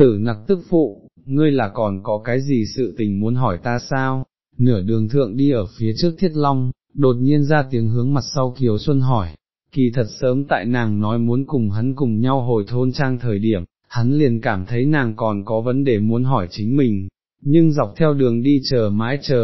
Tử Nặc tức phụ, ngươi là còn có cái gì sự tình muốn hỏi ta sao? Nửa đường thượng đi ở phía trước Thiết Long, đột nhiên ra tiếng hướng mặt sau Kiều Xuân hỏi. Kỳ thật sớm tại nàng nói muốn cùng hắn cùng nhau hồi thôn trang thời điểm, hắn liền cảm thấy nàng còn có vấn đề muốn hỏi chính mình, nhưng dọc theo đường đi chờ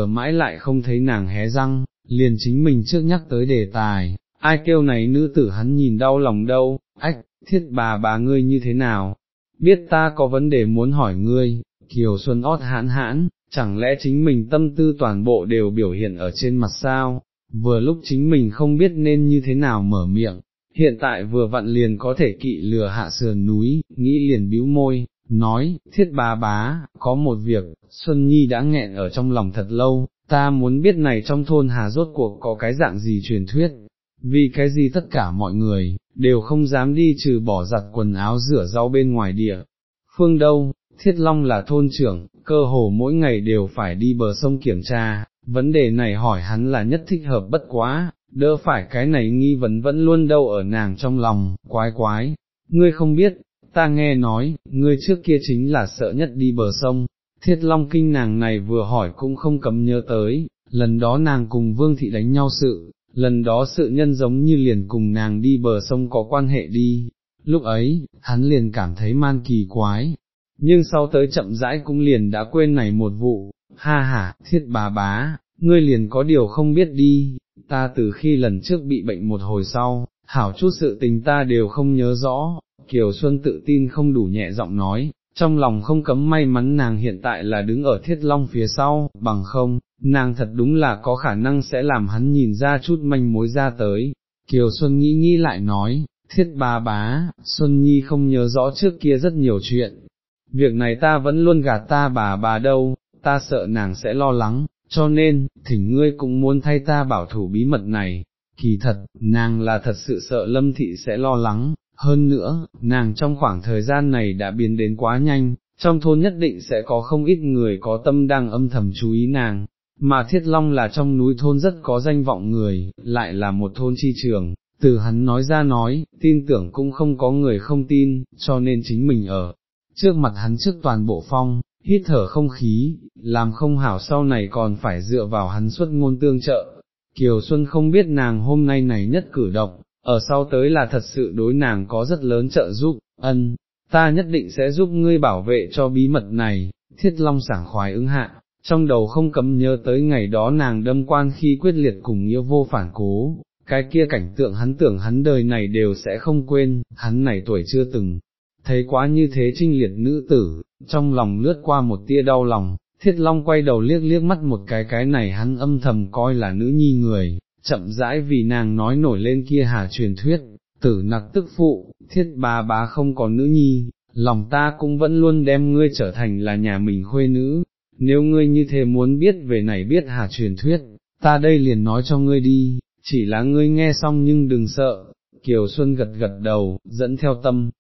mãi lại không thấy nàng hé răng, liền chính mình trước nhắc tới đề tài, ai kêu này nữ tử hắn nhìn đau lòng đâu, ách, Thiết bà ngươi như thế nào, biết ta có vấn đề muốn hỏi ngươi? Kiều Xuân ót hãn, chẳng lẽ chính mình tâm tư toàn bộ đều biểu hiện ở trên mặt sao? Vừa lúc chính mình không biết nên như thế nào mở miệng, hiện tại vừa vặn liền có thể kỵ lừa hạ sườn núi, nghĩ liền bĩu môi, nói, Thiết bà, có một việc, Xuân Nhi đã nghẹn ở trong lòng thật lâu, ta muốn biết này trong thôn Hà rốt cuộc có cái dạng gì truyền thuyết, vì cái gì tất cả mọi người, đều không dám đi trừ bỏ giặt quần áo rửa rau bên ngoài địa phương đâu. Thiết Long là thôn trưởng, cơ hồ mỗi ngày đều phải đi bờ sông kiểm tra, vấn đề này hỏi hắn là nhất thích hợp bất quá, đỡ phải cái này nghi vấn vẫn luôn đâu ở nàng trong lòng. Quái, ngươi không biết, ta nghe nói, ngươi trước kia chính là sợ nhất đi bờ sông. Thiết Long kinh nàng này vừa hỏi cũng không cấm nhớ tới, lần đó nàng cùng Vương thị đánh nhau sự, lần đó sự nhân giống như liền cùng nàng đi bờ sông có quan hệ đi, lúc ấy, hắn liền cảm thấy man kỳ quái. Nhưng sau tới chậm rãi cũng liền đã quên này một vụ. Ha, Thiết bà, ngươi liền có điều không biết đi, ta từ khi lần trước bị bệnh một hồi sau, hảo chút sự tình ta đều không nhớ rõ. Kiều Xuân tự tin không đủ nhẹ giọng nói, trong lòng không cấm may mắn nàng hiện tại là đứng ở Thiết Long phía sau, bằng không, nàng thật đúng là có khả năng sẽ làm hắn nhìn ra chút manh mối ra tới. Kiều Xuân nghĩ lại nói, Thiết bà, Xuân Nhi không nhớ rõ trước kia rất nhiều chuyện. Việc này ta vẫn luôn gạt ta bà đâu, ta sợ nàng sẽ lo lắng, cho nên, thỉnh ngươi cũng muốn thay ta bảo thủ bí mật này. Kỳ thật, nàng là thật sự sợ Lâm thị sẽ lo lắng, hơn nữa, nàng trong khoảng thời gian này đã biến đến quá nhanh, trong thôn nhất định sẽ có không ít người có tâm đang âm thầm chú ý nàng, mà Thiết Long là trong núi thôn rất có danh vọng người, lại là một thôn chi trường, từ hắn nói ra nói, tin tưởng cũng không có người không tin, cho nên chính mình ở trước mặt hắn trước toàn bộ phong, hít thở không khí, làm không hảo sau này còn phải dựa vào hắn xuất ngôn tương trợ. Kiều Xuân không biết nàng hôm nay này nhất cử động, ở sau tới là thật sự đối nàng có rất lớn trợ giúp. Ta nhất định sẽ giúp ngươi bảo vệ cho bí mật này. Thiết Long sảng khoái ứng hạ, trong đầu không cấm nhớ tới ngày đó nàng đâm quan khi quyết liệt cùng nghĩa vô phản cố, cái kia cảnh tượng hắn tưởng hắn đời này đều sẽ không quên, hắn này tuổi chưa từng thấy quá như thế trinh liệt nữ tử, trong lòng lướt qua một tia đau lòng. Thiết Long quay đầu liếc mắt một cái này hắn âm thầm coi là nữ nhi người, chậm rãi vì nàng nói nổi lên kia Hà truyền thuyết. Tử Nặc tức phụ, Thiết bà không có nữ nhi, lòng ta cũng vẫn luôn đem ngươi trở thành là nhà mình khuê nữ, nếu ngươi như thế muốn biết về này biết Hà truyền thuyết, ta đây liền nói cho ngươi đi, chỉ là ngươi nghe xong nhưng đừng sợ. Kiều Xuân gật đầu, dẫn theo tâm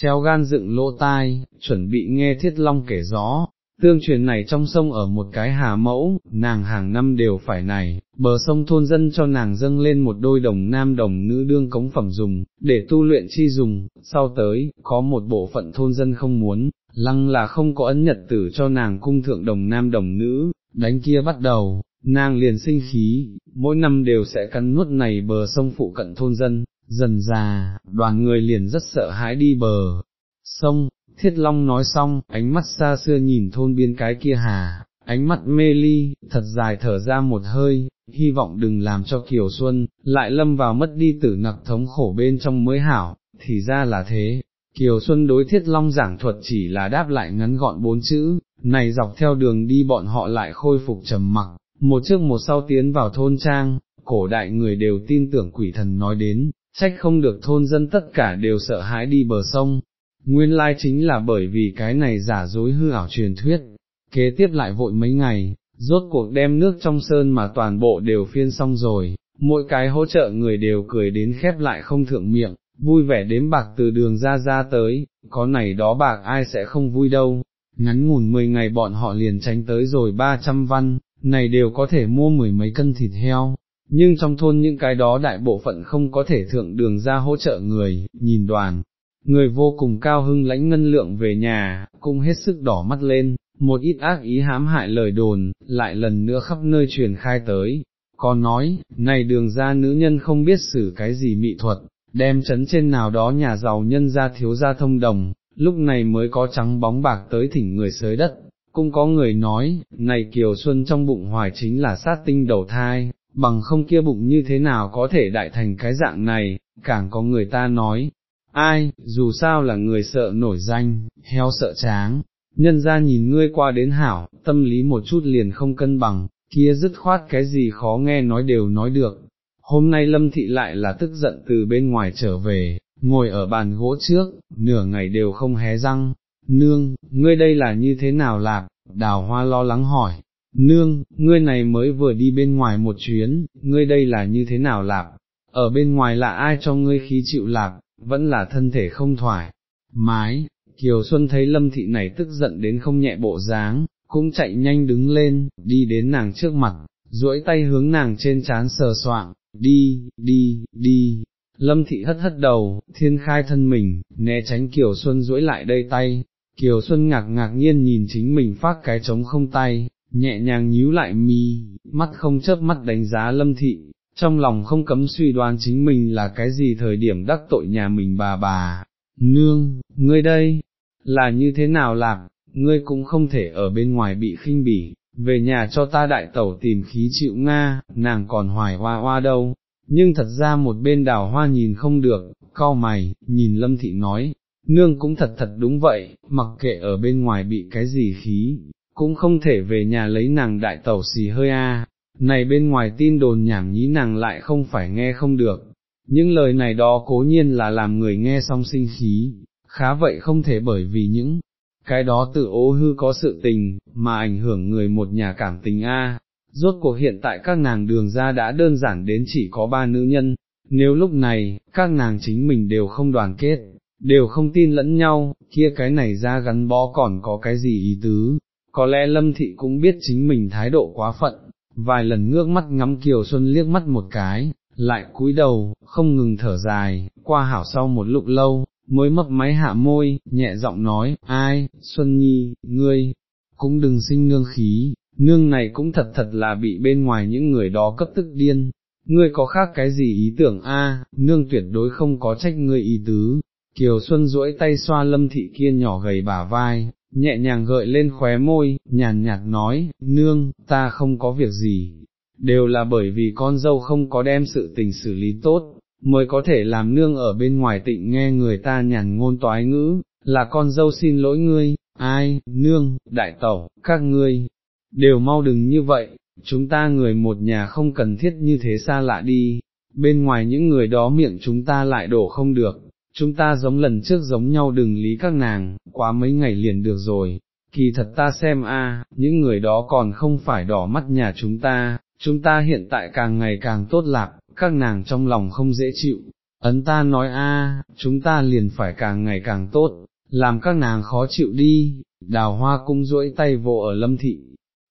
treo gan dựng lỗ tai, chuẩn bị nghe Thiết Long kể gió. Tương truyền này trong sông ở một cái hà mẫu, nàng hàng năm đều phải này bờ sông thôn dân cho nàng dâng lên một đôi đồng nam đồng nữ đương cống phẩm dùng, để tu luyện chi dùng. Sau tới, có một bộ phận thôn dân không muốn, lăng là không có ấn nhật tử cho nàng cung thượng đồng nam đồng nữ, đánh kia bắt đầu, nàng liền sinh khí, mỗi năm đều sẽ cắn nuốt này bờ sông phụ cận thôn dân. Dần già, đoàn người liền rất sợ hãi đi bờ sông. Thiết Long nói xong, ánh mắt xa xưa nhìn thôn biên cái kia hà, ánh mắt mê ly, thật dài thở ra một hơi, hy vọng đừng làm cho Kiều Xuân lại lâm vào mất đi Tử Nặc thống khổ bên trong mới hảo. Thì ra là thế. Kiều Xuân đối Thiết Long giảng thuật chỉ là đáp lại ngắn gọn 4 chữ, này dọc theo đường đi bọn họ lại khôi phục trầm mặc, một trước một sau tiến vào thôn trang. Cổ đại người đều tin tưởng quỷ thần nói đến, trách không được thôn dân tất cả đều sợ hãi đi bờ sông, nguyên lai chính là bởi vì cái này giả dối hư ảo truyền thuyết. Kế tiếp lại vội mấy ngày, rốt cuộc đem nước trong sơn mà toàn bộ đều phiên xong rồi, mỗi cái hỗ trợ người đều cười đến khép lại không thượng miệng, vui vẻ đếm bạc từ đường ra tới, có này đó bạc ai sẽ không vui đâu. Ngắn ngủn 10 ngày bọn họ liền tránh tới rồi 300 văn, này đều có thể mua mười mấy cân thịt heo. Nhưng trong thôn những cái đó đại bộ phận không có thể thượng đường ra hỗ trợ người, nhìn đoàn Người vô cùng cao hưng lãnh ngân lượng về nhà, cũng hết sức đỏ mắt lên, một ít ác ý hãm hại lời đồn, lại lần nữa khắp nơi truyền khai tới. Còn nói, này đường ra nữ nhân không biết xử cái gì mỹ thuật, đem trấn trên nào đó nhà giàu nhân ra thiếu gia thông đồng, lúc này mới có trắng bóng bạc tới thỉnh người xới đất. Cũng có người nói, này Kiều Xuân trong bụng hoài chính là sát tinh đầu thai, bằng không kia bụng như thế nào có thể đại thành cái dạng này, càng có người ta nói. Ai, dù sao là người sợ nổi danh, heo sợ tráng, nhân ra nhìn ngươi qua đến hảo, tâm lý một chút liền không cân bằng, kia dứt khoát cái gì khó nghe nói đều nói được. Hôm nay Lâm thị lại là tức giận từ bên ngoài trở về, ngồi ở bàn gỗ trước, nửa ngày đều không hé răng. Nương, ngươi đây là như thế nào lạc? Đào Hoa lo lắng hỏi. Nương, ngươi này mới vừa đi bên ngoài một chuyến, ngươi đây là như thế nào lạc? Ở bên ngoài là ai cho ngươi khí chịu lạc? Vẫn là thân thể không thoải mái. Kiều Xuân thấy Lâm thị này tức giận đến không nhẹ bộ dáng, cũng chạy nhanh đứng lên, đi đến nàng trước mặt, duỗi tay hướng nàng trên trán sờ soạng. Đi, đi, đi. Lâm thị hất hất đầu, thiên khai thân mình, né tránh Kiều Xuân duỗi lại đây tay. Kiều Xuân ngạc nhiên nhìn chính mình phát cái trống không tay, nhẹ nhàng nhíu lại mi, mắt không chớp mắt đánh giá Lâm thị. Trong lòng không cấm suy đoán chính mình là cái gì thời điểm đắc tội nhà mình bà. Nương, ngươi đây, là như thế nào lạc? Ngươi cũng không thể ở bên ngoài bị khinh bỉ, về nhà cho ta đại tẩu tìm khí chịu nga, nàng còn hoài Hoa Hoa đâu. Nhưng thật ra một bên Đào Hoa nhìn không được, cau mày, nhìn Lâm thị nói, nương cũng thật đúng vậy, mặc kệ ở bên ngoài bị cái gì khí, cũng không thể về nhà lấy nàng đại tẩu xì hơi a. Này bên ngoài tin đồn nhảm nhí nàng lại không phải nghe không được, những lời này đó cố nhiên là làm người nghe xong sinh khí, khá vậy không thể bởi vì những cái đó tự ố hư có sự tình, mà ảnh hưởng người một nhà cảm tình a. Rốt cuộc hiện tại các nàng đường ra đã đơn giản đến chỉ có 3 nữ nhân, nếu lúc này, các nàng chính mình đều không đoàn kết, đều không tin lẫn nhau, kia cái này ra gắn bó còn có cái gì ý tứ. Có lẽ Lâm thị cũng biết chính mình thái độ quá phận, vài lần ngước mắt ngắm Kiều Xuân liếc mắt một cái, lại cúi đầu, không ngừng thở dài, qua hảo sau một lúc lâu, mới mấp máy hạ môi, nhẹ giọng nói, ai, Xuân Nhi, ngươi, cũng đừng sinh nương khí, nương này cũng thật là bị bên ngoài những người đó cấp tức điên, ngươi có khác cái gì ý tưởng a? Nương tuyệt đối không có trách ngươi ý tứ. Kiều Xuân duỗi tay xoa Lâm thị kia nhỏ gầy bả vai, nhẹ nhàng gợi lên khóe môi, nhàn nhạt nói, nương, ta không có việc gì, đều là bởi vì con dâu không có đem sự tình xử lý tốt, mới có thể làm nương ở bên ngoài tịnh nghe người ta nhàn ngôn toái ngữ, là con dâu xin lỗi ngươi. Ai, nương, đại tẩu, các ngươi, đều mau đừng như vậy, chúng ta người một nhà không cần thiết như thế xa lạ đi, bên ngoài những người đó miệng chúng ta lại đổ không được. Chúng ta giống lần trước giống nhau đừng lý các nàng, quá mấy ngày liền được rồi. Kỳ thật ta xem a, những người đó còn không phải đỏ mắt nhà chúng ta hiện tại càng ngày càng tốt lạc, các nàng trong lòng không dễ chịu. Ấn ta nói a, chúng ta liền phải càng ngày càng tốt, làm các nàng khó chịu đi. Đào Hoa cũng duỗi tay vỗ ở Lâm thị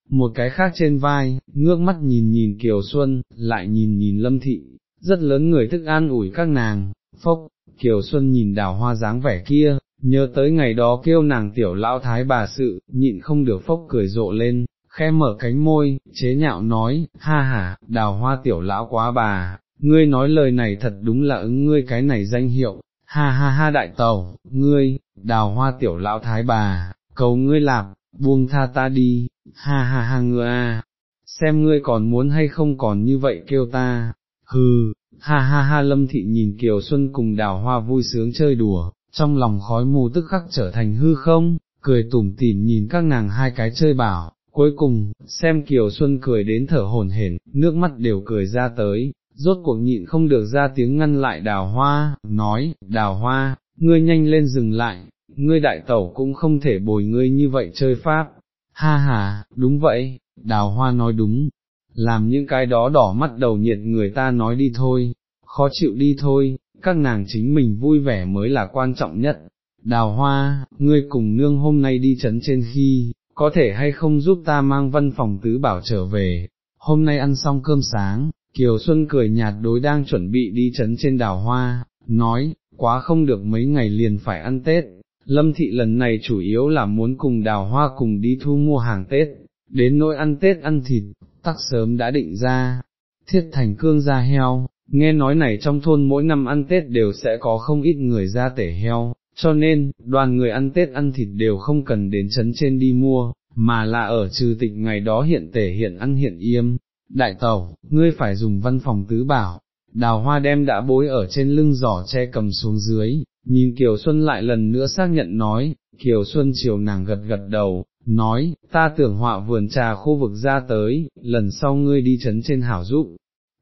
một cái khác trên vai, ngước mắt nhìn Kiều Xuân, lại nhìn Lâm thị, rất lớn người thức an ủi các nàng. Phốc, Kiều Xuân nhìn Đào Hoa dáng vẻ kia, nhớ tới ngày đó kêu nàng tiểu lão thái bà sự, nhịn không được phốc cười rộ lên, khẽ mở cánh môi, chế nhạo nói, ha ha, Đào Hoa tiểu lão quá bà, ngươi nói lời này thật đúng là ứng ngươi cái này danh hiệu, ha ha ha đại tẩu, ngươi, Đào Hoa tiểu lão thái bà, cầu ngươi làm, buông tha ta đi, ha ha ha ngươi à, xem ngươi còn muốn hay không còn như vậy kêu ta, hừ. Ha ha ha, Lâm thị nhìn Kiều Xuân cùng Đào Hoa vui sướng chơi đùa, trong lòng khói mù tức khắc trở thành hư không, cười tủm tỉm nhìn các nàng hai cái chơi bảo, cuối cùng, xem Kiều Xuân cười đến thở hổn hển, nước mắt đều cười ra tới, rốt cuộc nhịn không được ra tiếng ngăn lại Đào Hoa, nói, Đào Hoa, ngươi nhanh lên dừng lại, ngươi đại tẩu cũng không thể bồi ngươi như vậy chơi pháp. Ha ha, đúng vậy, Đào Hoa nói đúng. Làm những cái đó đỏ mắt đầu nhiệt người ta nói đi thôi, khó chịu đi thôi, các nàng chính mình vui vẻ mới là quan trọng nhất. Đào Hoa, ngươi cùng nương hôm nay đi trấn trên khi, có thể hay không giúp ta mang văn phòng tứ bảo trở về? Hôm nay ăn xong cơm sáng, Kiều Xuân cười nhạt đối đang chuẩn bị đi trấn trên Đào Hoa, nói, quá không được mấy ngày liền phải ăn Tết. Lâm thị lần này chủ yếu là muốn cùng Đào Hoa cùng đi thu mua hàng Tết, đến nỗi ăn Tết ăn thịt, tắc sớm đã định ra, thiết thành cương da heo, nghe nói này trong thôn mỗi năm ăn Tết đều sẽ có không ít người ra tể heo, cho nên, đoàn người ăn Tết ăn thịt đều không cần đến trấn trên đi mua, mà là ở trừ tịch ngày đó hiện tể hiện ăn hiện yêm. Đại tẩu, ngươi phải dùng văn phòng tứ bảo. Đào Hoa đem đã bối ở trên lưng giỏ che cầm xuống dưới, nhìn Kiều Xuân lại lần nữa xác nhận nói. Kiều Xuân chiều nàng gật gật đầu, nói, ta tưởng họa vườn trà khu vực ra tới, lần sau ngươi đi trấn trên hảo giúp,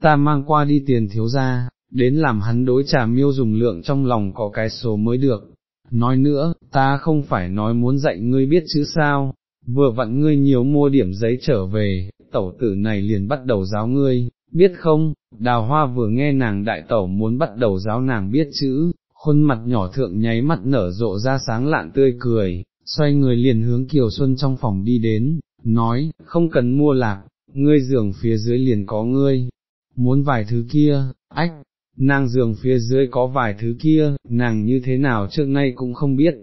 ta mang qua đi tiền thiếu gia, đến làm hắn đối trà miêu dùng lượng trong lòng có cái số mới được. Nói nữa, ta không phải nói muốn dạy ngươi biết chữ sao, vừa vặn ngươi nhiều mua điểm giấy trở về, tẩu tử này liền bắt đầu giáo ngươi, biết không? Đào Hoa vừa nghe nàng đại tẩu muốn bắt đầu giáo nàng biết chữ, khuôn mặt nhỏ thượng nháy mắt nở rộ ra sáng lạn tươi cười, xoay người liền hướng Kiều Xuân trong phòng đi đến, nói, không cần mua lạc, ngươi giường phía dưới liền có ngươi, muốn vài thứ kia. Ách, nàng giường phía dưới có vài thứ kia, nàng như thế nào trước nay cũng không biết.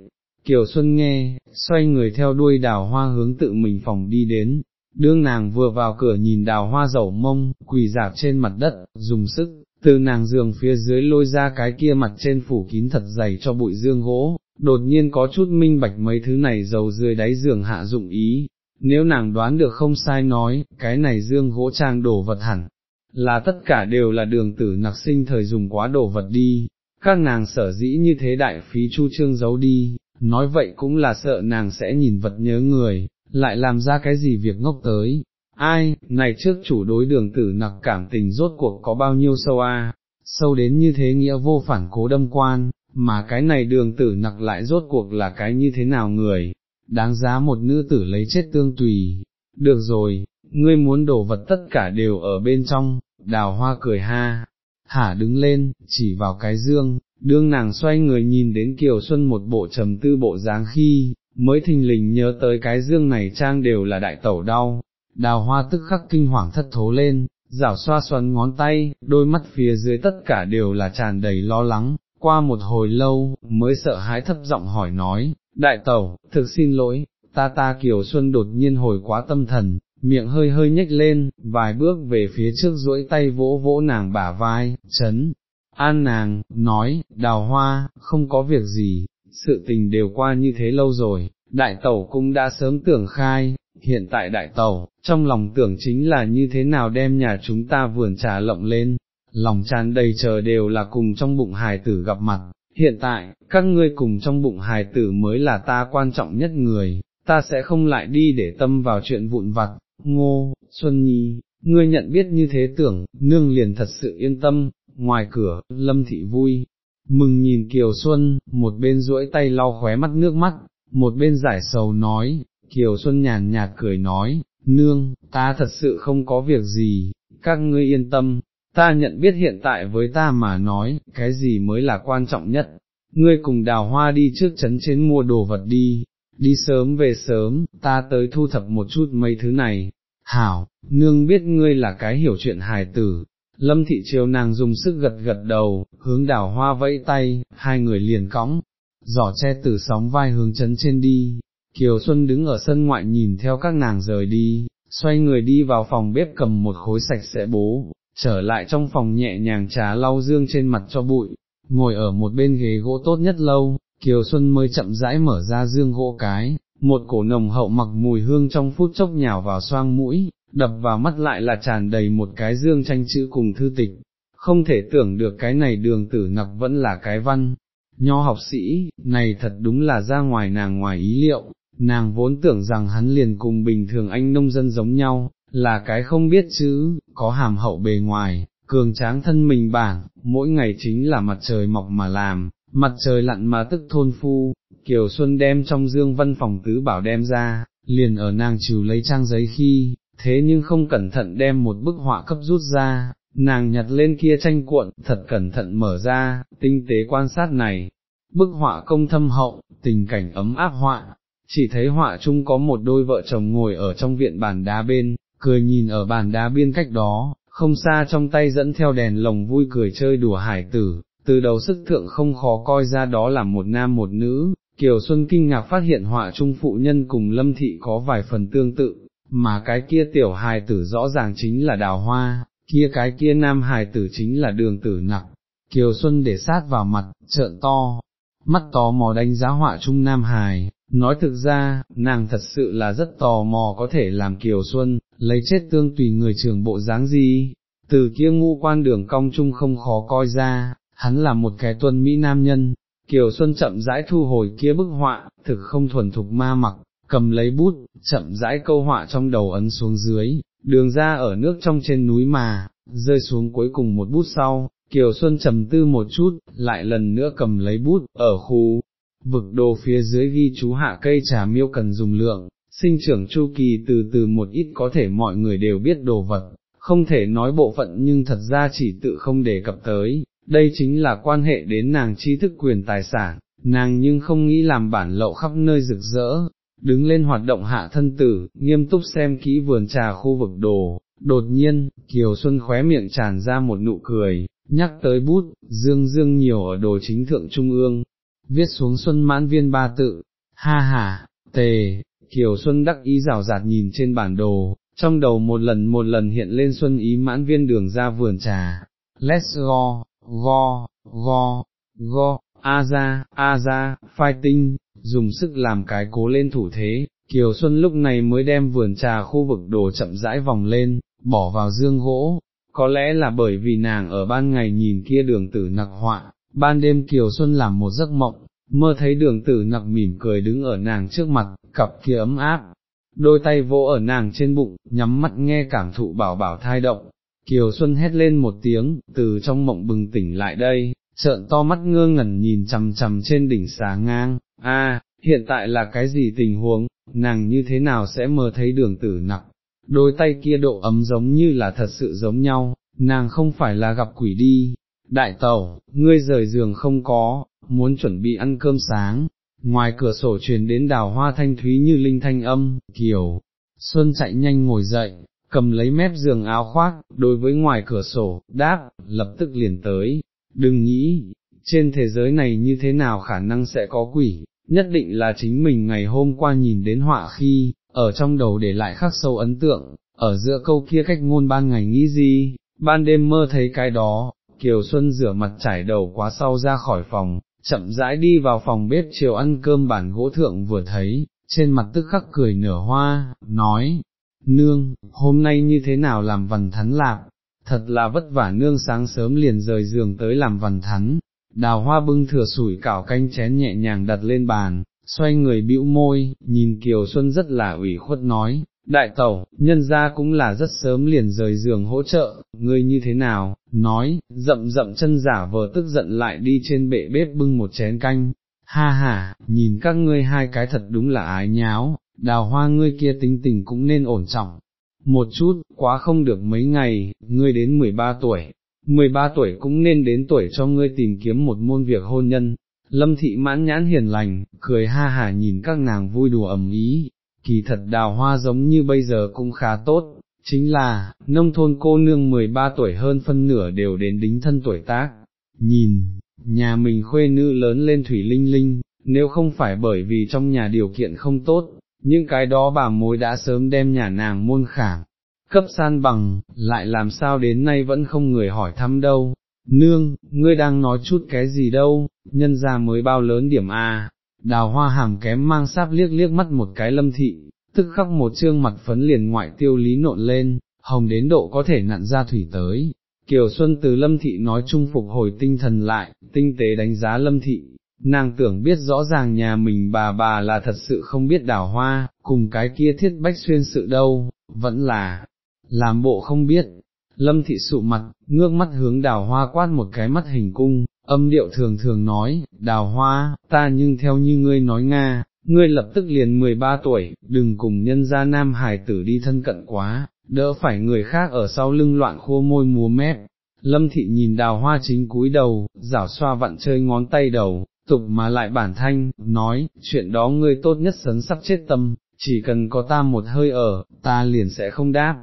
Kiều Xuân nghe, xoay người theo đuôi Đào Hoa hướng tự mình phòng đi đến. Đương nàng vừa vào cửa nhìn Đào Hoa dẩu mông, quỳ rạp trên mặt đất, dùng sức, từ nàng giường phía dưới lôi ra cái kia mặt trên phủ kín thật dày cho bụi dương gỗ, đột nhiên có chút minh bạch mấy thứ này giấu dưới đáy giường hạ dụng ý. Nếu nàng đoán được không sai nói, cái này dương gỗ trang đồ vật hẳn là tất cả đều là đường tử nặc sinh thời dùng quá đồ vật đi, các nàng sở dĩ như thế đại phí chu trương giấu đi, nói vậy cũng là sợ nàng sẽ nhìn vật nhớ người, lại làm ra cái gì việc ngốc tới. Ai, này trước chủ đối đường tử nặc cảm tình rốt cuộc có bao nhiêu sâu à, sâu đến như thế nghĩa vô phản cố đâm quan, mà cái này đường tử nặc lại rốt cuộc là cái như thế nào người, đáng giá một nữ tử lấy chết tương tùy. Được rồi, ngươi muốn đổ vật tất cả đều ở bên trong. Đào Hoa cười ha hả đứng lên, chỉ vào cái dương, đương nàng xoay người nhìn đến Kiều Xuân một bộ trầm tư bộ dáng khi, mới thình lình nhớ tới cái dương này trang đều là đại tẩu đau. Đào Hoa tức khắc kinh hoàng thất thố lên, rảo xoa xoắn ngón tay, đôi mắt phía dưới tất cả đều là tràn đầy lo lắng, qua một hồi lâu, mới sợ hãi thấp giọng hỏi nói, đại tẩu, thực xin lỗi, ta. Kiều Xuân đột nhiên hồi quá tâm thần, miệng hơi hơi nhếch lên, vài bước về phía trước duỗi tay vỗ vỗ nàng bả vai, trấn an nàng, nói, Đào Hoa, không có việc gì, sự tình đều qua như thế lâu rồi, đại tẩu cũng đã sớm tưởng khai, hiện tại đại tẩu, trong lòng tưởng chính là như thế nào đem nhà chúng ta vườn trà lộng lên, lòng tràn đầy chờ đều là cùng trong bụng hài tử gặp mặt, hiện tại, các ngươi cùng trong bụng hài tử mới là ta quan trọng nhất người, ta sẽ không lại đi để tâm vào chuyện vụn vặt. Ngô, Xuân Nhi, ngươi nhận biết như thế tưởng, nương liền thật sự yên tâm. Ngoài cửa, Lâm thị vui mừng nhìn Kiều Xuân, một bên duỗi tay lau khóe mắt nước mắt, một bên giải sầu nói. Kiều Xuân nhàn nhạt cười nói, nương, ta thật sự không có việc gì, các ngươi yên tâm, ta nhận biết hiện tại với ta mà nói, cái gì mới là quan trọng nhất, ngươi cùng Đào Hoa đi trước trấn trên mua đồ vật đi, đi sớm về sớm, ta tới thu thập một chút mấy thứ này. Hảo, nương biết ngươi là cái hiểu chuyện hài tử. Lâm thị chiều nàng dùng sức gật gật đầu, hướng Đào Hoa vẫy tay, hai người liền cõng giỏ tre từ sóng vai hướng trấn trên đi. Kiều Xuân đứng ở sân ngoại nhìn theo các nàng rời đi, xoay người đi vào phòng bếp cầm một khối sạch sẽ bố, trở lại trong phòng nhẹ nhàng trà lau dương trên mặt cho bụi, ngồi ở một bên ghế gỗ tốt nhất lâu, Kiều Xuân mới chậm rãi mở ra dương gỗ cái, một cổ nồng hậu mặc mùi hương trong phút chốc nhào vào xoang mũi, đập vào mắt lại là tràn đầy một cái dương tranh chữ cùng thư tịch, không thể tưởng được cái này đường tử nặc vẫn là cái văn nho học sĩ, này thật đúng là ra ngoài nàng ngoài ý liệu. Nàng vốn tưởng rằng hắn liền cùng bình thường anh nông dân giống nhau, là cái không biết chữ, có hàm hậu bề ngoài, cường tráng thân mình bảng, mỗi ngày chính là mặt trời mọc mà làm, mặt trời lặn mà tức thôn phu. Kiều Xuân đem trong dương văn phòng tứ bảo đem ra, liền ở nàng trừ lấy trang giấy khi, thế nhưng không cẩn thận đem một bức họa cấp rút ra, nàng nhặt lên kia tranh cuộn, thật cẩn thận mở ra, tinh tế quan sát này, bức họa công thâm hậu, tình cảnh ấm áp họa. Chỉ thấy họa chung có một đôi vợ chồng ngồi ở trong viện bàn đá bên, cười nhìn ở bàn đá bên cách đó, không xa trong tay dẫn theo đèn lồng vui cười chơi đùa hải tử, từ đầu sức thượng không khó coi ra đó là một nam một nữ. Kiều Xuân kinh ngạc phát hiện họa trung phụ nhân cùng Lâm thị có vài phần tương tự, mà cái kia tiểu hài tử rõ ràng chính là Đào Hoa, cái kia nam hài tử chính là Đường Tử Nặc. Kiều Xuân để sát vào mặt, trợn to mắt tò mò đánh giá họa trung nam hài, nói thực ra, nàng thật sự là rất tò mò có thể làm Kiều Xuân lấy chết tương tùy người trưởng bộ dáng gì. Từ kia ngũ quan đường cong trung không khó coi ra, hắn là một cái tuân mỹ nam nhân. Kiều Xuân chậm rãi thu hồi kia bức họa, thực không thuần thục ma mặc, cầm lấy bút, chậm rãi câu họa trong đầu ấn xuống dưới, đường ra ở nước trong trên núi mà, rơi xuống cuối cùng một bút sau, Kiều Xuân trầm tư một chút, lại lần nữa cầm lấy bút, ở khu vực đồ phía dưới ghi chú hạ cây trà miêu cần dùng lượng, sinh trưởng chu kỳ từ từ một ít có thể mọi người đều biết đồ vật, không thể nói bộ phận nhưng thật ra chỉ tự không đề cập tới. Đây chính là quan hệ đến nàng tri thức quyền tài sản, nàng nhưng không nghĩ làm bản lậu khắp nơi rực rỡ, đứng lên hoạt động hạ thân tử, nghiêm túc xem kỹ vườn trà khu vực đồ. Đột nhiên, Kiều Xuân khóe miệng tràn ra một nụ cười, nhắc tới bút, dương nhiều ở đồ chính thượng trung ương, viết xuống Xuân Mãn Viên ba tự. Ha ha, tề, Kiều Xuân đắc ý rào rạt nhìn trên bản đồ, trong đầu một lần hiện lên Xuân Ý Mãn Viên đường ra vườn trà. Let's go! Go, a ra, fighting, dùng sức làm cái cố lên thủ thế. Kiều Xuân lúc này mới đem vườn trà khu vực đồ chậm rãi vòng lên, bỏ vào dương gỗ. Có lẽ là bởi vì nàng ở ban ngày nhìn kia Đường Tử Nặc họa, ban đêm Kiều Xuân làm một giấc mộng, mơ thấy Đường Tử Nặc mỉm cười đứng ở nàng trước mặt, cặp kia ấm áp đôi tay vỗ ở nàng trên bụng, nhắm mắt nghe cảm thụ bảo bảo thai động. Kiều Xuân hét lên một tiếng, từ trong mộng bừng tỉnh lại đây, trợn to mắt ngơ ngẩn nhìn chằm chằm trên đỉnh xà ngang. Hiện tại là cái gì tình huống, nàng như thế nào sẽ mơ thấy Đường Tử Nặc, đôi tay kia độ ấm giống như là thật sự giống nhau, nàng không phải là gặp quỷ đi. Đại tẩu, ngươi rời giường không có, muốn chuẩn bị ăn cơm sáng. Ngoài cửa sổ truyền đến Đào Hoa thanh thúy như linh thanh âm. Kiều Xuân chạy nhanh ngồi dậy, cầm lấy mép giường áo khoác, đối với ngoài cửa sổ, đáp, lập tức liền tới. Đừng nghĩ, trên thế giới này như thế nào khả năng sẽ có quỷ, nhất định là chính mình ngày hôm qua nhìn đến họa khi, ở trong đầu để lại khắc sâu ấn tượng, ở giữa câu kia cách ngôn ban ngày nghĩ gì, ban đêm mơ thấy cái đó. Kiều Xuân rửa mặt chải đầu quá sau ra khỏi phòng, chậm rãi đi vào phòng bếp chiều ăn cơm bàn gỗ thượng vừa thấy, trên mặt tức khắc cười nở hoa, nói. Nương, hôm nay như thế nào làm vằn thắn lạc, thật là vất vả nương sáng sớm liền rời giường tới làm vằn thắn. Đào Hoa bưng thừa sủi cảo canh chén nhẹ nhàng đặt lên bàn, xoay người bĩu môi, nhìn Kiều Xuân rất là ủy khuất nói, đại tẩu, nhân gia cũng là rất sớm liền rời giường hỗ trợ, ngươi như thế nào, nói, dậm chân giả vờ tức giận lại đi trên bệ bếp bưng một chén canh. Ha ha, nhìn các ngươi hai cái thật đúng là ái nháo. Đào Hoa ngươi kia tính tình cũng nên ổn trọng một chút, quá không được mấy ngày, ngươi đến 13 tuổi cũng nên đến tuổi cho ngươi tìm kiếm một môn việc hôn nhân. Lâm thị mãn nhãn hiền lành, cười ha hả nhìn các nàng vui đùa ầm ĩ. Kỳ thật Đào Hoa giống như bây giờ cũng khá tốt, chính là, nông thôn cô nương 13 tuổi hơn phân nửa đều đến đính thân tuổi tác. Nhìn, nhà mình khuê nữ lớn lên thủy linh linh, nếu không phải bởi vì trong nhà điều kiện không tốt, những cái đó bà mối đã sớm đem nhà nàng môn khảm cấp san bằng, lại làm sao đến nay vẫn không người hỏi thăm đâu. Nương, ngươi đang nói chút cái gì đâu, nhân gia mới bao lớn điểm à. Đào Hoa hàm kém mang sáp liếc mắt một cái Lâm thị, tức khắc một trương mặt phấn liền ngoại tiêu lý nộn lên, hồng đến độ có thể nặn ra thủy tới. Kiều Xuân từ Lâm thị nói chung phục hồi tinh thần lại, tinh tế đánh giá Lâm thị. Nàng tưởng biết rõ ràng nhà mình bà là thật sự không biết Đào Hoa, cùng cái kia Thiết Bách Xuyên sự đâu, vẫn là làm bộ không biết. Lâm thị sụ mặt, ngước mắt hướng Đào Hoa quát một cái mắt hình cung, âm điệu thường thường nói, Đào Hoa, ta nhưng theo như ngươi nói nga, ngươi lập tức liền 13 tuổi, đừng cùng nhân gia nam hài tử đi thân cận quá, đỡ phải người khác ở sau lưng loạn khua môi múa mép. Lâm thị nhìn Đào Hoa chính cúi đầu, giảo xoa vặn chơi ngón tay đầu, tục mà lại bản thanh, nói, chuyện đó ngươi tốt nhất sấn sắp chết tâm, chỉ cần có ta một hơi ở, ta liền sẽ không đáp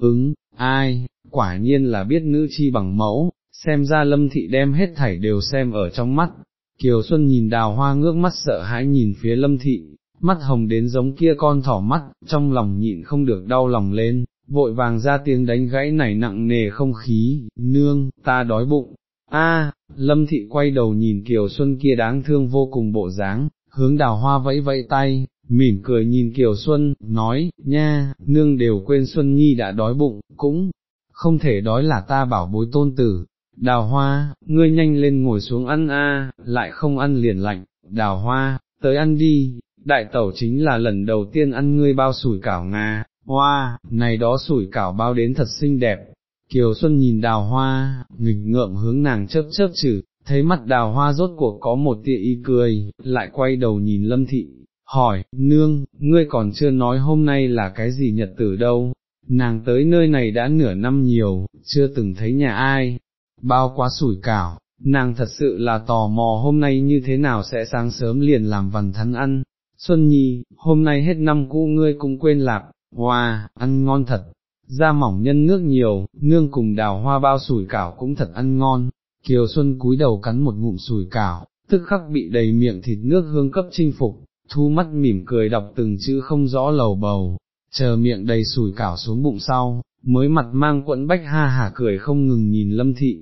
ứng. Ai, quả nhiên là biết nữ chi bằng mẫu, xem ra Lâm thị đem hết thảy đều xem ở trong mắt. Kiều Xuân nhìn đào hoa ngước mắt sợ hãi nhìn phía Lâm thị, mắt hồng đến giống kia con thỏ mắt, trong lòng nhịn không được đau lòng lên, vội vàng ra tiếng đánh gãy nảy nặng nề không khí, nương, ta đói bụng. A, Lâm thị quay đầu nhìn Kiều Xuân kia đáng thương vô cùng bộ dáng, hướng đào hoa vẫy vẫy tay, mỉm cười nhìn Kiều Xuân, nói, nha, nương đều quên Xuân Nhi đã đói bụng, cũng không thể đói là ta bảo bối tôn tử. Đào hoa, ngươi nhanh lên ngồi xuống ăn a, lại không ăn liền lạnh. Đào hoa, tới ăn đi, đại tẩu chính là lần đầu tiên ăn ngươi bao sủi cảo Nga, hoa, này đó sủi cảo bao đến thật xinh đẹp. Kiều Xuân nhìn đào hoa, nghịch ngợm hướng nàng chớp chớp chử, thấy mắt đào hoa rốt cuộc có một tia ý cười, lại quay đầu nhìn Lâm thị, hỏi, nương, ngươi còn chưa nói hôm nay là cái gì nhật tử đâu, nàng tới nơi này đã nửa năm nhiều, chưa từng thấy nhà ai bao quá sủi cảo, nàng thật sự là tò mò hôm nay như thế nào sẽ sáng sớm liền làm vằn thắn ăn. Xuân Nhi, hôm nay hết năm cũ ngươi cũng quên lạp, hoa, ăn ngon thật, da mỏng nhân nước nhiều, nương cùng đào hoa bao sủi cảo cũng thật ăn ngon. Kiều Xuân cúi đầu cắn một ngụm sủi cảo, tức khắc bị đầy miệng thịt nước hương cấp chinh phục, thu mắt mỉm cười đọc từng chữ không rõ lầu bầu, chờ miệng đầy sủi cảo xuống bụng sau, mới mặt mang quẫn bách ha hả cười không ngừng nhìn Lâm thị,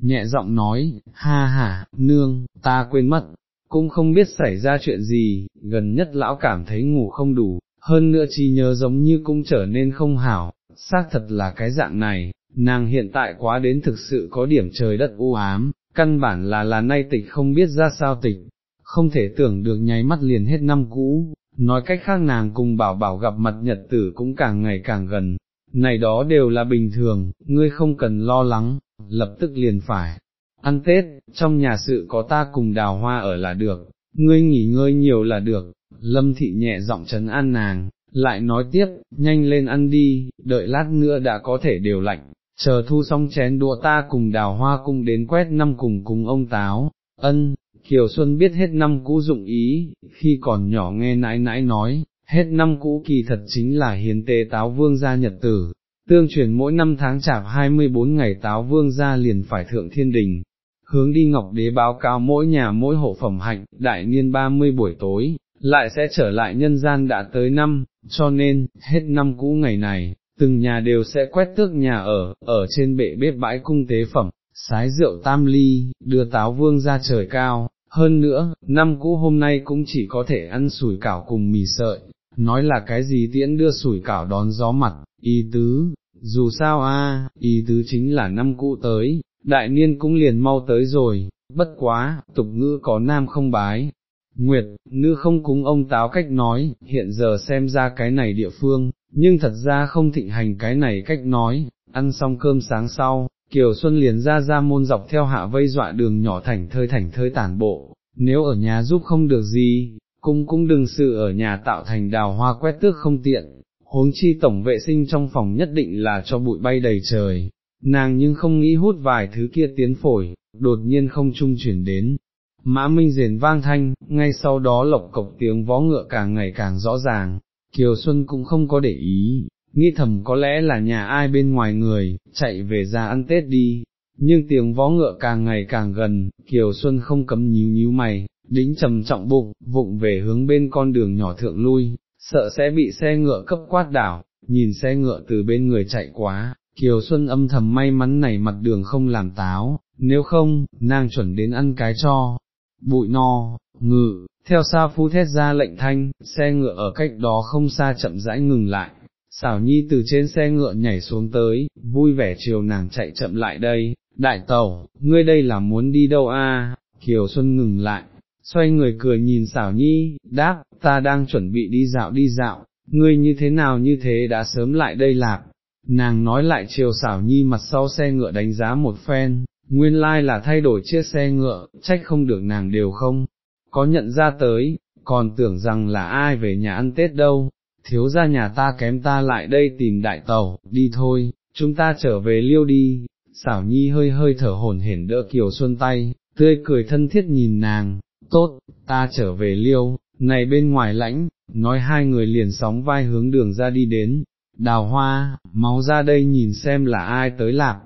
nhẹ giọng nói, ha hả, nương, ta quên mất, cũng không biết xảy ra chuyện gì, gần nhất lão cảm thấy ngủ không đủ, hơn nữa trí nhớ giống như cũng trở nên không hảo, xác thật là cái dạng này, nàng hiện tại quá đến thực sự có điểm trời đất u ám, căn bản là nay tịch không biết ra sao tịch, không thể tưởng được nháy mắt liền hết năm cũ, nói cách khác nàng cùng bảo bảo gặp mặt nhật tử cũng càng ngày càng gần. Này đó đều là bình thường, ngươi không cần lo lắng, lập tức liền phải ăn Tết, trong nhà sự có ta cùng đào hoa ở là được, ngươi nghỉ ngơi nhiều là được. Lâm thị nhẹ giọng trấn an nàng, lại nói tiếp, nhanh lên ăn đi, đợi lát nữa đã có thể đều lạnh, chờ thu xong chén đũa ta cùng đào hoa cùng đến quét năm cùng cúng ông táo. Ân, Kiều Xuân biết hết năm cũ dụng ý, khi còn nhỏ nghe nãi nãi nói, hết năm cũ kỳ thật chính là hiến tế táo vương gia nhật tử, tương truyền mỗi năm tháng chạp 24 ngày táo vương gia liền phải thượng thiên đình, hướng đi ngọc đế báo cáo mỗi nhà mỗi hộ phẩm hạnh, đại niên 30 buổi tối, lại sẽ trở lại nhân gian đã tới năm, cho nên, hết năm cũ ngày này, từng nhà đều sẽ quét tước nhà ở trên bệ bếp bãi cung tế phẩm, sái rượu tam ly, đưa táo vương ra trời cao, hơn nữa, năm cũ hôm nay cũng chỉ có thể ăn sủi cảo cùng mì sợi. Nói là cái gì tiễn đưa sủi cảo đón gió mặt, ý tứ, dù sao ý tứ chính là năm cũ tới, đại niên cũng liền mau tới rồi, bất quá, tục ngữ có nam không bái nguyệt, nữ không cúng ông táo cách nói, hiện giờ xem ra cái này địa phương, nhưng thật ra không thịnh hành cái này cách nói. Ăn xong cơm sáng sau, Kiều Xuân liền ra môn dọc theo hạ vây dọa đường nhỏ thảnh thơi tản bộ, nếu ở nhà giúp không được gì, cũng đừng sự ở nhà tạo thành đào hoa quét tước không tiện, huống chi tổng vệ sinh trong phòng nhất định là cho bụi bay đầy trời, nàng nhưng không nghĩ hút vài thứ kia tiến phổi, đột nhiên không trung chuyển đến mã minh rền vang thanh, ngay sau đó lộc cộc tiếng vó ngựa càng ngày càng rõ ràng, Kiều Xuân cũng không có để ý, nghĩ thầm có lẽ là nhà ai bên ngoài người, chạy về ra ăn Tết đi, nhưng tiếng vó ngựa càng ngày càng gần, Kiều Xuân không cấm nhíu mày. Đính trầm trọng bụng, vụng về hướng bên con đường nhỏ thượng lui, sợ sẽ bị xe ngựa cấp quát đảo, nhìn xe ngựa từ bên người chạy quá, Kiều Xuân âm thầm may mắn này mặt đường không làm táo, nếu không, nàng chuẩn đến ăn cái cho bụi no. Ngự, theo xa phu thét ra lệnh thanh, xe ngựa ở cách đó không xa chậm rãi ngừng lại, Xảo Nhi từ trên xe ngựa nhảy xuống tới, vui vẻ chiều nàng chạy chậm lại đây, đại tẩu, ngươi đây là muốn đi đâu Kiều Xuân ngừng lại, xoay người cười nhìn Xảo Nhi, đáp, ta đang chuẩn bị đi dạo, ngươi như thế nào như thế đã sớm lại đây lạc, nàng nói lại chiều Xảo Nhi mặt sau xe ngựa đánh giá một phen, nguyên lai là thay đổi chiếc xe ngựa, trách không được nàng đều không có nhận ra tới, còn tưởng rằng là ai về nhà ăn Tết đâu, thiếu gia nhà ta kém ta lại đây tìm đại tẩu, đi thôi, chúng ta trở về liêu đi. Xảo Nhi hơi thở hổn hển đỡ Kiều Xuân tay, tươi cười thân thiết nhìn nàng. Tốt, ta trở về liêu, này bên ngoài lãnh, nói hai người liền sóng vai hướng đường ra đi đến. Đào hoa, máu ra đây nhìn xem là ai tới lạc.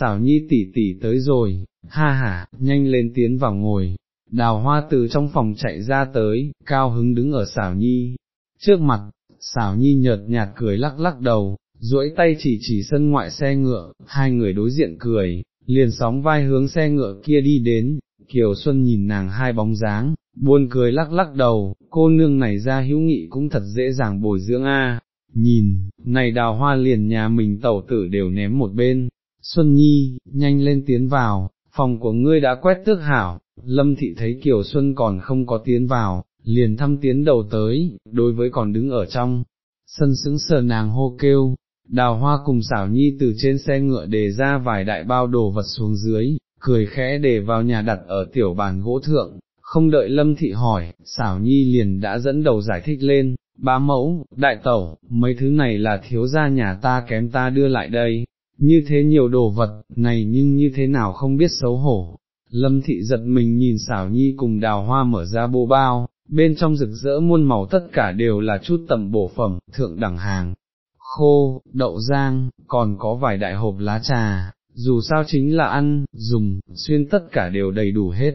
Xảo Nhi tỷ tỷ tới rồi, ha ha, nhanh lên tiến vào ngồi. Đào Hoa từ trong phòng chạy ra tới, cao hứng đứng ở Xảo Nhi trước mặt. Xảo Nhi nhợt nhạt cười lắc lắc đầu, duỗi tay chỉ sân ngoại xe ngựa, hai người đối diện cười, liền sóng vai hướng xe ngựa kia đi đến. Kiều Xuân nhìn nàng hai bóng dáng, buồn cười lắc lắc đầu, cô nương này ra hữu nghị cũng thật dễ dàng bồi dưỡng a. À, nhìn, này Đào Hoa liền nhà mình tẩu tử đều ném một bên. Xuân Nhi, nhanh lên tiến vào, phòng của ngươi đã quét tước hảo. Lâm thị thấy Kiều Xuân còn không có tiến vào, liền thăm tiến đầu tới, đối với còn đứng ở trong sân sững sờ nàng hô kêu. Đào Hoa cùng Xảo Nhi từ trên xe ngựa đề ra vài đại bao đồ vật xuống dưới, cười khẽ để vào nhà đặt ở tiểu bàn gỗ thượng, không đợi Lâm thị hỏi, Xảo Nhi liền đã dẫn đầu giải thích lên. Bá mẫu, đại tẩu, mấy thứ này là thiếu gia nhà ta kém ta đưa lại đây, như thế nhiều đồ vật, này nhưng như thế nào không biết xấu hổ. Lâm thị giật mình nhìn Xảo Nhi cùng Đào Hoa mở ra bộ bao, bên trong rực rỡ muôn màu tất cả đều là chút tầm bổ phẩm, thượng đẳng hàng, khô, đậu rang, còn có vài đại hộp lá trà, dù sao chính là ăn, dùng, xuyên tất cả đều đầy đủ hết.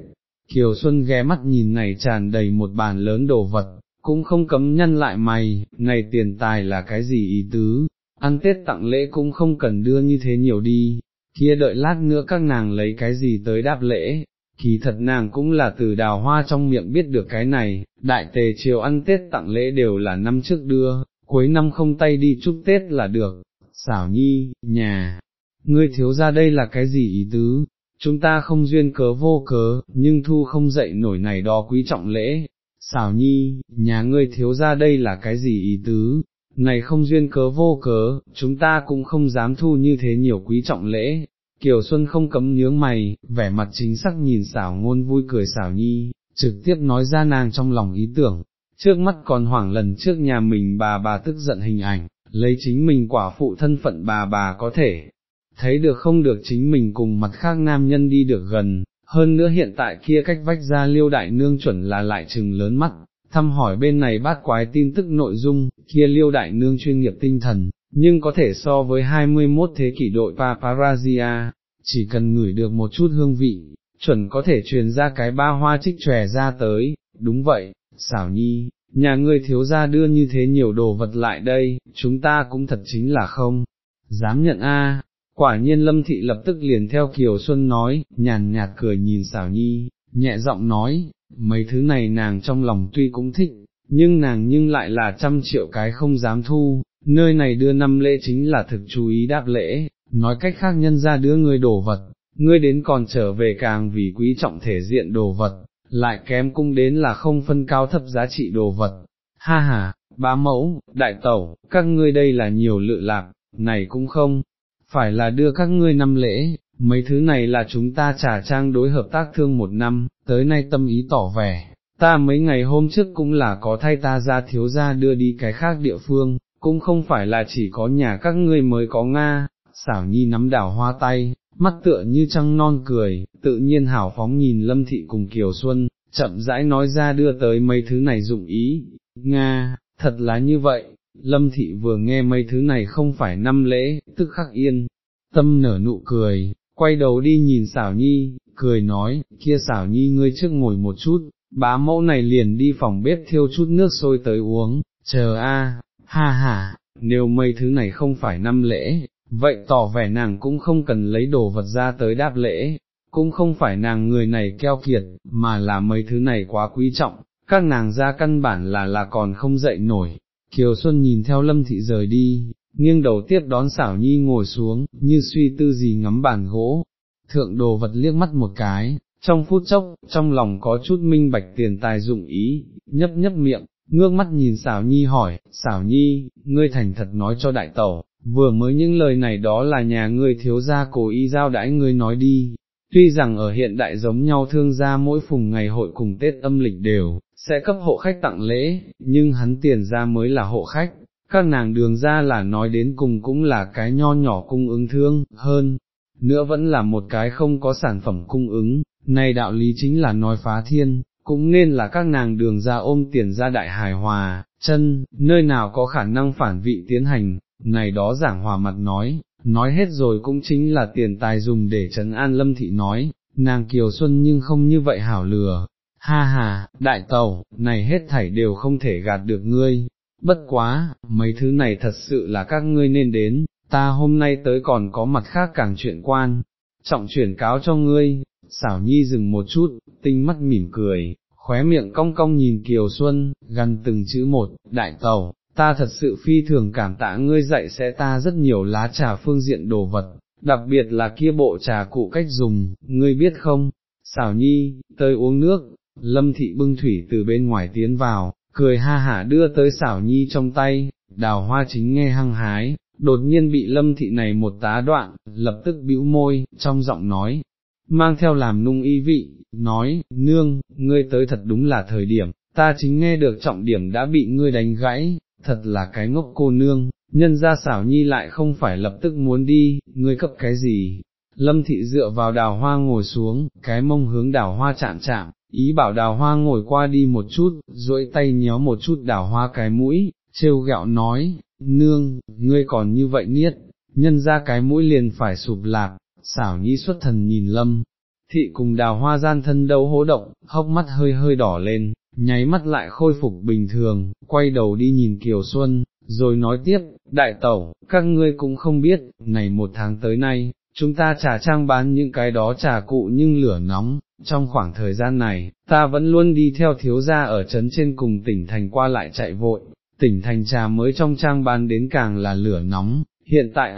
Kiều Xuân ghé mắt nhìn này tràn đầy một bàn lớn đồ vật, cũng không cấm nhăn lại mày, này tiền tài là cái gì ý tứ, ăn Tết tặng lễ cũng không cần đưa như thế nhiều đi, kia đợi lát nữa các nàng lấy cái gì tới đáp lễ. Kỳ thật nàng cũng là từ Đào Hoa trong miệng biết được cái này, đại tề triều ăn Tết tặng lễ đều là năm trước đưa, cuối năm không tay đi chúc Tết là được. Xảo Nhi, nhà ngươi thiếu gia đây là cái gì ý tứ, chúng ta không duyên cớ vô cớ, nhưng thu không dậy nổi này đó quý trọng lễ. Xảo Nhi, nhà ngươi thiếu gia đây là cái gì ý tứ, này không duyên cớ vô cớ, chúng ta cũng không dám thu như thế nhiều quý trọng lễ. Kiều Xuân không cấm nhướng mày, vẻ mặt chính xác nhìn Xảo Ngôn vui cười Xảo Nhi, trực tiếp nói ra nàng trong lòng ý tưởng, trước mắt còn hoảng lần trước nhà mình bà tức giận hình ảnh, lấy chính mình quả phụ thân phận bà có thể thấy được không được chính mình cùng mặt khác nam nhân đi được gần, hơn nữa hiện tại kia cách vách ra Liêu đại nương chuẩn là lại trừng lớn mắt, thăm hỏi bên này bát quái tin tức nội dung, kia Liêu đại nương chuyên nghiệp tinh thần. Nhưng có thể so với 21 thế kỷ đội paparazzi, chỉ cần ngửi được một chút hương vị, chuẩn có thể truyền ra cái ba hoa trích chòe ra tới. Đúng vậy, Xảo Nhi, nhà ngươi thiếu gia đưa như thế nhiều đồ vật lại đây, chúng ta cũng thật chính là không dám nhận a. Quả nhiên Lâm thị lập tức liền theo Kiều Xuân nói, nhàn nhạt cười nhìn Xảo Nhi, nhẹ giọng nói, mấy thứ này nàng trong lòng tuy cũng thích, nhưng nàng nhưng lại là trăm triệu cái không dám thu. Nơi này đưa năm lễ chính là thực chú ý đáp lễ, nói cách khác nhân ra đưa ngươi đồ vật, ngươi đến còn trở về càng vì quý trọng thể diện đồ vật, lại kém cũng đến là không phân cao thấp giá trị đồ vật. Ha ha, bá mẫu, đại tẩu, các ngươi đây là nhiều lự lạc, này cũng không phải là đưa các ngươi năm lễ, mấy thứ này là chúng ta trả trang đối hợp tác thương một năm, tới nay tâm ý tỏ vẻ, ta mấy ngày hôm trước cũng là có thay ta ra thiếu gia đưa đi cái khác địa phương. Cũng không phải là chỉ có nhà các ngươi mới có nga. Xảo Nhi nắm Đào Hoa tay, mắt tựa như trăng non cười, tự nhiên hào phóng nhìn Lâm thị cùng Kiều Xuân, chậm rãi nói ra đưa tới mấy thứ này dụng ý. Nga, thật là như vậy. Lâm thị vừa nghe mấy thứ này không phải năm lễ, tức khắc yên tâm nở nụ cười, quay đầu đi nhìn Xảo Nhi, cười nói, kia Xảo Nhi ngươi trước ngồi một chút, bá mẫu này liền đi phòng bếp thiêu chút nước sôi tới uống, chờ a. Ha ha, nếu mấy thứ này không phải năm lễ, vậy tỏ vẻ nàng cũng không cần lấy đồ vật ra tới đáp lễ, cũng không phải nàng người này keo kiệt, mà là mấy thứ này quá quý trọng, các nàng ra căn bản là còn không dậy nổi. Kiều Xuân nhìn theo Lâm thị rời đi, nghiêng đầu tiếp đón Xảo Nhi ngồi xuống, như suy tư gì ngắm bàn gỗ, thượng đồ vật liếc mắt một cái, trong phút chốc, trong lòng có chút minh bạch tiền tài dụng ý, nhấp nhấp miệng. Ngước mắt nhìn Xảo Nhi hỏi, Xảo Nhi, ngươi thành thật nói cho đại tẩu, vừa mới những lời này đó là nhà ngươi thiếu gia cố ý giao đãi ngươi nói đi. Tuy rằng ở hiện đại giống nhau thương gia mỗi phùng ngày hội cùng Tết âm lịch đều sẽ cấp hộ khách tặng lễ, nhưng hắn tiền gia mới là hộ khách, các nàng đường gia là nói đến cùng cũng là cái nho nhỏ cung ứng thương, hơn nữa vẫn là một cái không có sản phẩm cung ứng, này đạo lý chính là nói phá thiên. Cũng nên là các nàng đường ra ôm tiền ra đại hài hòa, chân, nơi nào có khả năng phản vị tiến hành, này đó giảng hòa mặt nói, nói hết rồi cũng chính là tiền tài dùng để trấn an Lâm thị nói, nàng Kiều Xuân nhưng không như vậy hảo lừa, ha ha, đại tẩu, này hết thảy đều không thể gạt được ngươi, bất quá, mấy thứ này thật sự là các ngươi nên đến, ta hôm nay tới còn có mặt khác càng chuyện quan, trọng chuyển cáo cho ngươi. Xảo Nhi dừng một chút, tinh mắt mỉm cười, khóe miệng cong cong nhìn Kiều Xuân, gằn từng chữ một, đại tẩu, ta thật sự phi thường cảm tạ ngươi dạy sẽ ta rất nhiều lá trà phương diện đồ vật, đặc biệt là kia bộ trà cụ cách dùng, ngươi biết không? Xảo Nhi, tới uống nước. Lâm thị bưng thủy từ bên ngoài tiến vào, cười ha hả đưa tới Xảo Nhi trong tay. Đào Hoa chính nghe hăng hái, đột nhiên bị Lâm thị này một tá đoạn, lập tức bĩu môi, trong giọng nói mang theo làm nung ý vị, nói, nương, ngươi tới thật đúng là thời điểm, ta chính nghe được trọng điểm đã bị ngươi đánh gãy, thật là cái ngốc cô nương, nhân ra Xảo Nhi lại không phải lập tức muốn đi, ngươi cấp cái gì? Lâm thị dựa vào Đào Hoa ngồi xuống, cái mông hướng Đào Hoa chạm chạm, ý bảo Đào Hoa ngồi qua đi một chút, duỗi tay nhéo một chút Đào Hoa cái mũi, trêu ghẹo nói, nương, ngươi còn như vậy niết, nhân ra cái mũi liền phải sụp lạc. Xảo Nhi xuất thần nhìn Lâm thị cùng Đào Hoa gian thân đấu hố động, hốc mắt hơi hơi đỏ lên, nháy mắt lại khôi phục bình thường, quay đầu đi nhìn Kiều Xuân, rồi nói tiếp, đại tẩu, các ngươi cũng không biết, này một tháng tới nay, chúng ta trà trang bán những cái đó trà cụ nhưng lửa nóng, trong khoảng thời gian này, ta vẫn luôn đi theo thiếu gia ở trấn trên cùng tỉnh thành qua lại chạy vội, tỉnh thành trà mới trong trang bán đến càng là lửa nóng. Hiện tại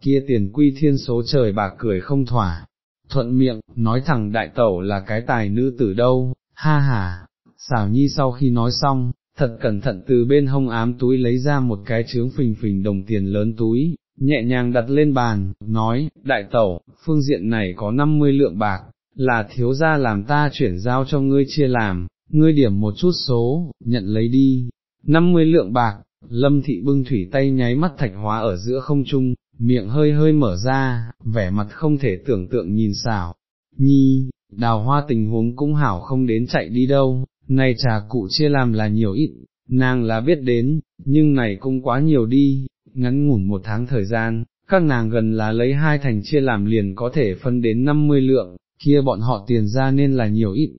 kia tiền quy thiên số trời bạc cười không thỏa, thuận miệng, nói thẳng đại tẩu là cái tài nữ tử đâu, ha ha. Xảo Nhi sau khi nói xong, thật cẩn thận từ bên hông ám túi lấy ra một cái chướng phình phình đồng tiền lớn túi, nhẹ nhàng đặt lên bàn, nói, đại tẩu, phương diện này có 50 lượng bạc, là thiếu gia làm ta chuyển giao cho ngươi chia làm, ngươi điểm một chút số, nhận lấy đi, 50 lượng bạc. Lâm thị bưng thủy tay nháy mắt thạch hóa ở giữa không trung, miệng hơi hơi mở ra, vẻ mặt không thể tưởng tượng nhìn Xảo Nhi. Đào Hoa tình huống cũng hảo không đến chạy đi đâu, này trà cụ chia làm là nhiều ít, nàng là biết đến, nhưng này cũng quá nhiều đi, ngắn ngủn một tháng thời gian, các nàng gần là lấy 2 thành chia làm liền có thể phân đến 50 lượng, kia bọn họ tiền ra nên là nhiều ít,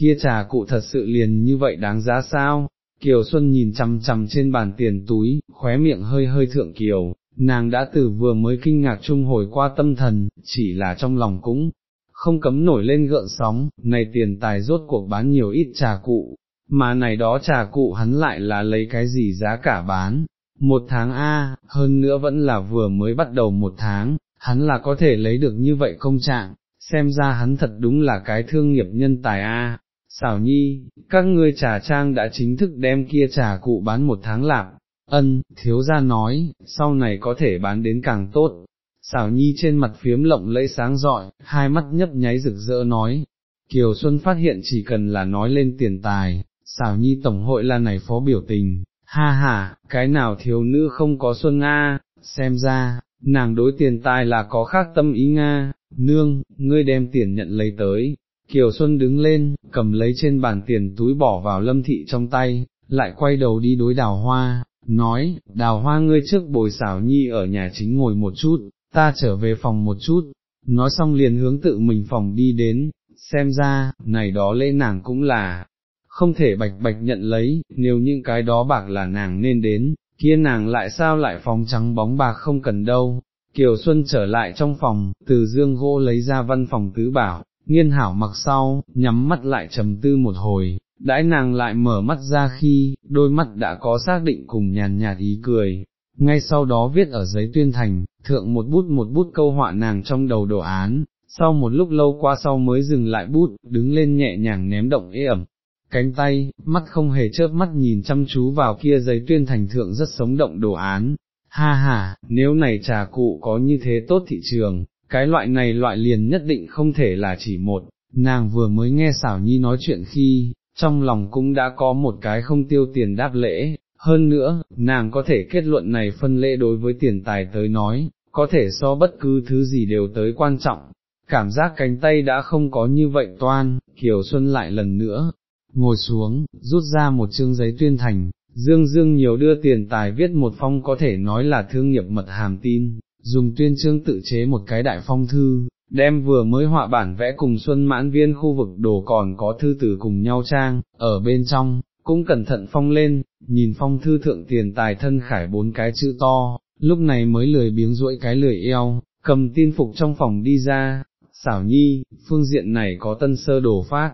kia trà cụ thật sự liền như vậy đáng giá sao? Kiều Xuân nhìn chằm chằm trên bàn tiền túi, khóe miệng hơi hơi thượng kiều, nàng đã từ vừa mới kinh ngạc chung hồi qua tâm thần, chỉ là trong lòng cũng không cấm nổi lên gợn sóng, này tiền tài rốt cuộc bán nhiều ít trà cụ, mà này đó trà cụ hắn lại là lấy cái gì giá cả bán, một tháng hơn nữa vẫn là vừa mới bắt đầu một tháng, hắn là có thể lấy được như vậy công trạng, xem ra hắn thật đúng là cái thương nghiệp nhân tài Xảo Nhi, các ngươi trà trang đã chính thức đem kia trà cụ bán 1 tháng lạp, thiếu gia nói, sau này có thể bán đến càng tốt. Xảo Nhi trên mặt phiếm lộng lẫy sáng rọi, hai mắt nhấp nháy rực rỡ nói. Kiều Xuân phát hiện chỉ cần là nói lên tiền tài, Xảo Nhi tổng hội là này phó biểu tình, ha ha, cái nào thiếu nữ không có xuân nga, xem ra, nàng đối tiền tài là có khác tâm ý nga. Nương, ngươi đem tiền nhận lấy tới. Kiều Xuân đứng lên, cầm lấy trên bàn tiền túi bỏ vào Lâm thị trong tay, lại quay đầu đi đối Đào Hoa, nói, Đào Hoa ngươi trước bồi Xảo Nhi ở nhà chính ngồi một chút, ta trở về phòng một chút, nói xong liền hướng tự mình phòng đi đến, xem ra, này đó lễ nàng cũng là không thể bạch bạch nhận lấy, nếu những cái đó bạc là nàng nên đến, kia nàng lại sao lại phòng trắng bóng bạc không cần đâu. Kiều Xuân trở lại trong phòng, từ dương gỗ lấy ra văn phòng tứ bảo. Nghiên hảo mặc sau, nhắm mắt lại trầm tư một hồi, đãi nàng lại mở mắt ra khi, đôi mắt đã có xác định cùng nhàn nhạt ý cười, ngay sau đó viết ở giấy tuyên thành, thượng một bút câu họa nàng trong đầu đồ án, sau một lúc lâu qua sau mới dừng lại bút, đứng lên nhẹ nhàng ném động ê ẩm, cánh tay, mắt không hề chớp mắt nhìn chăm chú vào kia giấy tuyên thành thượng rất sống động đồ án, ha ha, nếu này trà cụ có như thế tốt thị trường. Cái loại này loại liền nhất định không thể là chỉ một, nàng vừa mới nghe Xảo Nhi nói chuyện khi, trong lòng cũng đã có một cái không tiêu tiền đáp lễ, hơn nữa, nàng có thể kết luận này phân lễ đối với tiền tài tới nói, có thể so bất cứ thứ gì đều tới quan trọng, cảm giác cánh tay đã không có như vậy toan. Kiều Xuân lại lần nữa, ngồi xuống, rút ra một chương giấy tuyên thành, dương nhiều đưa tiền tài viết một phong có thể nói là thương nghiệp mật hàm tin. dùng tuyên chương tự chế một cái đại phong thư, đem vừa mới họa bản vẽ cùng Xuân Mãn Viên khu vực đồ còn có thư từ cùng nhau trang, ở bên trong, cũng cẩn thận phong lên, nhìn phong thư thượng tiền tài thân khải bốn cái chữ to, lúc này mới lười biếng duỗi cái lười eo, cầm tin phục trong phòng đi ra. Xảo Nhi, phương diện này có tân sơ đồ phát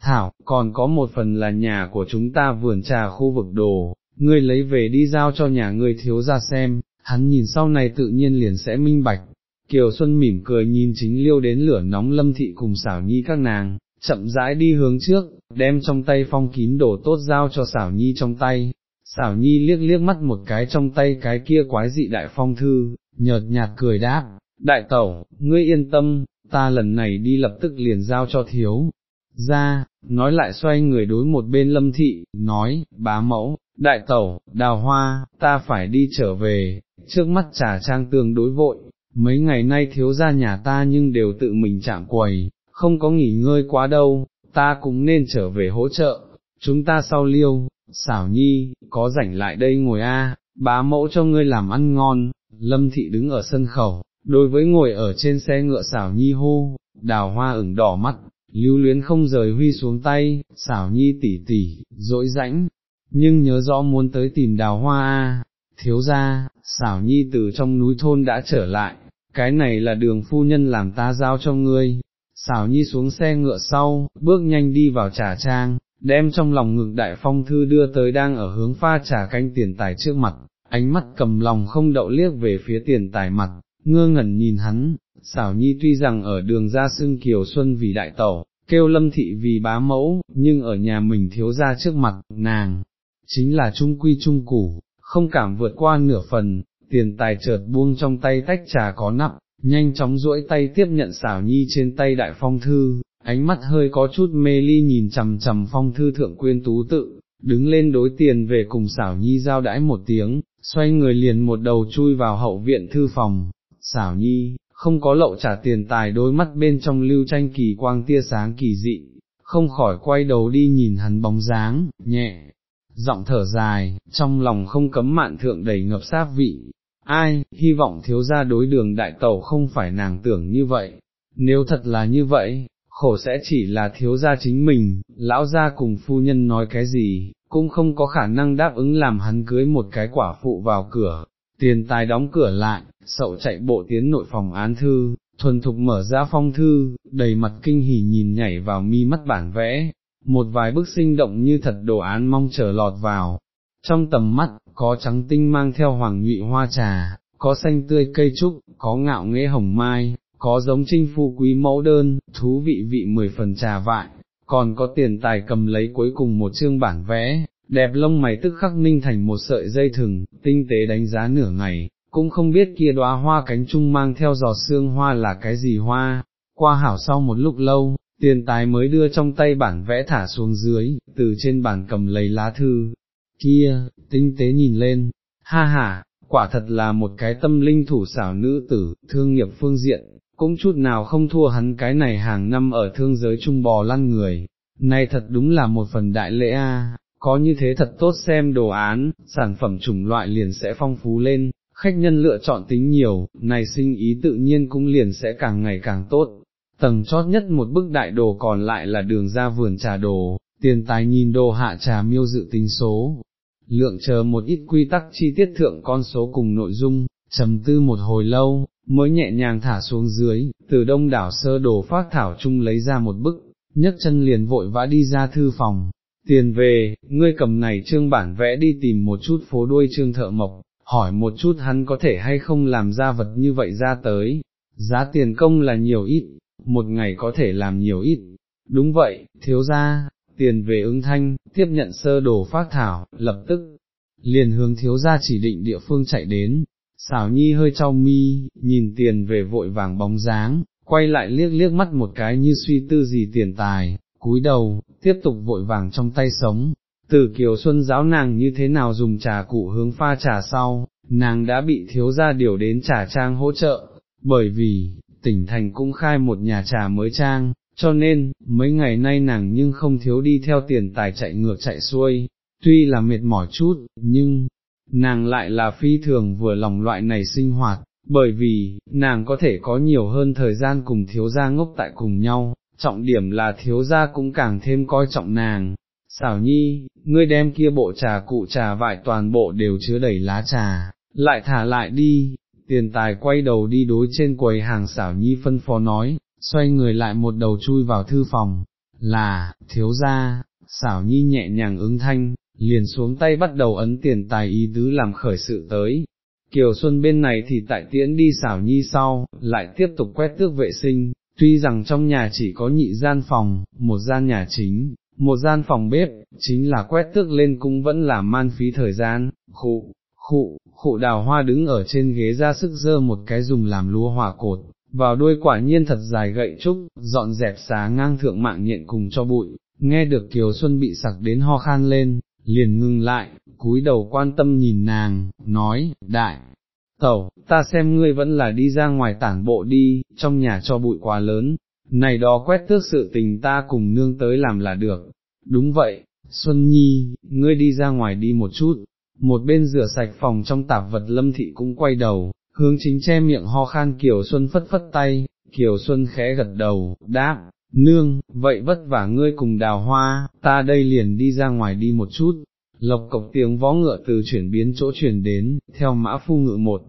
thảo, còn có một phần là nhà của chúng ta vườn trà khu vực đồ, ngươi lấy về đi giao cho nhà ngươi thiếu gia xem, hắn nhìn sau này tự nhiên liền sẽ minh bạch. Kiều Xuân mỉm cười nhìn chính liêu đến lửa nóng Lâm thị cùng Xảo Nhi các nàng, chậm rãi đi hướng trước, đem trong tay phong kín đồ tốt giao cho Xảo Nhi trong tay. Xảo Nhi liếc mắt một cái trong tay cái kia quái dị đại phong thư, nhợt nhạt cười đáp, đại tẩu, ngươi yên tâm, ta lần này đi lập tức liền giao cho thiếu gia. Nói lại xoay người đối một bên Lâm thị, nói, bá mẫu, đại tẩu, đào hoa, ta phải đi trở về, trước mắt trà trang tương đối vội, mấy ngày nay thiếu gia nhà ta nhưng đều tự mình chạm quầy, không có nghỉ ngơi quá đâu, ta cũng nên trở về hỗ trợ, chúng ta sau liêu. Xảo Nhi, có rảnh lại đây ngồi a, bá mẫu cho ngươi làm ăn ngon. Lâm thị đứng ở sân khẩu, đối với ngồi ở trên xe ngựa Xảo Nhi hô. Đào hoa ửng đỏ mắt, lưu luyến không rời huy xuống tay, Xảo Nhi tỉ tỉ, dỗi rãnh, nhưng nhớ rõ muốn tới tìm đào hoa a. Thiếu gia, Xảo Nhi từ trong núi thôn đã trở lại, cái này là đường phu nhân làm ta giao cho ngươi. Xảo Nhi xuống xe ngựa sau, bước nhanh đi vào trà trang, đem trong lòng ngực đại phong thư đưa tới đang ở hướng pha trà canh tiền tài trước mặt, ánh mắt cầm lòng không đậu liếc về phía tiền tài mặt, ngơ ngẩn nhìn hắn. Xảo Nhi tuy rằng ở đường ra xưng Kiều Xuân vì đại tẩu, kêu Lâm thị vì bá mẫu, nhưng ở nhà mình thiếu gia trước mặt, nàng chính là trung quy trung củ, không cảm vượt qua nửa phần. Tiền tài chợt buông trong tay tách trà có nắp, nhanh chóng duỗi tay tiếp nhận Xảo Nhi trên tay đại phong thư, ánh mắt hơi có chút mê ly nhìn chằm chằm phong thư thượng quyên tú tự, đứng lên đối tiền về cùng Xảo Nhi giao đãi một tiếng, xoay người liền một đầu chui vào hậu viện thư phòng. Xảo Nhi, không có lậu trả tiền tài đôi mắt bên trong lưu tranh kỳ quang tia sáng kỳ dị, không khỏi quay đầu đi nhìn hắn bóng dáng, nhẹ giọng thở dài, trong lòng không cấm mạn thượng đầy ngập sát vị. Ai, hy vọng thiếu gia đối đường đại tẩu không phải nàng tưởng như vậy, nếu thật là như vậy, khổ sẽ chỉ là thiếu gia chính mình, lão gia cùng phu nhân nói cái gì, cũng không có khả năng đáp ứng làm hắn cưới một cái quả phụ vào cửa. Tiền tài đóng cửa lại, sậu chạy bộ tiến nội phòng án thư, thuần thục mở ra phong thư, đầy mặt kinh hỉ nhìn nhảy vào mi mắt bản vẽ, một vài bức sinh động như thật đồ án mong chờ lọt vào trong tầm mắt, có trắng tinh mang theo hoàng nhụy hoa trà, có xanh tươi cây trúc, có ngạo nghễ hồng mai, có giống trinh phu quý mẫu đơn, thú vị vị mười phần trà vại, còn có tiền tài cầm lấy cuối cùng một chương bản vẽ, đẹp lông mày tức khắc ninh thành một sợi dây thừng, tinh tế đánh giá nửa ngày, cũng không biết kia đóa hoa cánh trung mang theo giò xương hoa là cái gì hoa. Qua hảo sau một lúc lâu, tiền tài mới đưa trong tay bản vẽ thả xuống dưới, từ trên bàn cầm lấy lá thư kia, tinh tế nhìn lên, ha ha, quả thật là một cái tâm linh thủ xảo nữ tử, thương nghiệp phương diện, cũng chút nào không thua hắn cái này hàng năm ở thương giới trung bò lăn người. Này thật đúng là một phần đại lễ a, có như thế thật tốt xem đồ án, sản phẩm chủng loại liền sẽ phong phú lên, khách nhân lựa chọn tính nhiều, này sinh ý tự nhiên cũng liền sẽ càng ngày càng tốt. Tầng chót nhất một bức đại đồ còn lại là đường ra vườn trà đồ, tiền tài nhìn đồ hạ trà miêu dự tính số lượng chờ một ít quy tắc chi tiết thượng con số cùng nội dung, trầm tư một hồi lâu, mới nhẹ nhàng thả xuống dưới, từ đông đảo sơ đồ phát thảo chung lấy ra một bức, nhấc chân liền vội vã đi ra thư phòng. Tiền về, ngươi cầm này trương bản vẽ đi tìm một chút phố đuôi Trương thợ mộc, hỏi một chút hắn có thể hay không làm ra vật như vậy ra tới, giá tiền công là nhiều ít, một ngày có thể làm nhiều ít. Đúng vậy, thiếu gia. Tiền về ứng thanh, tiếp nhận sơ đồ phát thảo, lập tức liền hướng thiếu gia chỉ định địa phương chạy đến. Xảo Nhi hơi trao mi, nhìn tiền về vội vàng bóng dáng, quay lại liếc mắt một cái như suy tư gì tiền tài, cúi đầu, tiếp tục vội vàng trong tay sống. Từ Kiều Xuân giáo nàng như thế nào dùng trà cụ hướng pha trà sau, nàng đã bị thiếu gia điều đến trà trang hỗ trợ, bởi vì tỉnh thành cũng khai một nhà trà mới trang, cho nên mấy ngày nay nàng nhưng không thiếu đi theo tiền tài chạy ngược chạy xuôi. Tuy là mệt mỏi chút, nhưng nàng lại là phi thường vừa lòng loại này sinh hoạt, bởi vì, nàng có thể có nhiều hơn thời gian cùng thiếu gia ngốc tại cùng nhau, trọng điểm là thiếu gia cũng càng thêm coi trọng nàng. Xảo Nhi, ngươi đem kia bộ trà cụ trà vải toàn bộ đều chứa đầy lá trà, lại thả lại đi. Tiền Tài quay đầu đi đối trên quầy hàng Xảo Nhi phân phó nói, xoay người lại một đầu chui vào thư phòng. Là, thiếu gia. Xảo Nhi nhẹ nhàng ứng thanh, liền xuống tay bắt đầu ấn Tiền Tài ý tứ làm khởi sự tới. Kiều Xuân bên này thì tại tiễn đi Xảo Nhi sau, lại tiếp tục quét tước vệ sinh, tuy rằng trong nhà chỉ có nhị gian phòng, một gian nhà chính, một gian phòng bếp, chính là quét tước lên cũng vẫn là man phí thời gian. Khụ Đào Hoa đứng ở trên ghế ra sức giơ một cái dùng làm lúa hỏa cột, vào đuôi quả nhiên thật dài gậy trúc, dọn dẹp xá ngang thượng mạng nhện cùng cho bụi, nghe được Kiều Xuân bị sặc đến ho khan lên, liền ngừng lại, cúi đầu quan tâm nhìn nàng, nói, đại tẩu, ta xem ngươi vẫn là đi ra ngoài tản bộ đi, trong nhà cho bụi quá lớn, này đó quét tước sự tình ta cùng nương tới làm là được. Đúng vậy, Xuân Nhi, ngươi đi ra ngoài đi một chút. Một bên rửa sạch phòng trong tạp vật Lâm thị cũng quay đầu, hướng chính che miệng ho khan Kiều Xuân phất phất tay. Kiều Xuân khẽ gật đầu, đáp, nương, vậy vất vả ngươi cùng Đào Hoa, ta đây liền đi ra ngoài đi một chút. Lộc cộc tiếng vó ngựa từ chuyển biến chỗ chuyển đến, theo mã phu ngựa một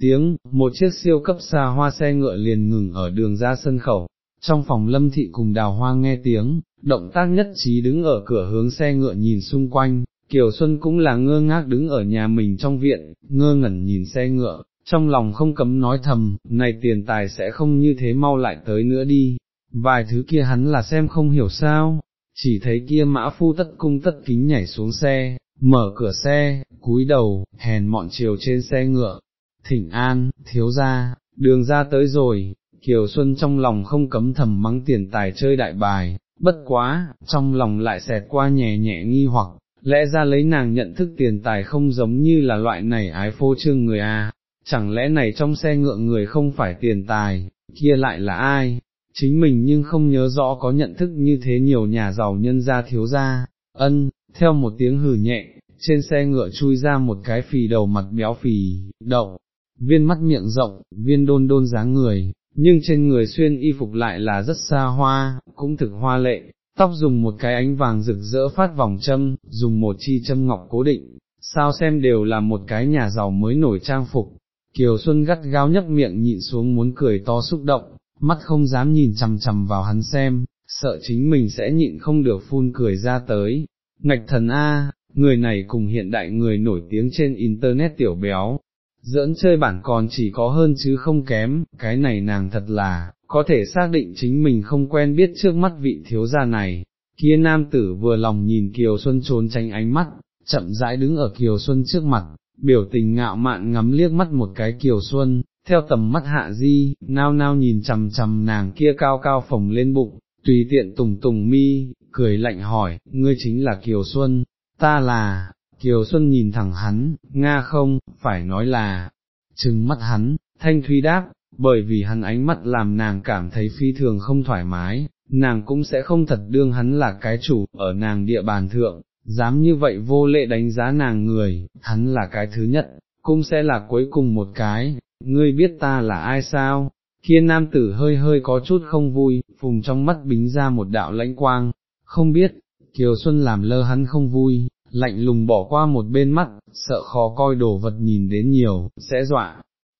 tiếng, một chiếc siêu cấp xa hoa xe ngựa liền ngừng ở đường ra sân khẩu. Trong phòng Lâm thị cùng Đào Hoa nghe tiếng, động tác nhất trí đứng ở cửa hướng xe ngựa nhìn xung quanh. Kiều Xuân cũng là ngơ ngác đứng ở nhà mình trong viện, ngơ ngẩn nhìn xe ngựa, trong lòng không cấm nói thầm, này Tiền Tài sẽ không như thế mau lại tới nữa đi, vài thứ kia hắn là xem không hiểu sao. Chỉ thấy kia mã phu tất cung tất kính nhảy xuống xe, mở cửa xe, cúi đầu, hèn mọn chiều trên xe ngựa, thỉnh an, thiếu gia, đường ra tới rồi. Kiều Xuân trong lòng không cấm thầm mắng Tiền Tài chơi đại bài, bất quá, trong lòng lại xẹt qua nhẹ nhẹ nghi hoặc. Lẽ ra lấy nàng nhận thức Tiền Tài không giống như là loại này ái phô trương người à, chẳng lẽ này trong xe ngựa người không phải Tiền Tài, kia lại là ai? Chính mình nhưng không nhớ rõ có nhận thức như thế nhiều nhà giàu nhân gia thiếu gia. Ân, theo một tiếng hừ nhẹ, trên xe ngựa chui ra một cái phì đầu mặt béo phì, đậu, viên mắt miệng rộng, viên đôn đôn dáng người, nhưng trên người xuyên y phục lại là rất xa hoa, cũng thực hoa lệ. Tóc dùng một cái ánh vàng rực rỡ phát vòng châm, dùng một chi châm ngọc cố định, sao xem đều là một cái nhà giàu mới nổi trang phục. Kiều Xuân gắt gao nhấp miệng nhịn xuống muốn cười to xúc động, mắt không dám nhìn chằm chằm vào hắn xem, sợ chính mình sẽ nhịn không được phun cười ra tới. Ngạch thần a, người này cùng hiện đại người nổi tiếng trên internet tiểu béo, giỡn chơi bản còn chỉ có hơn chứ không kém, cái này nàng thật là... Có thể xác định chính mình không quen biết trước mắt vị thiếu gia này. Kia nam tử vừa lòng nhìn Kiều Xuân trốn tránh ánh mắt, chậm rãi đứng ở Kiều Xuân trước mặt, biểu tình ngạo mạn ngắm liếc mắt một cái Kiều Xuân, theo tầm mắt hạ di, nao nao nhìn chằm chằm nàng kia cao cao phồng lên bụng, tùy tiện tùng tùng mi, cười lạnh hỏi, ngươi chính là Kiều Xuân? Ta là... Kiều Xuân nhìn thẳng hắn, nga không, phải nói là... Trừng mắt hắn, thanh thúy đáp. Bởi vì hắn ánh mắt làm nàng cảm thấy phi thường không thoải mái, nàng cũng sẽ không thật đương hắn là cái chủ, ở nàng địa bàn thượng, dám như vậy vô lễ đánh giá nàng người, hắn là cái thứ nhất, cũng sẽ là cuối cùng một cái. Ngươi biết ta là ai sao? Kia nam tử hơi hơi có chút không vui, vùng trong mắt bính ra một đạo lãnh quang, không biết. Kiều Xuân làm lơ hắn không vui, lạnh lùng bỏ qua một bên mắt, sợ khó coi đồ vật nhìn đến nhiều, sẽ dọa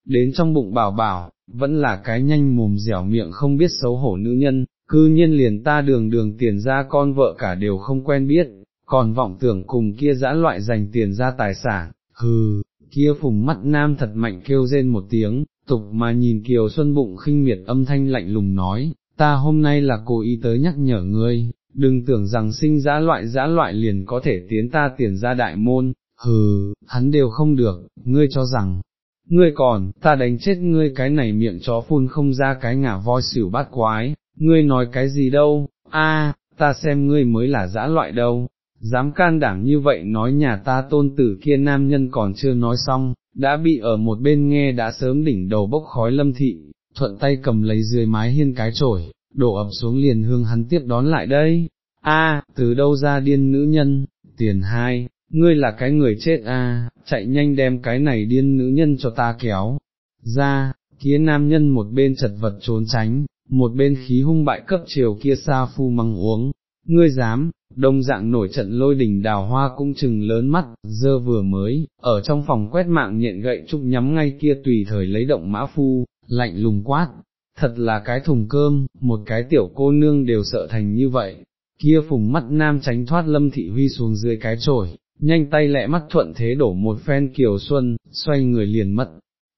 đến trong bụng bảo bảo, vẫn là cái nhanh mồm dẻo miệng không biết xấu hổ nữ nhân, cư nhiên liền ta đường đường Tiền gia con vợ cả đều không quen biết, còn vọng tưởng cùng kia dã loại giành Tiền gia tài sản. Hừ, kia phùng mắt nam thật mạnh kêu rên một tiếng, tục mà nhìn Kiều Xuân bụng khinh miệt âm thanh lạnh lùng nói, ta hôm nay là cố ý tới nhắc nhở ngươi, đừng tưởng rằng sinh dã loại liền có thể tiến ta Tiền gia đại môn. Hừ, hắn đều không được, ngươi cho rằng ngươi còn, ta đánh chết ngươi cái này miệng chó phun không ra cái ngả voi xỉu bát quái, ngươi nói cái gì đâu, ta xem ngươi mới là dã loại đâu, dám can đảm như vậy nói nhà ta tôn tử. Kia nam nhân còn chưa nói xong, đã bị ở một bên nghe đã sớm đỉnh đầu bốc khói Lâm thị, thuận tay cầm lấy dưới mái hiên cái chổi, đổ ập xuống liền hương hắn tiếp đón lại đây. Từ đâu ra điên nữ nhân? Tiền hai, ngươi là cái người chết chạy nhanh đem cái này điên nữ nhân cho ta kéo ra, kia nam nhân một bên chật vật trốn tránh, một bên khí hung bại cấp chiều kia sa phu mắng uống, ngươi dám, đông dạng nổi trận lôi đình đào hoa cũng chừng lớn mắt, dơ vừa mới, ở trong phòng quét mạng nhện gậy trúc nhắm ngay kia tùy thời lấy động mã phu, lạnh lùng quát, thật là cái thùng cơm, một cái tiểu cô nương đều sợ thành như vậy, kia phùng mắt nam tránh thoát Lâm thị huy xuống dưới cái chổi, nhanh tay lẹ mắt thuận thế đổ một phen Kiều Xuân, xoay người liền mất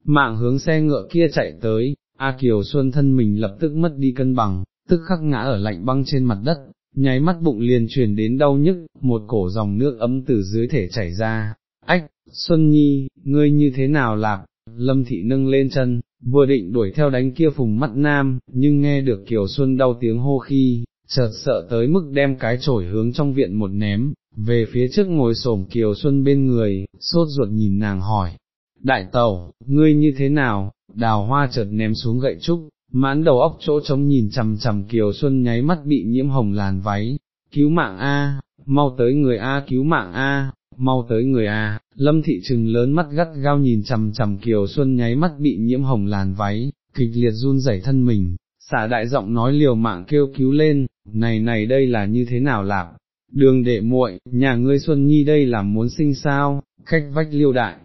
mạng hướng xe ngựa kia chạy tới, A Kiều Xuân thân mình lập tức mất đi cân bằng, tức khắc ngã ở lạnh băng trên mặt đất, nháy mắt bụng liền truyền đến đau nhức, một cổ dòng nước ấm từ dưới thể chảy ra, ách, Xuân Nhi, ngươi như thế nào lạp, Lâm thị nâng lên chân, vừa định đuổi theo đánh kia phùng mắt nam, nhưng nghe được Kiều Xuân đau tiếng hô khi, chợt sợ tới mức đem cái chổi hướng trong viện một ném, về phía trước ngồi xổm Kiều Xuân bên người, sốt ruột nhìn nàng hỏi, đại tẩu, ngươi như thế nào, đào hoa chợt ném xuống gậy trúc, mãn đầu óc chỗ trống nhìn chằm chằm Kiều Xuân nháy mắt bị nhiễm hồng làn váy, cứu mạng A, mau tới người A, cứu mạng A, mau tới người A, Lâm thị trừng lớn mắt gắt gao nhìn chằm chằm Kiều Xuân nháy mắt bị nhiễm hồng làn váy, kịch liệt run rẩy thân mình, xả đại giọng nói liều mạng kêu cứu lên, này đây là như thế nào lạp, đường đệ muội, nhà ngươi Xuân Nhi đây là muốn sinh sao, khách vách Liêu đại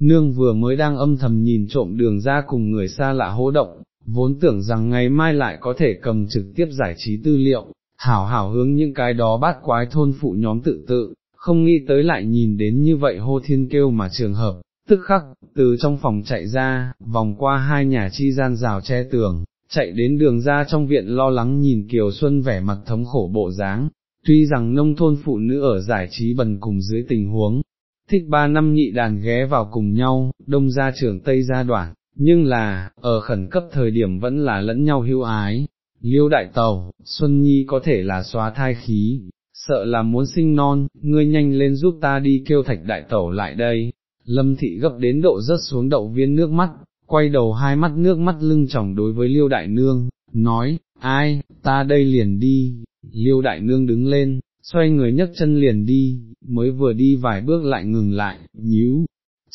nương vừa mới đang âm thầm nhìn trộm đường ra cùng người xa lạ hỗ động, vốn tưởng rằng ngày mai lại có thể cầm trực tiếp giải trí tư liệu, hảo hảo hướng những cái đó bát quái thôn phụ nhóm tự, không nghĩ tới lại nhìn đến như vậy hô thiên kêu mà trường hợp, tức khắc, từ trong phòng chạy ra, vòng qua hai nhà chi gian rào che tường, chạy đến đường ra trong viện lo lắng nhìn Kiều Xuân vẻ mặt thống khổ bộ dáng, tuy rằng nông thôn phụ nữ ở giải trí bần cùng dưới tình huống, thích ba năm nhị đàn ghé vào cùng nhau, đông ra trưởng tây ra đoạn, nhưng là, ở khẩn cấp thời điểm vẫn là lẫn nhau hữu ái, Liêu đại tẩu, Xuân Nhi có thể là xóa thai khí, sợ là muốn sinh non, ngươi nhanh lên giúp ta đi kêu Thạch đại tẩu lại đây, Lâm thị gấp đến độ rớt xuống đậu viên nước mắt, quay đầu hai mắt nước mắt lưng tròng đối với Liêu đại nương, nói, ai, ta đây liền đi, Liêu đại nương đứng lên, xoay người nhấc chân liền đi, mới vừa đi vài bước lại ngừng lại, nhíu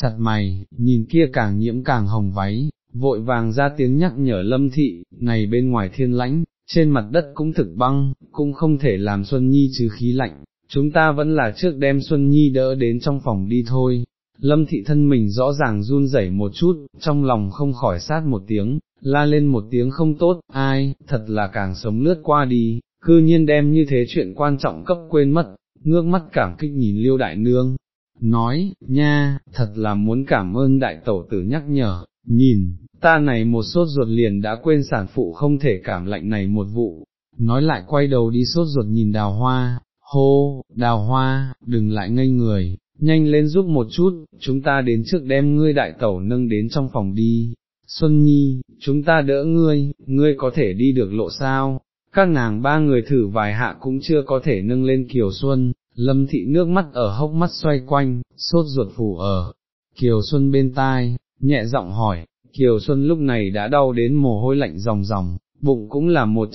chặt mày, nhìn kia càng nhiễm càng hồng váy, vội vàng ra tiếng nhắc nhở Lâm thị, này bên ngoài thiên lãnh, trên mặt đất cũng thực băng, cũng không thể làm Xuân Nhi trừ khí lạnh, chúng ta vẫn là trước đem Xuân Nhi đỡ đến trong phòng đi thôi, Lâm thị thân mình rõ ràng run rẩy một chút, trong lòng không khỏi sát một tiếng, la lên một tiếng không tốt, ai, thật là càng sống lướt qua đi, cư nhiên đem như thế chuyện quan trọng cấp quên mất, ngước mắt cảm kích nhìn Liêu đại nương, nói, nha, thật là muốn cảm ơn đại tẩu tử nhắc nhở, nhìn, ta này một sốt ruột liền đã quên sản phụ không thể cảm lạnh này một vụ, nói lại quay đầu đi sốt ruột nhìn đào hoa, hô, đào hoa, đừng lại ngây người, nhanh lên giúp một chút, chúng ta đến trước đem ngươi đại tẩu nâng đến trong phòng đi, Xuân Nhi, chúng ta đỡ ngươi, ngươi có thể đi được lộ sao? Các nàng ba người thử vài hạ cũng chưa có thể nâng lên Kiều Xuân, Lâm thị nước mắt ở hốc mắt xoay quanh, sốt ruột phủ ở Kiều Xuân bên tai, nhẹ giọng hỏi, Kiều Xuân lúc này đã đau đến mồ hôi lạnh ròng ròng, bụng cũng là một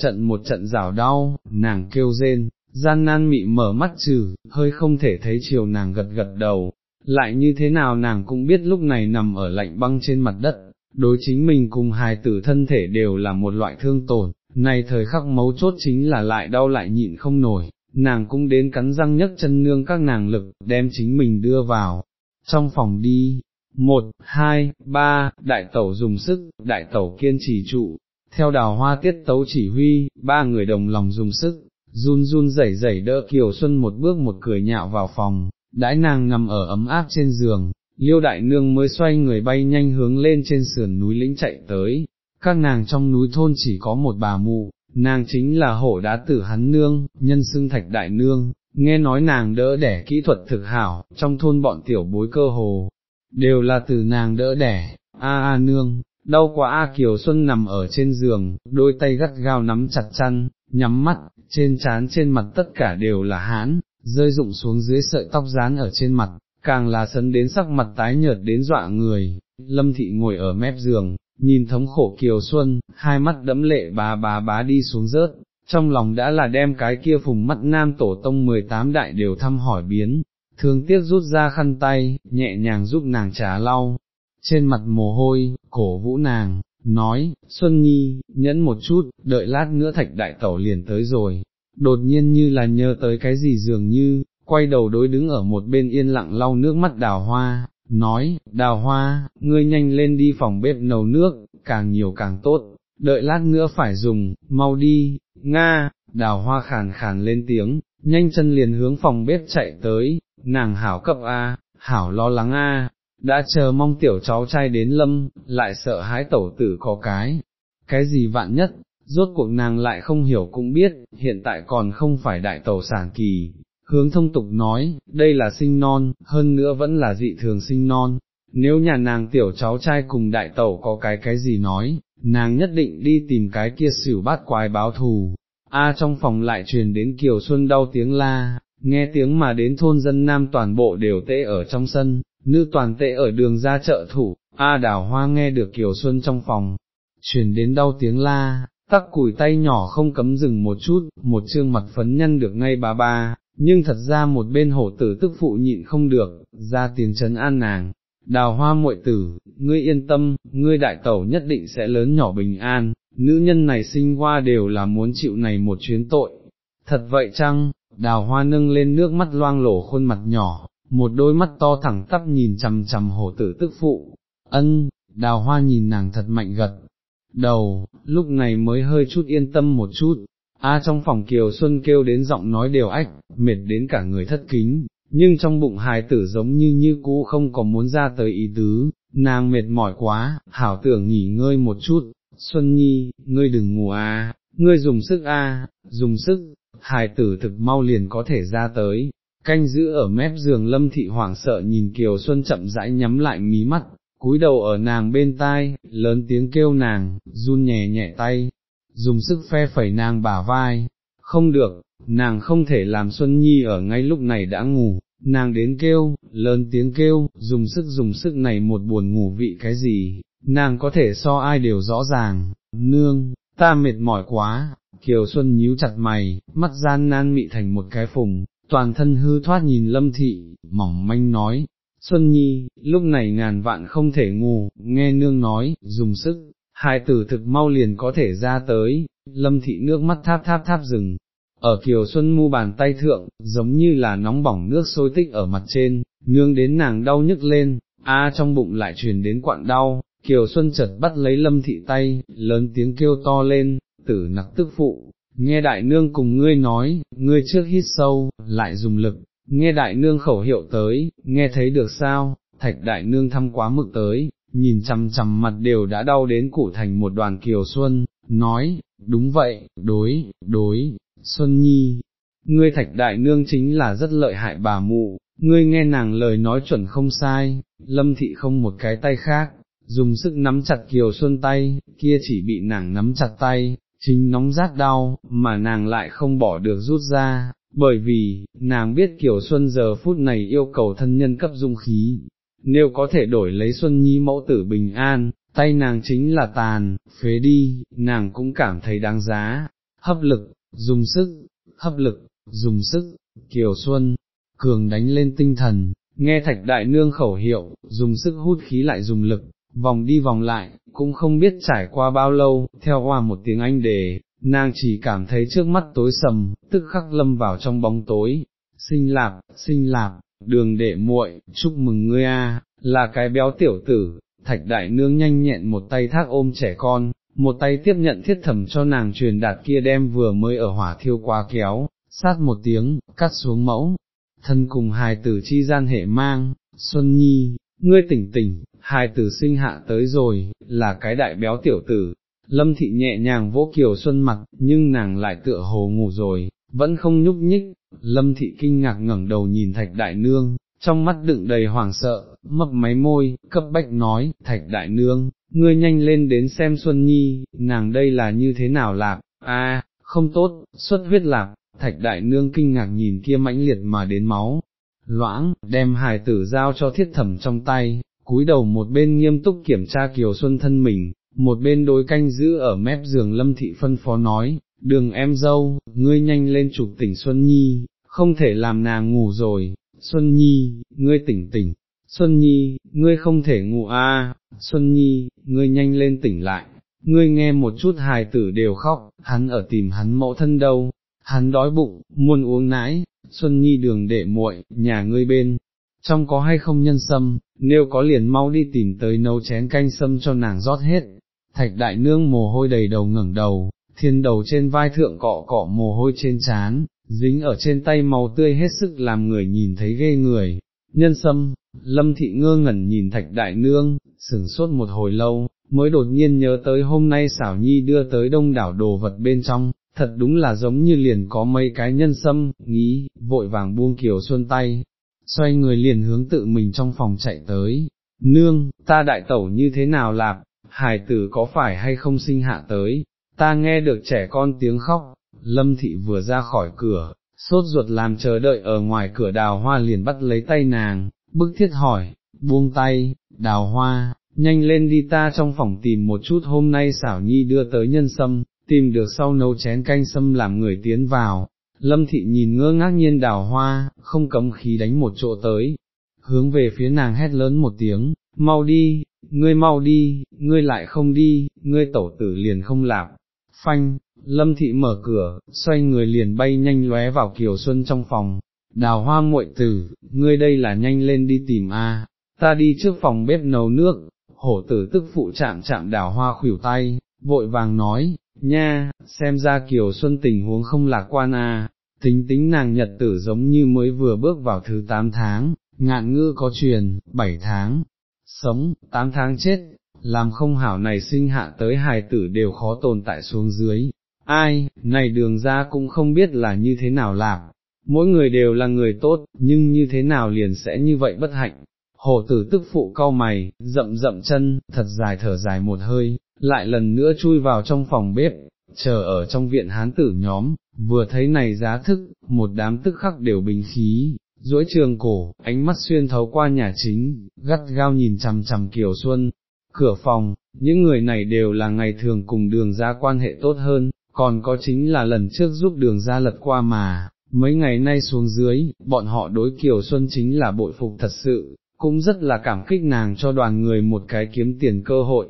trận rảo đau, nàng kêu rên, gian nan mị mở mắt trừ, hơi không thể thấy chiều nàng gật gật đầu, lại như thế nào nàng cũng biết lúc này nằm ở lạnh băng trên mặt đất, đối chính mình cùng hài tử thân thể đều là một loại thương tổn. Này thời khắc mấu chốt chính là lại đau lại nhịn không nổi, nàng cũng đến cắn răng nhấc chân nương các nàng lực, đem chính mình đưa vào, trong phòng đi, 1, 2, 3, đại tẩu dùng sức, đại tẩu kiên trì trụ, theo đào hoa tiết tấu chỉ huy, ba người đồng lòng dùng sức, run run rẩy rẩy đỡ Kiều Xuân một bước một cười nhạo vào phòng, đãi nàng nằm ở ấm áp trên giường, Liêu đại nương mới xoay người bay nhanh hướng lên trên sườn núi lĩnh chạy tới. Các nàng trong núi thôn chỉ có một bà mụ, nàng chính là hổ đá tử hắn nương, nhân xưng Thạch đại nương, nghe nói nàng đỡ đẻ kỹ thuật thực hảo, trong thôn bọn tiểu bối cơ hồ, đều là từ nàng đỡ đẻ, a nương, đau quá a. Kiều Xuân nằm ở trên giường, đôi tay gắt gao nắm chặt chăn, nhắm mắt, trên trán trên mặt tất cả đều là hãn, rơi rụng xuống dưới sợi tóc dán ở trên mặt, càng là sấn đến sắc mặt tái nhợt đến dọa người, Lâm thị ngồi ở mép giường. Nhìn thống khổ Kiều Xuân, hai mắt đẫm lệ bá đi xuống rớt, trong lòng đã là đem cái kia phùng mắt nam tổ tông 18 đại đều thăm hỏi biến, thương tiếc rút ra khăn tay, nhẹ nhàng giúp nàng trà lau, trên mặt mồ hôi, cổ vũ nàng, nói, Xuân Nhi, nhẫn một chút, đợi lát nữa Thạch đại tẩu liền tới rồi. Đột nhiên như là nhớ tới cái gì dường như, quay đầu đối đứng ở một bên yên lặng lau nước mắt Đào Hoa, nói, Đào Hoa, ngươi nhanh lên đi phòng bếp nấu nước, càng nhiều càng tốt, đợi lát nữa phải dùng, mau đi. Nga, Đào Hoa khàn khàn lên tiếng, nhanh chân liền hướng phòng bếp chạy tới, nàng hảo cấp a, hảo lo lắng a, đã chờ mong tiểu cháu trai đến lâm, lại sợ hãi tẩu tử có cái gì vạn nhất, rốt cuộc nàng lại không hiểu cũng biết, hiện tại còn không phải đại tẩu sản kỳ, hướng thông tục nói, đây là sinh non, hơn nữa vẫn là dị thường sinh non, nếu nhà nàng tiểu cháu trai cùng đại tẩu có cái gì nói, nàng nhất định đi tìm cái kia xỉu bát quái báo thù. A, trong phòng lại truyền đến Kiều Xuân đau tiếng la, nghe tiếng mà đến thôn dân nam toàn bộ đều tê ở trong sân, nữ toàn tê ở đường ra chợ thủ. A, Đào Hoa nghe được Kiều Xuân trong phòng truyền đến đau tiếng la, tắc củi tay nhỏ không cấm dừng một chút, một trương mặt phấn nhân được ngay ba, nhưng thật ra một bên hổ tử tức phụ nhịn không được, ra tiếng trấn an nàng, Đào Hoa muội tử, ngươi yên tâm, ngươi đại tẩu nhất định sẽ lớn nhỏ bình an, nữ nhân này sinh qua đều là muốn chịu này một chuyến tội. Thật vậy chăng? Đào Hoa nâng lên nước mắt loang lổ khuôn mặt nhỏ, một đôi mắt to thẳng tắp nhìn chằm chằm hổ tử tức phụ. Ân, Đào Hoa nhìn nàng thật mạnh gật đầu, lúc này mới hơi chút yên tâm một chút. A, trong phòng Kiều Xuân kêu đến giọng nói đều ách, mệt đến cả người thất kính, nhưng trong bụng hài tử giống như cũ không có muốn ra tới ý tứ, nàng mệt mỏi quá, hảo tưởng nghỉ ngơi một chút. Xuân Nhi, ngươi đừng ngủ à, ngươi dùng sức à, dùng sức, hài tử thực mau liền có thể ra tới. Canh giữ ở mép giường Lâm thị hoảng sợ nhìn Kiều Xuân chậm rãi nhắm lại mí mắt, cúi đầu ở nàng bên tai, lớn tiếng kêu nàng, run nhẹ nhẹ tay, dùng sức phe phẩy nàng bả vai, không được, nàng không thể làm Xuân Nhi ở ngay lúc này đã ngủ, nàng đến kêu, lớn tiếng kêu, dùng sức này một buồn ngủ vị cái gì, nàng có thể so ai đều rõ ràng. Nương, ta mệt mỏi quá. Kiều Xuân nhíu chặt mày, mắt gian nan mị thành một cái phùng, toàn thân hư thoát nhìn Lâm thị, mỏng manh nói, Xuân Nhi, lúc này ngàn vạn không thể ngủ, nghe nương nói, dùng sức, hài tử thực mau liền có thể ra tới. Lâm thị nước mắt tháp dừng ở Kiều Xuân mu bàn tay thượng, giống như là nóng bỏng nước sôi tích ở mặt trên, nương đến nàng đau nhức lên. A, trong bụng lại truyền đến quặn đau, Kiều Xuân chợt bắt lấy Lâm thị tay, lớn tiếng kêu to lên, tử nặc tức phụ, nghe đại nương cùng ngươi nói, ngươi trước hít sâu, lại dùng lực, nghe đại nương khẩu hiệu tới, nghe thấy được sao? Thạch đại nương thăm quá mực tới, nhìn chằm chằm mặt đều đã đau đến củ thành một đoàn Kiều Xuân, nói, đúng vậy, đối, Xuân Nhi, ngươi Thạch đại nương chính là rất lợi hại bà mụ, ngươi nghe nàng lời nói chuẩn không sai. Lâm thị không một cái tay khác, dùng sức nắm chặt Kiều Xuân tay, kia chỉ bị nàng nắm chặt tay, chính nóng rát đau, mà nàng lại không bỏ được rút ra, bởi vì, nàng biết Kiều Xuân giờ phút này yêu cầu thân nhân cấp dung khí, nếu có thể đổi lấy Xuân Nhi mẫu tử bình an, tay nàng chính là tàn, phế đi, nàng cũng cảm thấy đáng giá. Hấp lực, dùng sức, hấp lực, dùng sức. Kiều Xuân cường đánh lên tinh thần, nghe Thạch đại nương khẩu hiệu, dùng sức hút khí lại dùng lực, vòng đi vòng lại, cũng không biết trải qua bao lâu, theo qua một tiếng anh đề, nàng chỉ cảm thấy trước mắt tối sầm, tức khắc lâm vào trong bóng tối. Xinh lạp, đường đệ muội, chúc mừng ngươi a, là cái béo tiểu tử. Thạch đại nương nhanh nhẹn một tay thác ôm trẻ con, một tay tiếp nhận thiết thẩm cho nàng truyền đạt kia đem vừa mới ở hỏa thiêu quá kéo, sát một tiếng, cắt xuống mẫu thân cùng hài tử chi gian hệ mang. Xuân Nhi, ngươi tỉnh, hài tử sinh hạ tới rồi, là cái đại béo tiểu tử. Lâm thị nhẹ nhàng vỗ Kiều Xuân mặt, nhưng nàng lại tựa hồ ngủ rồi, vẫn không nhúc nhích. Lâm thị kinh ngạc ngẩng đầu nhìn Thạch đại nương, trong mắt đựng đầy hoảng sợ, mấp máy môi, cấp bách nói, Thạch đại nương, ngươi nhanh lên đến xem Xuân Nhi, nàng đây là như thế nào lạc, không tốt, xuất huyết lạc. Thạch đại nương kinh ngạc nhìn kia mãnh liệt mà đến máu loãng, đem hài tử giao cho thiết thẩm trong tay, cúi đầu một bên nghiêm túc kiểm tra Kiều Xuân thân mình, một bên đối canh giữ ở mép giường Lâm thị phân phó nói, đường em dâu, ngươi nhanh lên chụp tỉnh Xuân Nhi, không thể làm nàng ngủ rồi. Xuân Nhi, ngươi tỉnh. Xuân Nhi, ngươi không thể ngủ à, Xuân Nhi, ngươi nhanh lên tỉnh lại, ngươi nghe một chút hài tử đều khóc, hắn ở tìm hắn mẫu thân đâu, hắn đói bụng, muốn uống nãi. Xuân Nhi đường đệ muội, nhà ngươi bên trong có hay không nhân sâm, nếu có liền mau đi tìm tới nấu chén canh sâm cho nàng rót hết. Thạch đại nương mồ hôi đầy đầu ngẩng đầu, thiên đầu trên vai thượng cọ cọ mồ hôi trên trán, dính ở trên tay màu tươi hết sức làm người nhìn thấy ghê người. Nhân sâm, Lâm thị ngơ ngẩn nhìn Thạch đại nương, sửng sốt một hồi lâu, mới đột nhiên nhớ tới hôm nay Xảo Nhi đưa tới đông đảo đồ vật bên trong, thật đúng là giống như liền có mấy cái nhân sâm, nghĩ, vội vàng buông Kiều Xuân tay, xoay người liền hướng tự mình trong phòng chạy tới. Nương, ta đại tẩu như thế nào lạp, hài tử có phải hay không sinh hạ tới, ta nghe được trẻ con tiếng khóc. Lâm thị vừa ra khỏi cửa, sốt ruột làm chờ đợi ở ngoài cửa Đào Hoa liền bắt lấy tay nàng, bức thiết hỏi, buông tay, Đào Hoa, nhanh lên đi ta trong phòng tìm một chút hôm nay Xảo Nhi đưa tới nhân sâm, tìm được sau nấu chén canh sâm làm người tiến vào. Lâm thị nhìn ngơ ngác nhiên Đào Hoa, không cấm khí đánh một chỗ tới, hướng về phía nàng hét lớn một tiếng, mau đi, ngươi lại không đi, ngươi tẩu tử liền không lạp. Phanh, Lâm thị mở cửa, xoay người liền bay nhanh lóe vào Kiều Xuân trong phòng. Đào Hoa muội tử, ngươi đây là nhanh lên đi tìm a, ta đi trước phòng bếp nấu nước. Hổ tử tức phụ chạm Đào Hoa khuỷu tay, vội vàng nói, nha, xem ra Kiều Xuân tình huống không lạc quan à, tính nàng nhật tử giống như mới vừa bước vào thứ 8 tháng, ngạn ngữ có truyền, 7 tháng, sống, 8 tháng chết, làm không hảo này sinh hạ tới hài tử đều khó tồn tại xuống dưới, ai, này đường ra cũng không biết là như thế nào làm, mỗi người đều là người tốt, nhưng như thế nào liền sẽ như vậy bất hạnh. Hổ tử tức phụ cau mày, dậm chân, thật dài thở dài một hơi, lại lần nữa chui vào trong phòng bếp, chờ ở trong viện hán tử nhóm, vừa thấy này giá thức, một đám tức khắc đều bình khí, duỗi trường cổ, ánh mắt xuyên thấu qua nhà chính, gắt gao nhìn chằm chằm Kiều Xuân, cửa phòng. Những người này đều là ngày thường cùng đường ra quan hệ tốt hơn, còn có chính là lần trước giúp đường ra lật qua mà, mấy ngày nay xuống dưới, bọn họ đối Kiều Xuân chính là bội phục thật sự, cũng rất là cảm kích nàng cho đoàn người một cái kiếm tiền cơ hội.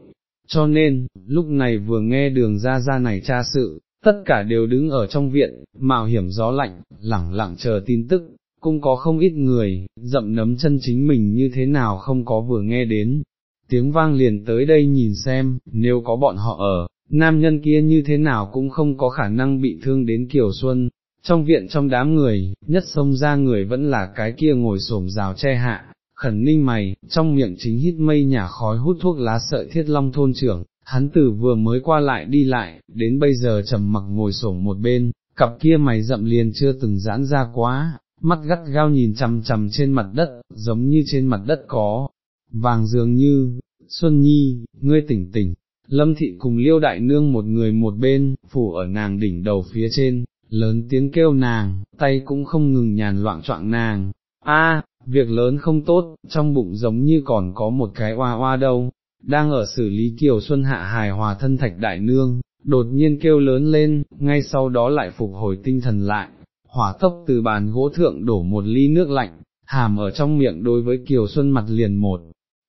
Cho nên, lúc này vừa nghe đường ra ra này tra sự, tất cả đều đứng ở trong viện, mạo hiểm gió lạnh, lẳng lặng chờ tin tức, cũng có không ít người, dậm nấm chân chính mình như thế nào không có vừa nghe đến tiếng vang liền tới đây nhìn xem, nếu có bọn họ ở, nam nhân kia như thế nào cũng không có khả năng bị thương đến Kiều Xuân. Trong viện trong đám người, nhất xông ra người vẫn là cái kia ngồi xổm rào che hạ, khẩn ninh mày, trong miệng chính hít mây nhả khói hút thuốc lá sợi Thiết Long thôn trưởng. Hắn từ vừa mới qua lại đi lại, đến bây giờ trầm mặc ngồi xổm một bên, cặp kia mày rậm liền chưa từng giãn ra quá, mắt gắt gao nhìn chằm chằm trên mặt đất, giống như trên mặt đất có vàng dường như. Xuân Nhi, ngươi tỉnh tỉnh. Lâm thị cùng Liêu đại nương một người một bên, phủ ở nàng đỉnh đầu phía trên, lớn tiếng kêu nàng, tay cũng không ngừng nhàn loạn choạng nàng. A, việc lớn không tốt, trong bụng giống như còn có một cái oa oa đâu. Đang ở xử lý Kiều Xuân hạ hài hòa thân Thạch đại nương, đột nhiên kêu lớn lên, ngay sau đó lại phục hồi tinh thần lại, hỏa tốc từ bàn gỗ thượng đổ một ly nước lạnh, hàm ở trong miệng đối với Kiều Xuân mặt liền một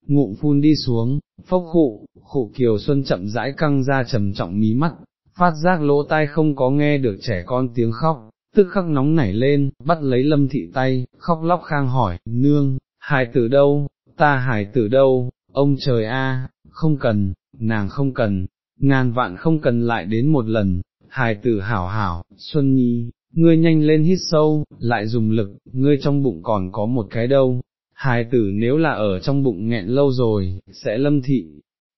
ngụm phun đi xuống, phốc khụ. Kiều Xuân chậm rãi căng ra trầm trọng mí mắt, phát giác lỗ tai không có nghe được trẻ con tiếng khóc, tức khắc nóng nảy lên, bắt lấy Lâm thị tay, khóc lóc khang hỏi, nương, hài tử đâu, ta hài tử đâu, ông trời a, không cần, nàng không cần, ngàn vạn không cần lại đến một lần, hài tử hảo, Xuân Nhi, ngươi nhanh lên hít sâu, lại dùng lực, ngươi trong bụng còn có một cái đâu, hài tử nếu là ở trong bụng nghẹn lâu rồi, sẽ Lâm thị.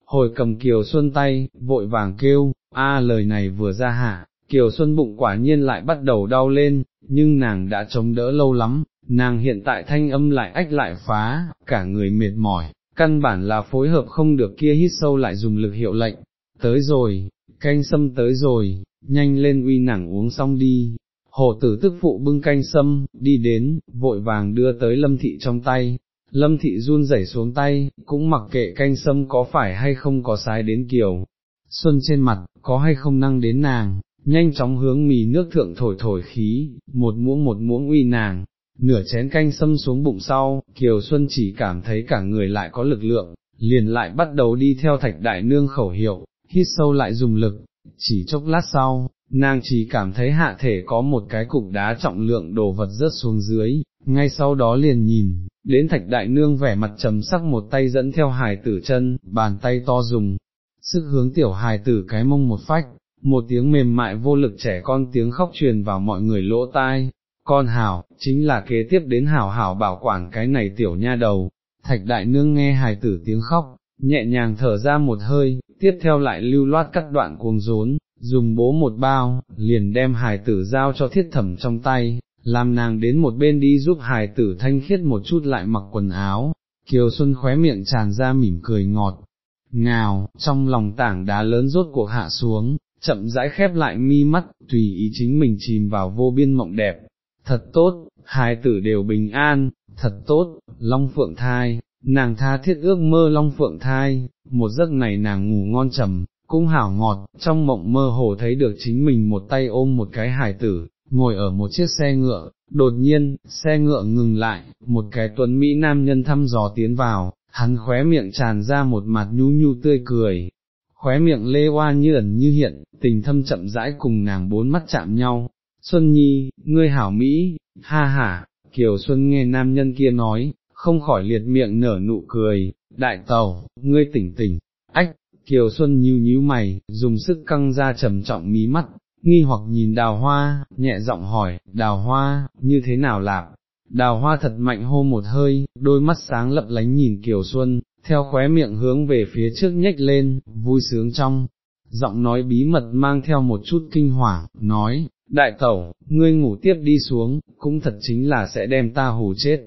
Hồi cầm Kiều Xuân tay, vội vàng kêu, a, lời này vừa ra hạ, Kiều Xuân bụng quả nhiên lại bắt đầu đau lên, nhưng nàng đã chống đỡ lâu lắm, nàng hiện tại thanh âm lại ách lại phá, cả người mệt mỏi, căn bản là phối hợp không được kia hít sâu lại dùng lực hiệu lệnh. Tới rồi, canh sâm tới rồi, nhanh lên uy nàng uống xong đi. Hổ tử tức phụ bưng canh sâm, đi đến, vội vàng đưa tới Lâm thị trong tay. Lâm thị run rẩy xuống tay, cũng mặc kệ canh sâm có phải hay không có sái đến Kiều Xuân trên mặt, có hay không năng đến nàng, nhanh chóng hướng mì nước thượng thổi khí, một muỗng uy nàng. Nửa chén canh sâm xuống bụng sau, Kiều Xuân chỉ cảm thấy cả người lại có lực lượng, liền lại bắt đầu đi theo Thạch Đại Nương khẩu hiệu, hít sâu lại dùng lực, chỉ chốc lát sau, nàng chỉ cảm thấy hạ thể có một cái cục đá trọng lượng đồ vật rớt xuống dưới, ngay sau đó liền nhìn, đến Thạch Đại Nương vẻ mặt trầm sắc một tay dẫn theo hài tử chân, bàn tay to dùng, sức hướng tiểu hài tử cái mông một phách, một tiếng mềm mại vô lực trẻ con tiếng khóc truyền vào mọi người lỗ tai. Con hảo, chính là kế tiếp đến hảo hảo bảo quản cái này tiểu nha đầu. Thạch Đại Nương nghe hài tử tiếng khóc, nhẹ nhàng thở ra một hơi, tiếp theo lại lưu loát cắt đoạn cuồng rốn, dùng bố một bao, liền đem hài tử giao cho Thiết Thẩm trong tay, làm nàng đến một bên đi giúp hài tử thanh khiết một chút lại mặc quần áo. Kiều Xuân khóe miệng tràn ra mỉm cười ngọt ngào, trong lòng tảng đá lớn rốt cuộc hạ xuống, chậm rãi khép lại mi mắt, tùy ý chính mình chìm vào vô biên mộng đẹp. Thật tốt, hài tử đều bình an, thật tốt, Long Phượng thai, nàng tha thiết ước mơ Long Phượng thai, một giấc này nàng ngủ ngon trầm, cũng hảo ngọt, trong mộng mơ hồ thấy được chính mình một tay ôm một cái hài tử, ngồi ở một chiếc xe ngựa, đột nhiên, xe ngựa ngừng lại, một cái tuấn mỹ nam nhân thăm dò tiến vào, hắn khóe miệng tràn ra một mặt nhu nhu tươi cười, khóe miệng lê hoa như ẩn như hiện, tình thâm chậm rãi cùng nàng bốn mắt chạm nhau. Xuân Nhi, ngươi hảo mỹ, ha ha. Kiều Xuân nghe nam nhân kia nói, không khỏi liệt miệng nở nụ cười. Đại tẩu, ngươi tỉnh tỉnh. Ách, Kiều Xuân nhíu nhíu mày, dùng sức căng ra trầm trọng mí mắt, nghi hoặc nhìn Đào Hoa, nhẹ giọng hỏi, Đào Hoa, như thế nào lạp? Đào Hoa thật mạnh hô một hơi, đôi mắt sáng lấp lánh nhìn Kiều Xuân, theo khóe miệng hướng về phía trước nhếch lên, vui sướng trong giọng nói bí mật mang theo một chút kinh hoảng, nói. Đại tẩu, ngươi ngủ tiếp đi xuống, cũng thật chính là sẽ đem ta hù chết.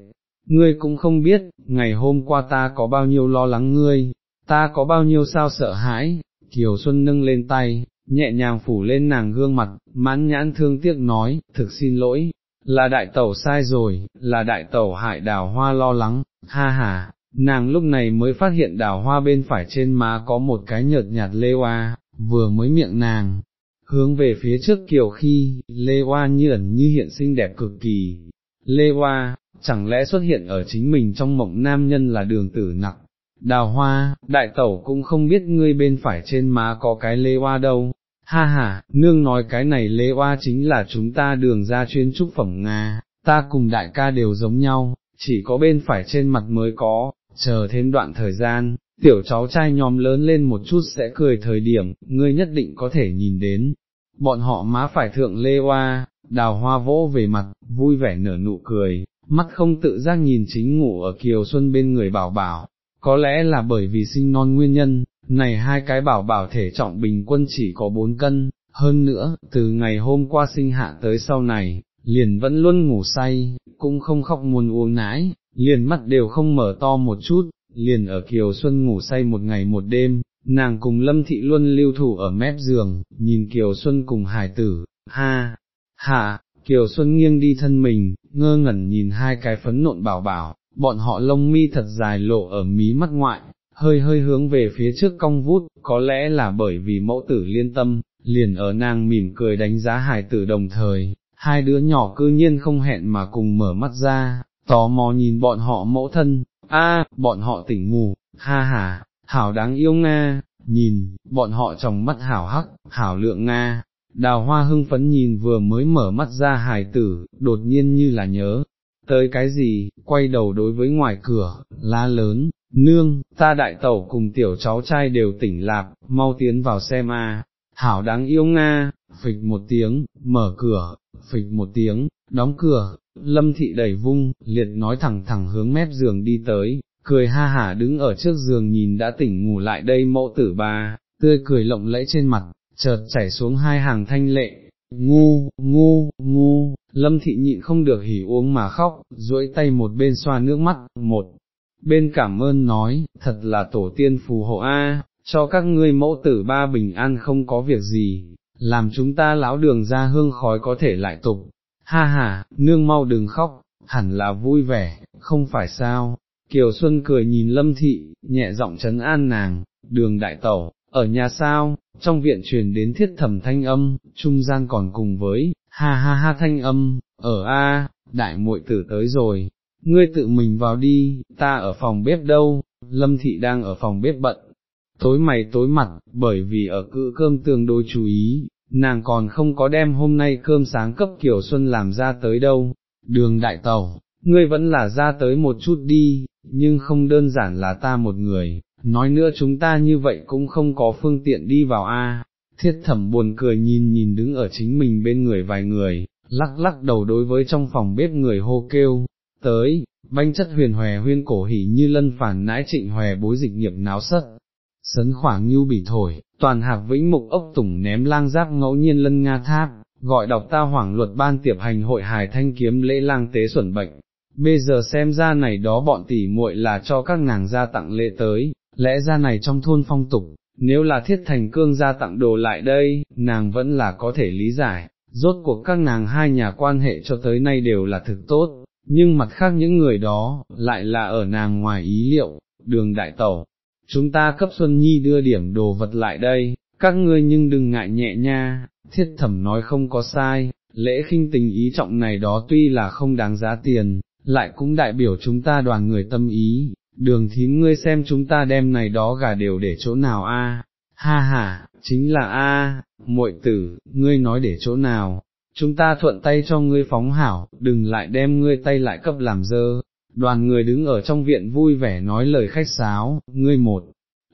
Ngươi cũng không biết, ngày hôm qua ta có bao nhiêu lo lắng ngươi, ta có bao nhiêu sao sợ hãi. Kiều Xuân nâng lên tay, nhẹ nhàng phủ lên nàng gương mặt, mãn nhãn thương tiếc nói, thực xin lỗi, là đại tẩu sai rồi, là đại tẩu hại Đào Hoa lo lắng, ha ha. Nàng lúc này mới phát hiện Đào Hoa bên phải trên má có một cái nhợt nhạt lê oa, vừa mới miệng nàng hướng về phía trước kiều khi, lê hoa như ẩn như hiện xinh đẹp cực kỳ. Lê hoa, chẳng lẽ xuất hiện ở chính mình trong mộng nam nhân là Đường Tử Nặc? Đào Hoa, đại tẩu cũng không biết ngươi bên phải trên má có cái lê hoa đâu, ha ha, nương nói cái này lê hoa chính là chúng ta Đường gia chuyên trúc phẩm Nga, ta cùng đại ca đều giống nhau, chỉ có bên phải trên mặt mới có, chờ thêm đoạn thời gian. Tiểu cháu trai nhóm lớn lên một chút sẽ cười thời điểm, ngươi nhất định có thể nhìn đến, bọn họ má phải thượng lê hoa. Đào Hoa vỗ về mặt, vui vẻ nở nụ cười, mắt không tự giác nhìn chính ngủ ở Kiều Xuân bên người bảo bảo, có lẽ là bởi vì sinh non nguyên nhân, này hai cái bảo bảo thể trọng bình quân chỉ có 4 cân, hơn nữa, từ ngày hôm qua sinh hạ tới sau này, liền vẫn luôn ngủ say, cũng không khóc muốn uống nãi, liền mắt đều không mở to một chút. Liền ở Kiều Xuân ngủ say một ngày một đêm, nàng cùng Lâm thị luôn lưu thủ ở mép giường, nhìn Kiều Xuân cùng hài tử, ha, ha. Kiều Xuân nghiêng đi thân mình, ngơ ngẩn nhìn hai cái phấn nộn bảo bảo, bọn họ lông mi thật dài lộ ở mí mắt ngoại, hơi hơi hướng về phía trước cong vút, có lẽ là bởi vì mẫu tử liên tâm, liền ở nàng mỉm cười đánh giá hài tử đồng thời, hai đứa nhỏ cư nhiên không hẹn mà cùng mở mắt ra, tò mò nhìn bọn họ mẫu thân. A, à, bọn họ tỉnh ngủ, ha ha, hảo đáng yêu Nga, nhìn, bọn họ tròng mắt hảo hắc, hảo lượng Nga. Đào Hoa hưng phấn nhìn vừa mới mở mắt ra hài tử, đột nhiên như là nhớ tới cái gì, quay đầu đối với ngoài cửa, la lớn, nương, ta đại tẩu cùng tiểu cháu trai đều tỉnh lạp, mau tiến vào xem a. À. Hảo đáng yêu Nga, phịch một tiếng, mở cửa, phịch một tiếng, đóng cửa. Lâm thị đẩy vung, liệt nói thẳng hướng mép giường đi tới, cười ha hả đứng ở trước giường nhìn đã tỉnh ngủ lại đây mẫu tử bà, tươi cười lộng lẫy trên mặt, chợt chảy xuống hai hàng thanh lệ, ngu, ngu, ngu. Lâm thị nhịn không được hỉ uống mà khóc, duỗi tay một bên xoa nước mắt, một bên cảm ơn nói, thật là tổ tiên phù hộ a, cho các ngươi mẫu tử ba bình an không có việc gì, làm chúng ta lão Đường ra hương khói có thể lại tục. Ha ha, nương mau đừng khóc, hẳn là vui vẻ, không phải sao? Kiều Xuân cười nhìn Lâm thị, nhẹ giọng trấn an nàng, Đường đại tẩu, ở nhà sao? Trong viện truyền đến Thiết Thẩm thanh âm, trung gian còn cùng với, ha ha ha thanh âm, ở a. đại muội tử tới rồi, ngươi tự mình vào đi, ta ở phòng bếp đâu. Lâm thị đang ở phòng bếp bận, tối mày tối mặt, bởi vì ở cữ cơm tương đối chú ý, nàng còn không có đem hôm nay cơm sáng cấp Kiều Xuân làm ra tới đâu. Đường đại tẩu, ngươi vẫn là ra tới một chút đi, nhưng không đơn giản là ta một người, nói nữa chúng ta như vậy cũng không có phương tiện đi vào a. Thiết Thẩm buồn cười nhìn nhìn đứng ở chính mình bên người vài người, lắc lắc đầu đối với trong phòng bếp người hô kêu, tới, banh chất huyền hòe huyên cổ hỉ như lân phản nãi trịnh hòe bối dịch nghiệp náo sất, sấn khoảng nhu bỉ thổi, toàn hạc vĩnh mục ốc tủng ném lang giáp ngẫu nhiên lân nga tháp, gọi đọc ta hoảng luật ban tiệp hành hội hài thanh kiếm lễ lang tế xuẩn bệnh, bây giờ xem ra này đó bọn tỉ muội là cho các nàng gia tặng lễ tới, lẽ ra này trong thôn phong tục. Nếu là Thiết Thành Cương ra tặng đồ lại đây, nàng vẫn là có thể lý giải, rốt cuộc các nàng hai nhà quan hệ cho tới nay đều là thực tốt, nhưng mặt khác những người đó, lại là ở nàng ngoài ý liệu. Đường đại tẩu, chúng ta cấp Xuân Nhi đưa điểm đồ vật lại đây, các ngươi nhưng đừng ngại nhẹ nha. Thiết Thẩm nói không có sai, lễ khinh tình ý trọng này đó tuy là không đáng giá tiền, lại cũng đại biểu chúng ta đoàn người tâm ý. Đường thím ngươi xem chúng ta đem này đó gà đều để chỗ nào a? À? Ha ha, chính là a, muội tử, ngươi nói để chỗ nào, chúng ta thuận tay cho ngươi phóng hảo, đừng lại đem ngươi tay lại cấp làm dơ. Đoàn người đứng ở trong viện vui vẻ nói lời khách sáo, ngươi một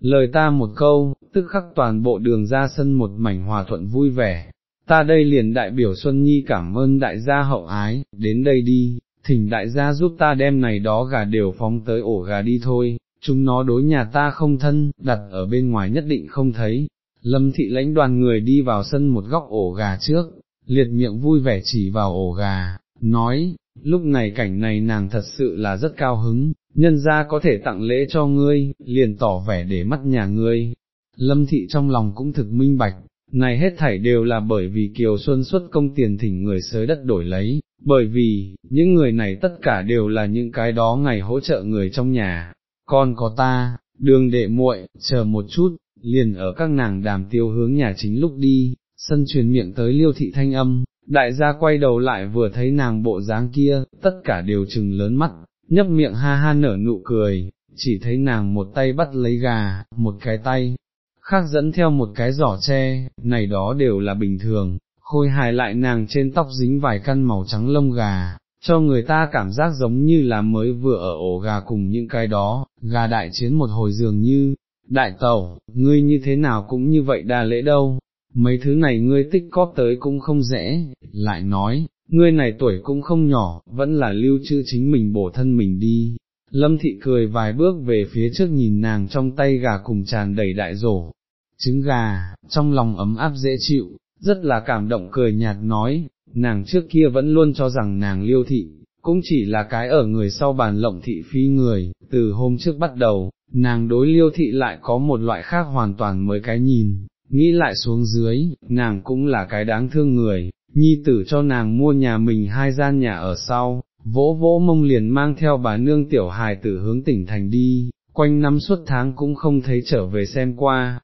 lời ta một câu, tức khắc toàn bộ đường ra sân một mảnh hòa thuận vui vẻ. Ta đây liền đại biểu Xuân Nhi cảm ơn đại gia hậu ái, đến đây đi. Thỉnh đại gia giúp ta đem này đó gà đều phóng tới ổ gà đi thôi, chúng nó đối nhà ta không thân, đặt ở bên ngoài nhất định không thấy. Lâm thị lãnh đoàn người đi vào sân một góc ổ gà trước, liệt miệng vui vẻ chỉ vào ổ gà, nói, lúc này cảnh này nàng thật sự là rất cao hứng, nhân gia có thể tặng lễ cho ngươi, liền tỏ vẻ để mắt nhà ngươi. Lâm thị trong lòng cũng thực minh bạch, này hết thảy đều là bởi vì Kiều Xuân xuất công tiền thỉnh người xới đất đổi lấy. Bởi vì, những người này tất cả đều là những cái đó ngày hỗ trợ người trong nhà, con có ta, đường đệ muội, chờ một chút, liền ở các nàng đàm tiêu hướng nhà chính lúc đi, sân truyền miệng tới Liêu thị thanh âm, đại gia quay đầu lại vừa thấy nàng bộ dáng kia, tất cả đều trừng lớn mắt, nhấp miệng ha ha nở nụ cười, chỉ thấy nàng một tay bắt lấy gà, một cái tay khác dẫn theo một cái giỏ tre, này đó đều là bình thường. Khôi hài lại nàng trên tóc dính vài căn màu trắng lông gà, cho người ta cảm giác giống như là mới vừa ở ổ gà cùng những cái đó, gà đại chiến một hồi dường như. Đại tẩu, ngươi như thế nào cũng như vậy đa lễ đâu, mấy thứ này ngươi tích cóp tới cũng không dễ, lại nói, ngươi này tuổi cũng không nhỏ, vẫn là lưu trữ chính mình bổ thân mình đi. Lâm thị cười vài bước về phía trước nhìn nàng trong tay gà cùng tràn đầy đại rổ, trứng gà, trong lòng ấm áp dễ chịu. Rất là cảm động cười nhạt nói, nàng trước kia vẫn luôn cho rằng nàng Liêu thị, cũng chỉ là cái ở người sau bàn lộng thị phi người, từ hôm trước bắt đầu, nàng đối Liêu thị lại có một loại khác hoàn toàn mới cái nhìn, nghĩ lại xuống dưới, nàng cũng là cái đáng thương người, nhi tử cho nàng mua nhà mình hai gian nhà ở sau, vỗ vỗ mông liền mang theo bà nương tiểu hài tử hướng tỉnh thành đi, quanh năm suốt tháng cũng không thấy trở về xem qua,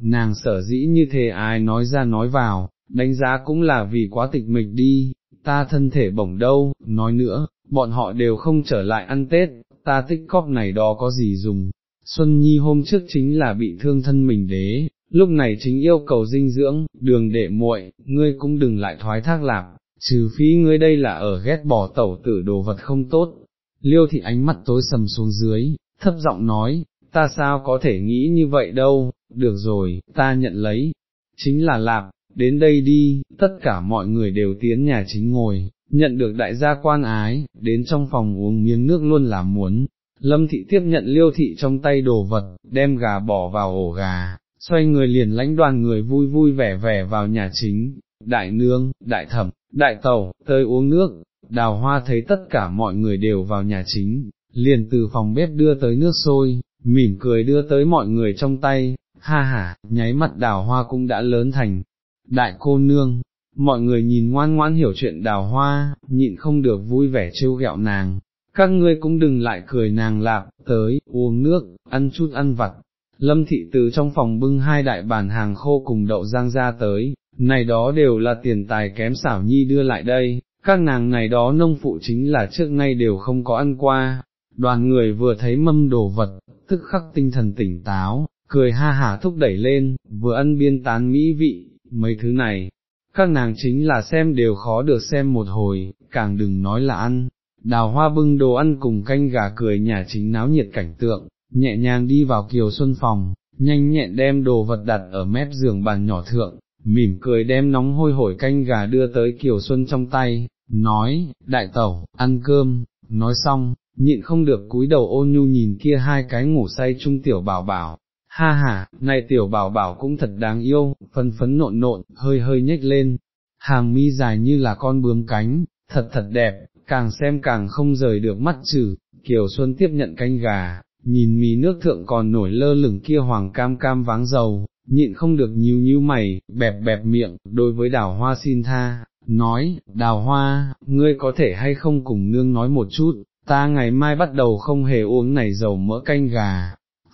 nàng sở dĩ như thế ai nói ra nói vào, đánh giá cũng là vì quá tịch mịch đi, ta thân thể bổng đâu, nói nữa, bọn họ đều không trở lại ăn Tết, ta tích cóp này đó có gì dùng. Xuân Nhi hôm trước chính là bị thương thân mình đế, lúc này chính yêu cầu dinh dưỡng, đường đệ muội, ngươi cũng đừng lại thoái thác lạc, trừ phí ngươi đây là ở ghét bỏ tẩu tử đồ vật không tốt. Liêu thị ánh mắt tối sầm xuống dưới, thấp giọng nói, ta sao có thể nghĩ như vậy đâu, được rồi, ta nhận lấy, chính là lạp, đến đây đi. Tất cả mọi người đều tiến nhà chính ngồi, nhận được đại gia quan ái, đến trong phòng uống miếng nước luôn là muốn. Lâm thị tiếp nhận Liêu thị trong tay đồ vật, đem gà bỏ vào ổ gà, xoay người liền lãnh đoàn người vui vui vẻ vẻ vào nhà chính. Đại nương, đại thẩm, đại tẩu, tới uống nước. Đào Hoa thấy tất cả mọi người đều vào nhà chính, liền từ phòng bếp đưa tới nước sôi, mỉm cười đưa tới mọi người trong tay, ha ha, nháy mắt Đào Hoa cũng đã lớn thành đại cô nương, mọi người nhìn ngoan ngoãn hiểu chuyện Đào Hoa, nhịn không được vui vẻ trêu ghẹo nàng, các ngươi cũng đừng lại cười nàng lạp, tới, uống nước, ăn chút ăn vặt. Lâm thị từ trong phòng bưng hai đại bàn hàng khô cùng đậu rang ra tới, này đó đều là tiền tài kém Xảo Nhi đưa lại đây, các nàng này đó nông phụ chính là trước nay đều không có ăn qua. Đoàn người vừa thấy mâm đồ vật, tức khắc tinh thần tỉnh táo, cười ha hả thúc đẩy lên, vừa ăn biên tán mỹ vị, mấy thứ này, các nàng chính là xem đều khó được xem một hồi, càng đừng nói là ăn. Đào Hoa bưng đồ ăn cùng canh gà cười nhà chính náo nhiệt cảnh tượng, nhẹ nhàng đi vào Kiều Xuân phòng, nhanh nhẹn đem đồ vật đặt ở mép giường bàn nhỏ thượng, mỉm cười đem nóng hôi hổi canh gà đưa tới Kiều Xuân trong tay, nói, đại tẩu, ăn cơm, nói xong, nhịn không được cúi đầu ôn nhu nhìn kia hai cái ngủ say chung tiểu bảo bảo, ha ha, này tiểu bảo bảo cũng thật đáng yêu, phấn phấn nộn nộn, hơi hơi nhếch lên, hàng mi dài như là con bướm cánh, thật thật đẹp, càng xem càng không rời được mắt trừ. Kiều Xuân tiếp nhận canh gà, nhìn mì nước thượng còn nổi lơ lửng kia hoàng cam cam váng dầu, nhịn không được nhíu nhíu mày, bẹp bẹp miệng, đối với Đào Hoa xin tha, nói, Đào Hoa, ngươi có thể hay không cùng nương nói một chút, ta ngày mai bắt đầu không hề uống này dầu mỡ canh gà.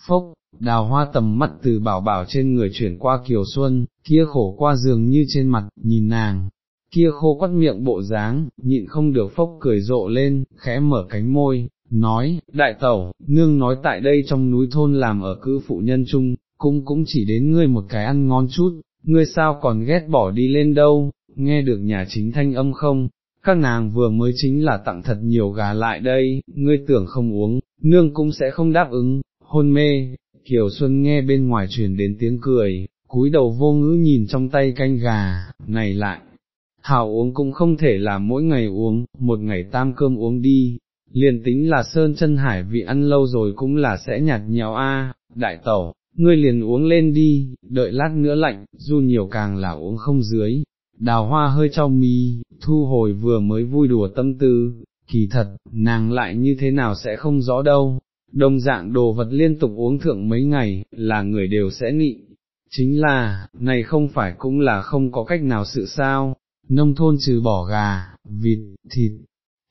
Phốc, Đào Hoa tầm mắt từ bảo bảo trên người chuyển qua Kiều Xuân, kia khổ qua giường như trên mặt, nhìn nàng kia khô quắt miệng bộ dáng, nhịn không được phốc cười rộ lên, khẽ mở cánh môi, nói, đại tẩu, nương nói tại đây trong núi thôn làm ở cữ phụ nhân chung, cũng chỉ đến ngươi một cái ăn ngon chút, ngươi sao còn ghét bỏ đi lên đâu, nghe được nhà chính thanh âm không, các nàng vừa mới chính là tặng thật nhiều gà lại đây, ngươi tưởng không uống, nương cũng sẽ không đáp ứng, hôn mê. Kiều Xuân nghe bên ngoài truyền đến tiếng cười, cúi đầu vô ngữ nhìn trong tay canh gà, này lại hảo uống cũng không thể là mỗi ngày uống, một ngày tam cơm uống đi, liền tính là sơn chân hải vị ăn lâu rồi cũng là sẽ nhạt nhẽo a. Đại tẩu, ngươi liền uống lên đi, đợi lát nữa lạnh, dù nhiều càng là uống không dưới. Đào Hoa hơi trao mi, thu hồi vừa mới vui đùa tâm tư, kỳ thật, nàng lại như thế nào sẽ không rõ đâu, đồng dạng đồ vật liên tục uống thượng mấy ngày, là người đều sẽ nị, chính là, này không phải cũng là không có cách nào sự sao. Nông thôn trừ bỏ gà, vịt, thịt,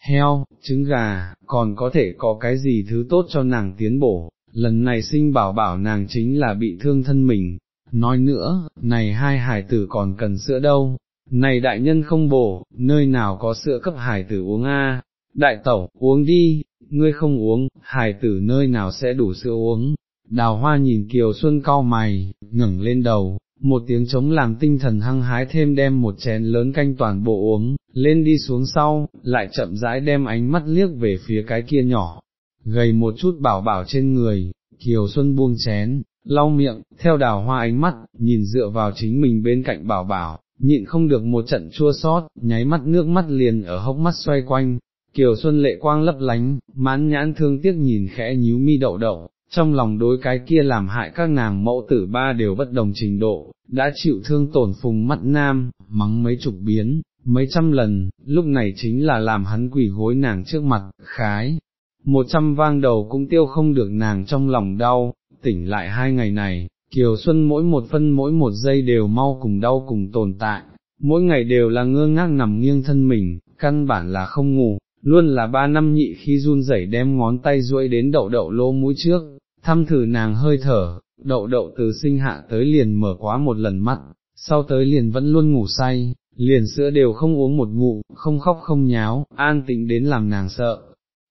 heo, trứng gà, còn có thể có cái gì thứ tốt cho nàng tiến bổ, lần này sinh bảo bảo nàng chính là bị thương thân mình, nói nữa, này hai hài tử còn cần sữa đâu, này đại nhân không bổ, nơi nào có sữa cấp hài tử uống a. Đại tẩu, uống đi, ngươi không uống, hài tử nơi nào sẽ đủ sữa uống. Đào Hoa nhìn Kiều Xuân cau mày, ngẩng lên đầu. Một tiếng trống làm tinh thần hăng hái thêm đem một chén lớn canh toàn bộ uống, lên đi xuống sau, lại chậm rãi đem ánh mắt liếc về phía cái kia nhỏ, gầy một chút bảo bảo trên người. Kiều Xuân buông chén, lau miệng, theo Đào Hoa ánh mắt, nhìn dựa vào chính mình bên cạnh bảo bảo, nhịn không được một trận chua xót, nháy mắt nước mắt liền ở hốc mắt xoay quanh. Kiều Xuân lệ quang lấp lánh, mãn nhãn thương tiếc nhìn khẽ nhíu mi đậu đậu. Trong lòng đối cái kia làm hại các nàng mẫu tử ba đều bất đồng trình độ, đã chịu thương tổn phùng mắt nam, mắng mấy chục biến, mấy trăm lần, lúc này chính là làm hắn quỳ gối nàng trước mặt, khái, 100 vang đầu cũng tiêu không được nàng trong lòng đau. Tỉnh lại hai ngày này, Kiều Xuân mỗi một phân mỗi một giây đều mau cùng đau cùng tồn tại, mỗi ngày đều là ngơ ngác nằm nghiêng thân mình, căn bản là không ngủ, luôn là ba năm nhị khi run rẩy đem ngón tay duỗi đến đậu đậu lỗ mũi trước, thăm thử nàng hơi thở. Đậu đậu từ sinh hạ tới liền mở quá một lần mắt, sau tới liền vẫn luôn ngủ say, liền sữa đều không uống một ngụm, không khóc không nháo, an tĩnh đến làm nàng sợ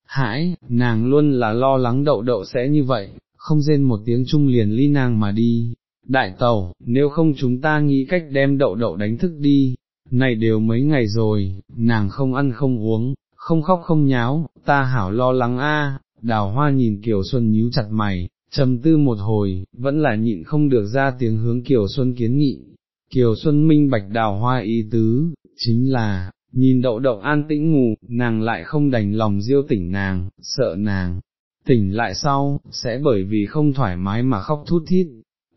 hãi. Nàng luôn là lo lắng đậu đậu sẽ như vậy, không rên một tiếng chung liền ly nàng mà đi. Đại tẩu, nếu không chúng ta nghĩ cách đem đậu đậu đánh thức đi, này đều mấy ngày rồi, nàng không ăn không uống, không khóc không nháo, ta hảo lo lắng a. Đào Hoa nhìn Kiều Xuân nhíu chặt mày, trầm tư một hồi, vẫn là nhịn không được ra tiếng hướng Kiều Xuân kiến nghị. Kiều Xuân minh bạch Đào Hoa ý tứ, chính là, nhìn đậu đậu an tĩnh ngủ, nàng lại không đành lòng diêu tỉnh nàng, sợ nàng tỉnh lại sau, sẽ bởi vì không thoải mái mà khóc thút thít.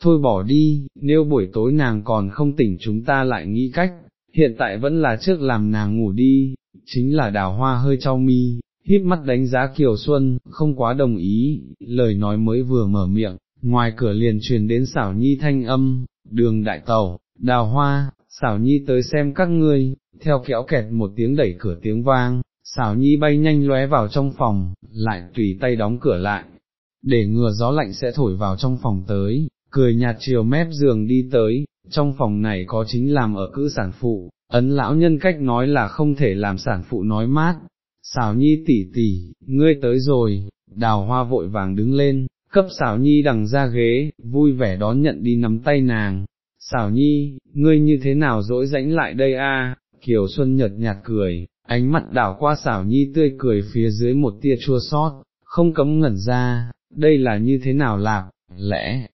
Thôi bỏ đi, nếu buổi tối nàng còn không tỉnh chúng ta lại nghĩ cách, hiện tại vẫn là trước làm nàng ngủ đi. Chính là Đào Hoa hơi trao mi, híp mắt đánh giá Kiều Xuân, không quá đồng ý. Lời nói mới vừa mở miệng, ngoài cửa liền truyền đến Xảo Nhi thanh âm, đường đại tẩu, Đào Hoa, Xảo Nhi tới xem các ngươi. Theo kéo kẹt một tiếng đẩy cửa tiếng vang, Xảo Nhi bay nhanh lóe vào trong phòng, lại tùy tay đóng cửa lại, để ngừa gió lạnh sẽ thổi vào trong phòng tới, cười nhạt chiều mép giường đi tới. Trong phòng này có chính làm ở cữ sản phụ, Ấn lão nhân cách nói là không thể làm sản phụ nói mát. Xảo Nhi tỷ tỷ, ngươi tới rồi. Đào Hoa vội vàng đứng lên, cấp Xảo Nhi đằng ra ghế, vui vẻ đón nhận đi nắm tay nàng. Xảo Nhi, ngươi như thế nào dỗi dãnh lại đây a? À? Kiều Xuân nhợt nhạt cười, ánh mắt đảo qua Xảo Nhi tươi cười phía dưới một tia chua xót, không cấm ngẩn ra, đây là như thế nào lạc, lẽ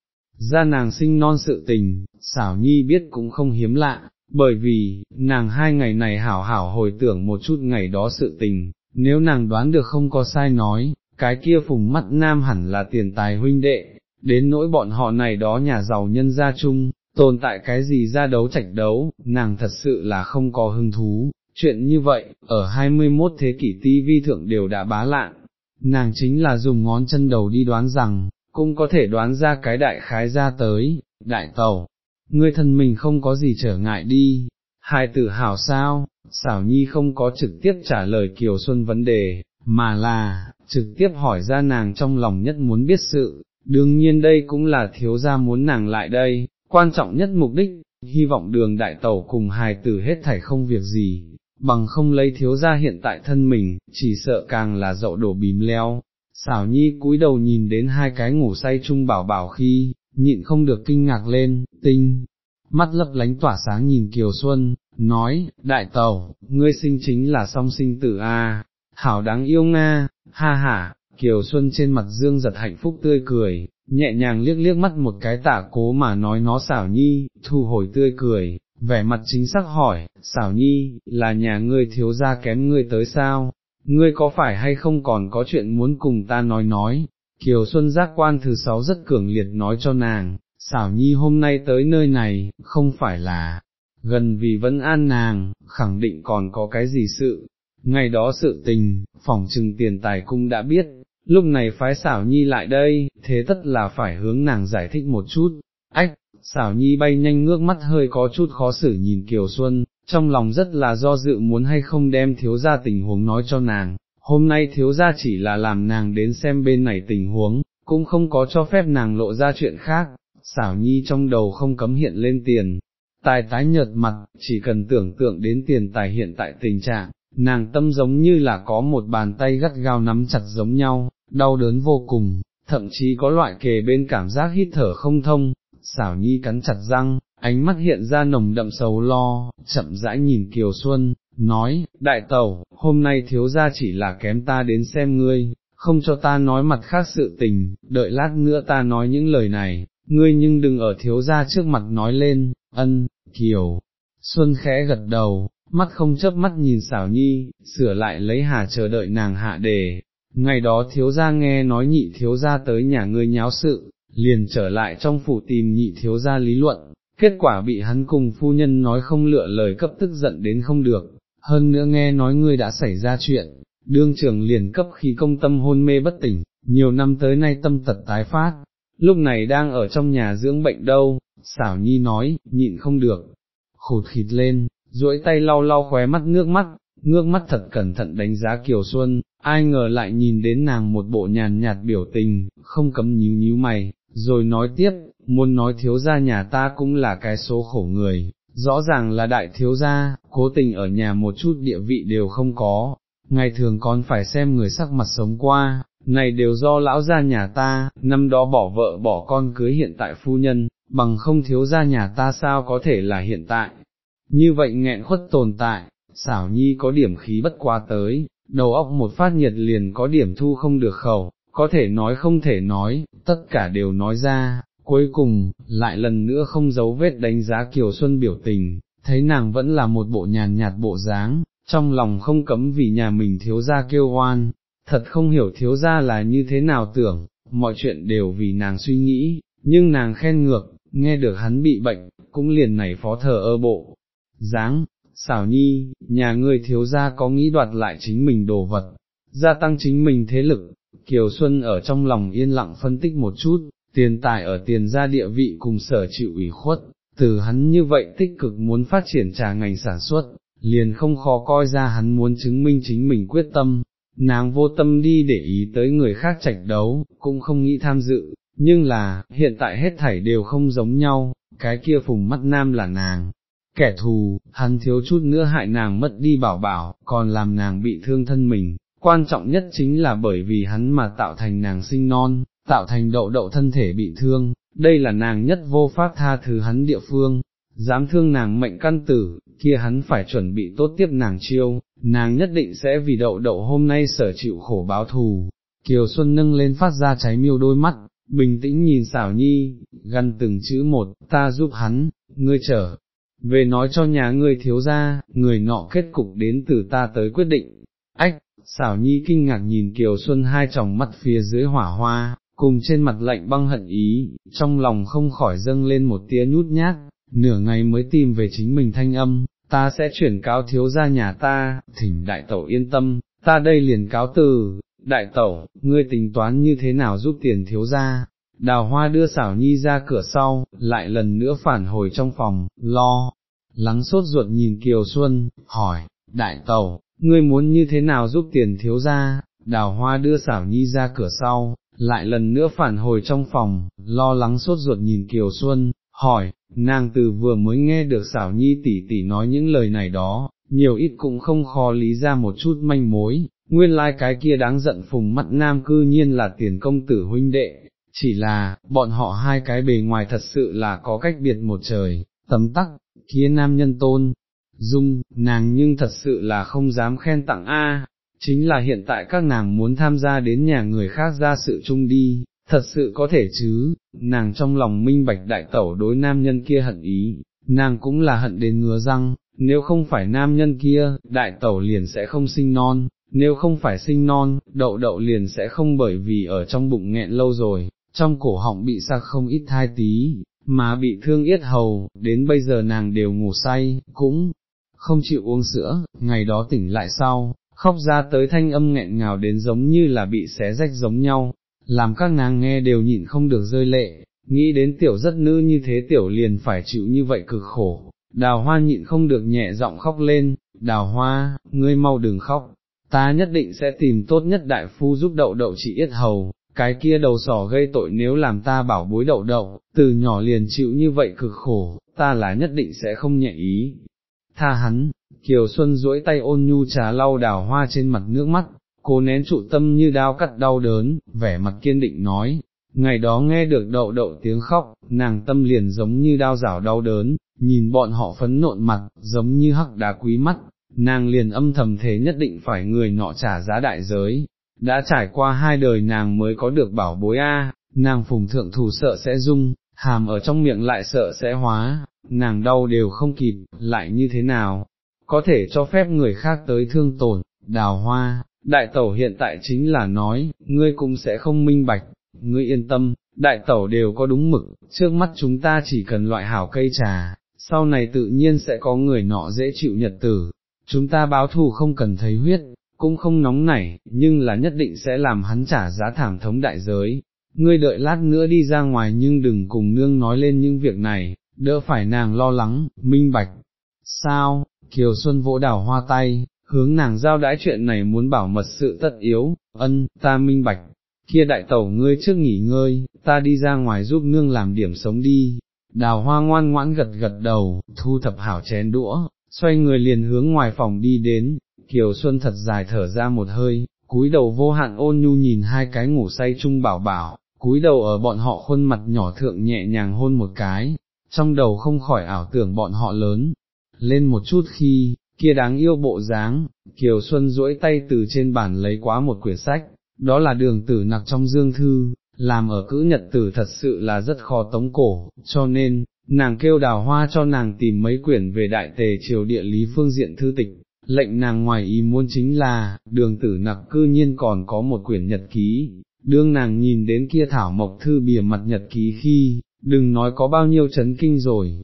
ra nàng sinh non sự tình, Xảo Nhi biết cũng không hiếm lạ, bởi vì, nàng hai ngày này hảo hảo hồi tưởng một chút ngày đó sự tình, nếu nàng đoán được không có sai nói, cái kia phùng mắt nam hẳn là tiền tài huynh đệ, đến nỗi bọn họ này đó nhà giàu nhân gia chung, tồn tại cái gì ra đấu trạch đấu, nàng thật sự là không có hứng thú, chuyện như vậy, ở 21 thế kỷ TV thượng đều đã bá lạng, nàng chính là dùng ngón chân đầu đi đoán rằng, cũng có thể đoán ra cái đại khái ra tới. Đại tẩu, ngươi thân mình không có gì trở ngại đi, hài tử hảo sao? Xảo Nhi không có trực tiếp trả lời Kiều Xuân vấn đề, mà là trực tiếp hỏi ra nàng trong lòng nhất muốn biết sự, đương nhiên đây cũng là thiếu gia muốn nàng lại đây, quan trọng nhất mục đích, hy vọng Đường đại tẩu cùng hài tử hết thảy không việc gì, bằng không lấy thiếu gia hiện tại thân mình, chỉ sợ càng là dậu đổ bìm leo. Xảo Nhi cúi đầu nhìn đến hai cái ngủ say chung bảo bảo khi, nhịn không được kinh ngạc lên, tinh mắt lấp lánh tỏa sáng nhìn Kiều Xuân, nói, đại tẩu, ngươi sinh chính là song sinh tử a, hảo đáng yêu nga, ha ha. Kiều Xuân trên mặt dương giật hạnh phúc tươi cười, nhẹ nhàng liếc liếc mắt một cái tả cố mà nói nó Xảo Nhi, thu hồi tươi cười, vẻ mặt chính xác hỏi, Xảo Nhi, là nhà ngươi thiếu gia kém ngươi tới sao? Ngươi có phải hay không còn có chuyện muốn cùng ta nói? Kiều Xuân giác quan thứ 6 rất cường liệt nói cho nàng, Xảo Nhi hôm nay tới nơi này, không phải là gần vì vẫn an nàng, khẳng định còn có cái gì sự. Ngày đó sự tình, phỏng chừng tiền tài cũng đã biết, lúc này phái Xảo Nhi lại đây, thế tất là phải hướng nàng giải thích một chút. Ách, Xảo Nhi bay nhanh ngước mắt hơi có chút khó xử nhìn Kiều Xuân, trong lòng rất là do dự muốn hay không đem thiếu gia tình huống nói cho nàng. Hôm nay thiếu gia chỉ là làm nàng đến xem bên này tình huống, cũng không có cho phép nàng lộ ra chuyện khác. Xảo Nhi trong đầu không cấm hiện lên tiền tài tái nhợt mặt, chỉ cần tưởng tượng đến tiền tài hiện tại tình trạng, nàng tâm giống như là có một bàn tay gắt gao nắm chặt giống nhau, đau đớn vô cùng, thậm chí có loại kề bên cảm giác hít thở không thông. Xảo Nhi cắn chặt răng, ánh mắt hiện ra nồng đậm sầu lo, chậm rãi nhìn Kiều Xuân, nói, đại tẩu, hôm nay thiếu gia chỉ là kém ta đến xem ngươi, không cho ta nói mặt khác sự tình, đợi lát nữa ta nói những lời này, ngươi nhưng đừng ở thiếu gia trước mặt nói lên. Ân, Kiều Xuân khẽ gật đầu, mắt không chớp mắt nhìn Xảo Nhi, sửa lại lấy hà chờ đợi nàng hạ đề. Ngày đó thiếu gia nghe nói nhị thiếu gia tới nhà ngươi nháo sự, liền trở lại trong phủ tìm nhị thiếu gia lý luận, kết quả bị hắn cùng phu nhân nói không lựa lời cấp tức giận đến không được, hơn nữa nghe nói ngươi đã xảy ra chuyện, đương trường liền cấp khí công tâm hôn mê bất tỉnh, nhiều năm tới nay tâm tật tái phát, lúc này đang ở trong nhà dưỡng bệnh đâu. Xảo Nhi nói, nhịn không được khụt khịt lên, duỗi tay lau lau khóe mắt nước mắt thật cẩn thận đánh giá Kiều Xuân, ai ngờ lại nhìn đến nàng một bộ nhàn nhạt biểu tình, không cấm nhíu nhíu mày, rồi nói tiếp, muốn nói thiếu gia nhà ta cũng là cái số khổ người, rõ ràng là đại thiếu gia, cố tình ở nhà một chút địa vị đều không có, ngày thường còn phải xem người sắc mặt sống qua, này đều do lão gia nhà ta, năm đó bỏ vợ bỏ con cưới hiện tại phu nhân, bằng không thiếu gia nhà ta sao có thể là hiện tại như vậy nghẹn khuất tồn tại. Xảo Nhi có điểm khí bất quá tới, đầu óc một phát nhiệt liền có điểm thu không được khẩu, có thể nói không thể nói, tất cả đều nói ra, cuối cùng, lại lần nữa không giấu vết đánh giá Kiều Xuân biểu tình, thấy nàng vẫn là một bộ nhàn nhạt bộ dáng, trong lòng không cấm vì nhà mình thiếu gia kêu oan, thật không hiểu thiếu gia là như thế nào tưởng, mọi chuyện đều vì nàng suy nghĩ, nhưng nàng khen ngược, nghe được hắn bị bệnh, cũng liền nảy phó thờ ơ bộ dáng. Xảo Nhi, nhà ngươi thiếu gia có nghĩ đoạt lại chính mình đồ vật, gia tăng chính mình thế lực. Kiều Xuân ở trong lòng yên lặng phân tích một chút, tiền tài ở tiền gia địa vị cùng sở chịu ủy khuất, từ hắn như vậy tích cực muốn phát triển trà ngành sản xuất, liền không khó coi ra hắn muốn chứng minh chính mình quyết tâm. Nàng vô tâm đi để ý tới người khác trạch đấu, cũng không nghĩ tham dự, nhưng là, hiện tại hết thảy đều không giống nhau, cái kia phùng mắt nam là nàng kẻ thù, hắn thiếu chút nữa hại nàng mất đi bảo bảo, còn làm nàng bị thương thân mình, quan trọng nhất chính là bởi vì hắn mà tạo thành nàng sinh non, tạo thành đậu đậu thân thể bị thương, đây là nàng nhất vô pháp tha thứ hắn địa phương. Dám thương nàng mệnh căn tử, kia hắn phải chuẩn bị tốt tiếp nàng chiêu, nàng nhất định sẽ vì đậu đậu hôm nay sở chịu khổ báo thù. Kiều Xuân nâng lên phát ra cháy miêu đôi mắt, bình tĩnh nhìn Xảo Nhi, gằn từng chữ một, ta giúp hắn, ngươi trở về nói cho nhà ngươi thiếu gia, người nọ kết cục đến từ ta tới quyết định. Ách, Xảo Nhi kinh ngạc nhìn Kiều Xuân hai tròng mắt phía dưới hỏa hoa, cùng trên mặt lạnh băng hận ý, trong lòng không khỏi dâng lên một tia nhút nhát. Nửa ngày mới tìm về chính mình thanh âm, ta sẽ chuyển cáo thiếu gia nhà ta, thỉnh đại tẩu yên tâm, ta đây liền cáo từ. Đại tẩu, ngươi tính toán như thế nào giúp tiền thiếu gia? Đào Hoa đưa Xảo Nhi ra cửa sau, lại lần nữa phản hồi trong phòng, lo lắng sốt ruột nhìn Kiều Xuân, hỏi, đại tẩu, ngươi muốn như thế nào giúp tiền thiếu gia? Đào Hoa đưa Xảo Nhi ra cửa sau, lại lần nữa phản hồi trong phòng, lo lắng sốt ruột nhìn Kiều Xuân, hỏi. Nàng từ vừa mới nghe được Xảo Nhi tỷ tỷ nói những lời này đó, nhiều ít cũng không khó lý ra một chút manh mối, nguyên lai cái kia đáng giận phùng mắt nam cư nhiên là tiền công tử huynh đệ, chỉ là, bọn họ hai cái bề ngoài thật sự là có cách biệt một trời, tấm tắc, kia nam nhân tôn, dung, nàng nhưng thật sự là không dám khen tặng a, chính là hiện tại các nàng muốn tham gia đến nhà người khác ra sự chung đi. Thật sự có thể chứ, nàng trong lòng minh bạch đại tẩu đối nam nhân kia hận ý, nàng cũng là hận đến ngứa răng, nếu không phải nam nhân kia, đại tẩu liền sẽ không sinh non, nếu không phải sinh non, đậu đậu liền sẽ không bởi vì ở trong bụng nghẹn lâu rồi, trong cổ họng bị sặc không ít thai tí, mà bị thương yết hầu, đến bây giờ nàng đều ngủ say, cũng không chịu uống sữa, ngày đó tỉnh lại sau, khóc ra tới thanh âm nghẹn ngào đến giống như là bị xé rách giống nhau. Làm các nàng nghe đều nhịn không được rơi lệ, nghĩ đến tiểu rất nữ như thế tiểu liền phải chịu như vậy cực khổ, Đào Hoa nhịn không được nhẹ giọng khóc lên, Đào Hoa, ngươi mau đừng khóc, ta nhất định sẽ tìm tốt nhất đại phu giúp đậu đậu trị yết hầu, cái kia đầu sỏ gây tội nếu làm ta bảo bối đậu đậu, từ nhỏ liền chịu như vậy cực khổ, ta là nhất định sẽ không nhẹ ý, tha hắn. Kiều Xuân duỗi tay ôn nhu trà lau Đào Hoa trên mặt nước mắt. Cô nén trụ tâm như đao cắt đau đớn, vẻ mặt kiên định nói, ngày đó nghe được đậu đậu tiếng khóc, nàng tâm liền giống như đao rảo đau đớn, nhìn bọn họ phấn nộn mặt, giống như hắc đá quý mắt, nàng liền âm thầm thế nhất định phải người nọ trả giá đại giới, đã trải qua hai đời nàng mới có được bảo bối a, nàng phùng thượng thù sợ sẽ dung, hàm ở trong miệng lại sợ sẽ hóa, nàng đau đều không kịp, lại như thế nào, có thể cho phép người khác tới thương tổn, Đào Hoa. Đại tẩu hiện tại chính là nói, ngươi cũng sẽ không minh bạch, ngươi yên tâm, đại tẩu đều có đúng mực, trước mắt chúng ta chỉ cần loại hảo cây trà, sau này tự nhiên sẽ có người nọ dễ chịu nhật tử, chúng ta báo thù không cần thấy huyết, cũng không nóng nảy, nhưng là nhất định sẽ làm hắn trả giá thảm thống đại giới, ngươi đợi lát nữa đi ra ngoài nhưng đừng cùng nương nói lên những việc này, đỡ phải nàng lo lắng, minh bạch, sao? Kiều Xuân vỗ Đào Hoa tay. Hướng nàng giao đãi chuyện này muốn bảo mật sự tất yếu, ân, ta minh bạch, kia đại tẩu ngươi trước nghỉ ngơi, ta đi ra ngoài giúp nương làm điểm sống đi. Đào Hoa ngoan ngoãn gật gật đầu, thu thập hảo chén đũa, xoay người liền hướng ngoài phòng đi đến. Kiều Xuân thật dài thở ra một hơi, cúi đầu vô hạn ôn nhu nhìn hai cái ngủ say chung bảo bảo, cúi đầu ở bọn họ khuôn mặt nhỏ thượng nhẹ nhàng hôn một cái, trong đầu không khỏi ảo tưởng bọn họ lớn lên một chút khi kia đáng yêu bộ dáng. Kiều Xuân duỗi tay từ trên bàn lấy quá một quyển sách, đó là Đường Tử Nặc trong dương thư, làm ở cữ nhật tử thật sự là rất khó tống cổ, cho nên, nàng kêu Đào Hoa cho nàng tìm mấy quyển về Đại Tề triều địa lý phương diện thư tịch, lệnh nàng ngoài ý muốn chính là, Đường Tử Nặc cư nhiên còn có một quyển nhật ký, đương nàng nhìn đến kia thảo mộc thư bìa mặt nhật ký khi, đừng nói có bao nhiêu chấn kinh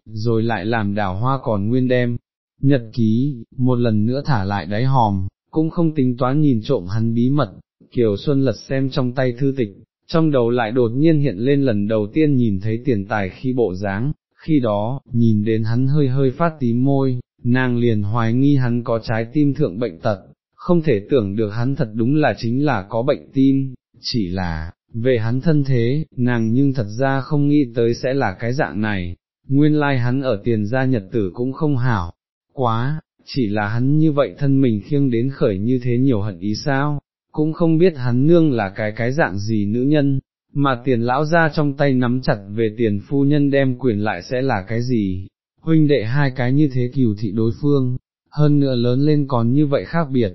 rồi lại làm Đào Hoa còn nguyên đem. Nhật ký, một lần nữa thả lại đáy hòm, cũng không tính toán nhìn trộm hắn bí mật. Kiều Xuân lật xem trong tay thư tịch, trong đầu lại đột nhiên hiện lên lần đầu tiên nhìn thấy tiền tài khi bộ dáng, khi đó, nhìn đến hắn hơi hơi phát tím môi, nàng liền hoài nghi hắn có trái tim thượng bệnh tật, không thể tưởng được hắn thật đúng là chính là có bệnh tim, chỉ là, về hắn thân thế, nàng nhưng thật ra không nghĩ tới sẽ là cái dạng này. nguyên lai hắn ở tiền gia nhật tử cũng không hảo, quá, chỉ là hắn như vậy thân mình khiêng đến khởi như thế nhiều hận ý sao, cũng không biết hắn nương là cái dạng gì nữ nhân, mà tiền lão gia trong tay nắm chặt về tiền phu nhân đem quyền lại sẽ là cái gì, huynh đệ hai cái như thế cừu thị đối phương, hơn nữa lớn lên còn như vậy khác biệt,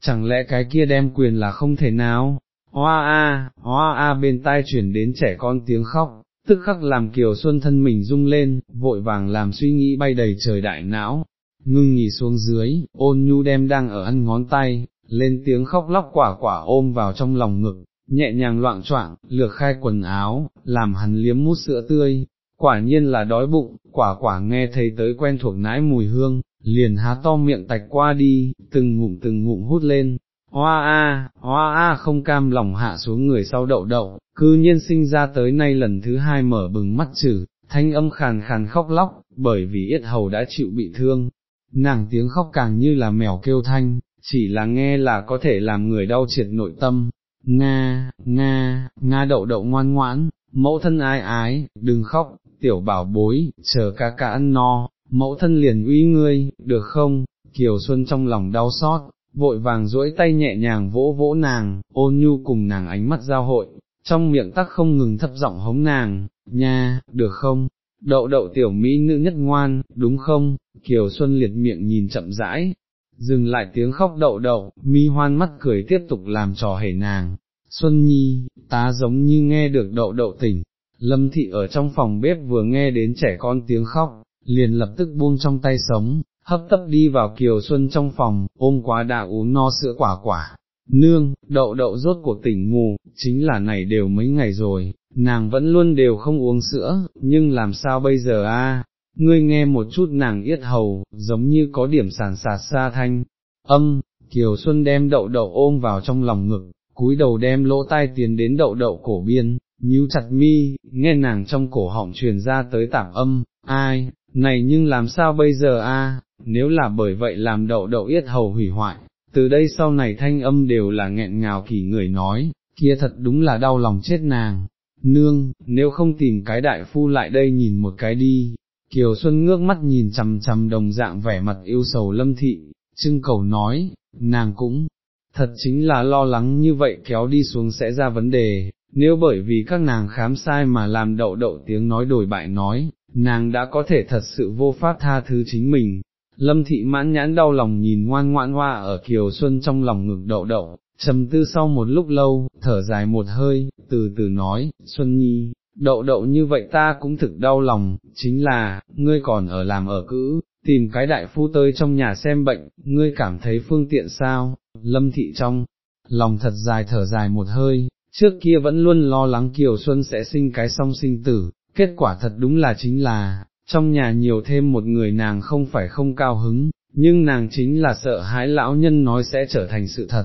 chẳng lẽ cái kia đem quyền là không thể nào. Hoa a bên tai chuyển đến trẻ con tiếng khóc, tức khắc làm Kiều Xuân thân mình rung lên, vội vàng làm suy nghĩ bay đầy trời đại não, ngưng nghỉ xuống dưới, ôn nhu đem đang ở ăn ngón tay, lên tiếng khóc lóc quả ôm vào trong lòng ngực, nhẹ nhàng loạng choạng, lược khai quần áo, làm hắn liếm mút sữa tươi, quả nhiên là đói bụng, quả nghe thấy tới quen thuộc nãi mùi hương, liền há to miệng tạch qua đi, từng ngụm hút lên. Hoa a không cam lòng hạ xuống người sau đậu, cư nhiên sinh ra tới nay lần thứ hai mở bừng mắt chữ, thanh âm khàn khóc lóc, bởi vì yết hầu đã chịu bị thương, nàng tiếng khóc càng như là mèo kêu thanh, chỉ là nghe là có thể làm người đau triệt nội tâm, nga đậu ngoan ngoãn, mẫu thân ái, đừng khóc, tiểu bảo bối, chờ ca ăn no, mẫu thân liền uy ngươi, được không? Kiều Xuân trong lòng đau xót, vội vàng duỗi tay nhẹ nhàng vỗ nàng, ôn nhu cùng nàng ánh mắt giao hội, trong miệng tắc không ngừng thấp giọng hống nàng, nha, được không, đậu tiểu mỹ nữ nhất ngoan, đúng không? Kiều Xuân liệt miệng nhìn chậm rãi dừng lại tiếng khóc đậu, mi hoan mắt cười tiếp tục làm trò hề nàng, Xuân Nhi, ta giống như nghe được đậu tỉnh. Lâm thị ở trong phòng bếp vừa nghe đến trẻ con tiếng khóc, liền lập tức buông trong tay sống, hấp tấp đi vào Kiều Xuân trong phòng, ôm quá đã uống no sữa quả, nương, đậu rốt cuộc tỉnh ngủ, chính là này đều mấy ngày rồi, nàng vẫn luôn đều không uống sữa, nhưng làm sao bây giờ a? Ngươi nghe một chút nàng yết hầu, giống như có điểm sàn sạt xa thanh, âm. Kiều Xuân đem đậu ôm vào trong lòng ngực, cúi đầu đem lỗ tai tiến đến đậu cổ biên, nhíu chặt mi, nghe nàng trong cổ họng truyền ra tới tạp âm, ai, này nhưng làm sao bây giờ a? Nếu là bởi vậy làm đậu yết hầu hủy hoại, từ đây sau này thanh âm đều là nghẹn ngào kỳ người nói, kia thật đúng là đau lòng chết nàng. Nương, nếu không tìm cái đại phu lại đây nhìn một cái đi. Kiều Xuân ngước mắt nhìn chằm đồng dạng vẻ mặt yêu sầu Lâm thị, trưng cầu nói, nàng cũng thật chính là lo lắng như vậy kéo đi xuống sẽ ra vấn đề, nếu bởi vì các nàng khám sai mà làm đậu tiếng nói đổi bại nói, nàng đã có thể thật sự vô pháp tha thứ chính mình. Lâm thị mãn nhãn đau lòng nhìn ngoan ngoãn hoa ở Kiều Xuân trong lòng ngực đậu, trầm tư sau một lúc lâu, thở dài một hơi, từ từ nói, Xuân Nhi, đậu như vậy ta cũng thực đau lòng, chính là, ngươi còn ở làm ở cữ, tìm cái đại phu tới trong nhà xem bệnh, ngươi cảm thấy phương tiện sao? Lâm thị trong lòng thật dài thở dài một hơi, trước kia vẫn luôn lo lắng Kiều Xuân sẽ sinh cái song sinh tử, kết quả thật đúng là chính là... Trong nhà nhiều thêm một người nàng không phải không cao hứng, nhưng nàng chính là sợ hãi lão nhân nói sẽ trở thành sự thật.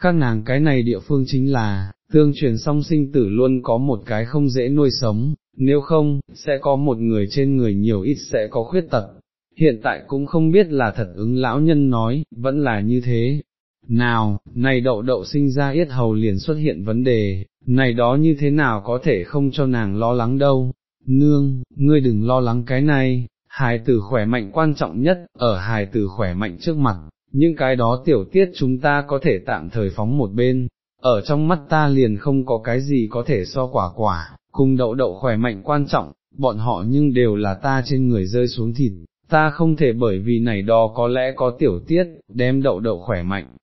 Các nàng cái này địa phương chính là, tương truyền song sinh tử luôn có một cái không dễ nuôi sống, nếu không, sẽ có một người trên người nhiều ít sẽ có khuyết tật. Hiện tại cũng không biết là thật ứng lão nhân nói, vẫn là như thế. Nào, này đậu sinh ra yết hầu liền xuất hiện vấn đề, này đó như thế nào có thể không cho nàng lo lắng đâu. Nương, ngươi đừng lo lắng cái này, hài tử khỏe mạnh quan trọng nhất, ở hài tử khỏe mạnh trước mặt, những cái đó tiểu tiết chúng ta có thể tạm thời phóng một bên, ở trong mắt ta liền không có cái gì có thể so quả, cùng đậu khỏe mạnh quan trọng, bọn họ nhưng đều là ta trên người rơi xuống thịt, ta không thể bởi vì này đó có lẽ có tiểu tiết, đem đậu khỏe mạnh,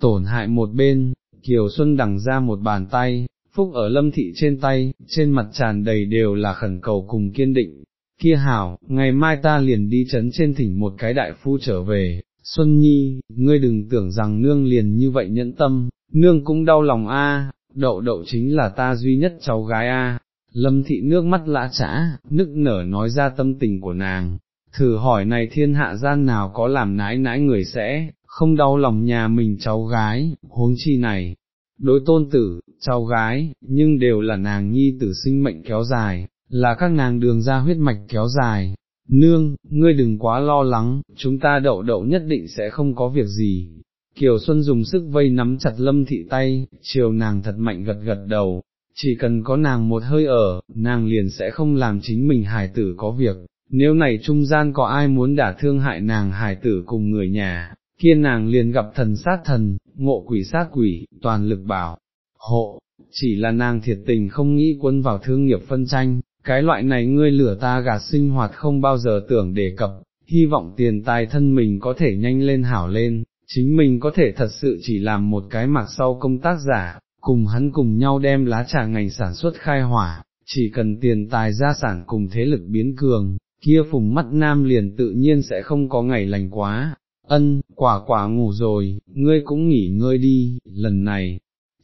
tổn hại một bên. Kiều Xuân đằng ra một bàn tay, phúc ở Lâm thị trên tay, trên mặt tràn đầy đều là khẩn cầu cùng kiên định. Kia hảo, ngày mai ta liền đi trấn trên thỉnh một cái đại phu trở về. Xuân Nhi, ngươi đừng tưởng rằng nương liền như vậy nhẫn tâm, nương cũng đau lòng a, đậu chính là ta duy nhất cháu gái a. Lâm thị nước mắt lã chã, nức nở nói ra tâm tình của nàng. Thử hỏi này thiên hạ gian nào có làm nãi người sẽ không đau lòng nhà mình cháu gái, huống chi này đối tôn tử, cháu gái, nhưng đều là nàng nhi tử sinh mệnh kéo dài, là các nàng đường ra huyết mạch kéo dài. Nương, ngươi đừng quá lo lắng, chúng ta đậu nhất định sẽ không có việc gì. Kiều Xuân dùng sức vây nắm chặt Lâm thị tay, chiều nàng thật mạnh gật gật đầu, chỉ cần có nàng một hơi ở, nàng liền sẽ không làm chính mình hài tử có việc, nếu này trung gian có ai muốn đả thương hại nàng hài tử cùng người nhà, kia nàng liền gặp thần sát thần, ngộ quỷ sát quỷ, toàn lực bảo hộ. Chỉ là nàng thiệt tình không nghĩ quấn vào thương nghiệp phân tranh, cái loại này ngươi lửa ta gạt sinh hoạt không bao giờ tưởng đề cập, hy vọng tiền tài thân mình có thể nhanh lên hảo lên, chính mình có thể thật sự chỉ làm một cái mạc sau công tác giả, cùng hắn cùng nhau đem lá trà ngành sản xuất khai hỏa, chỉ cần tiền tài gia sản cùng thế lực biến cường, kia phùng mắt nam liền tự nhiên sẽ không có ngày lành quá. Ân, quả ngủ rồi, ngươi cũng nghỉ ngơi đi, lần này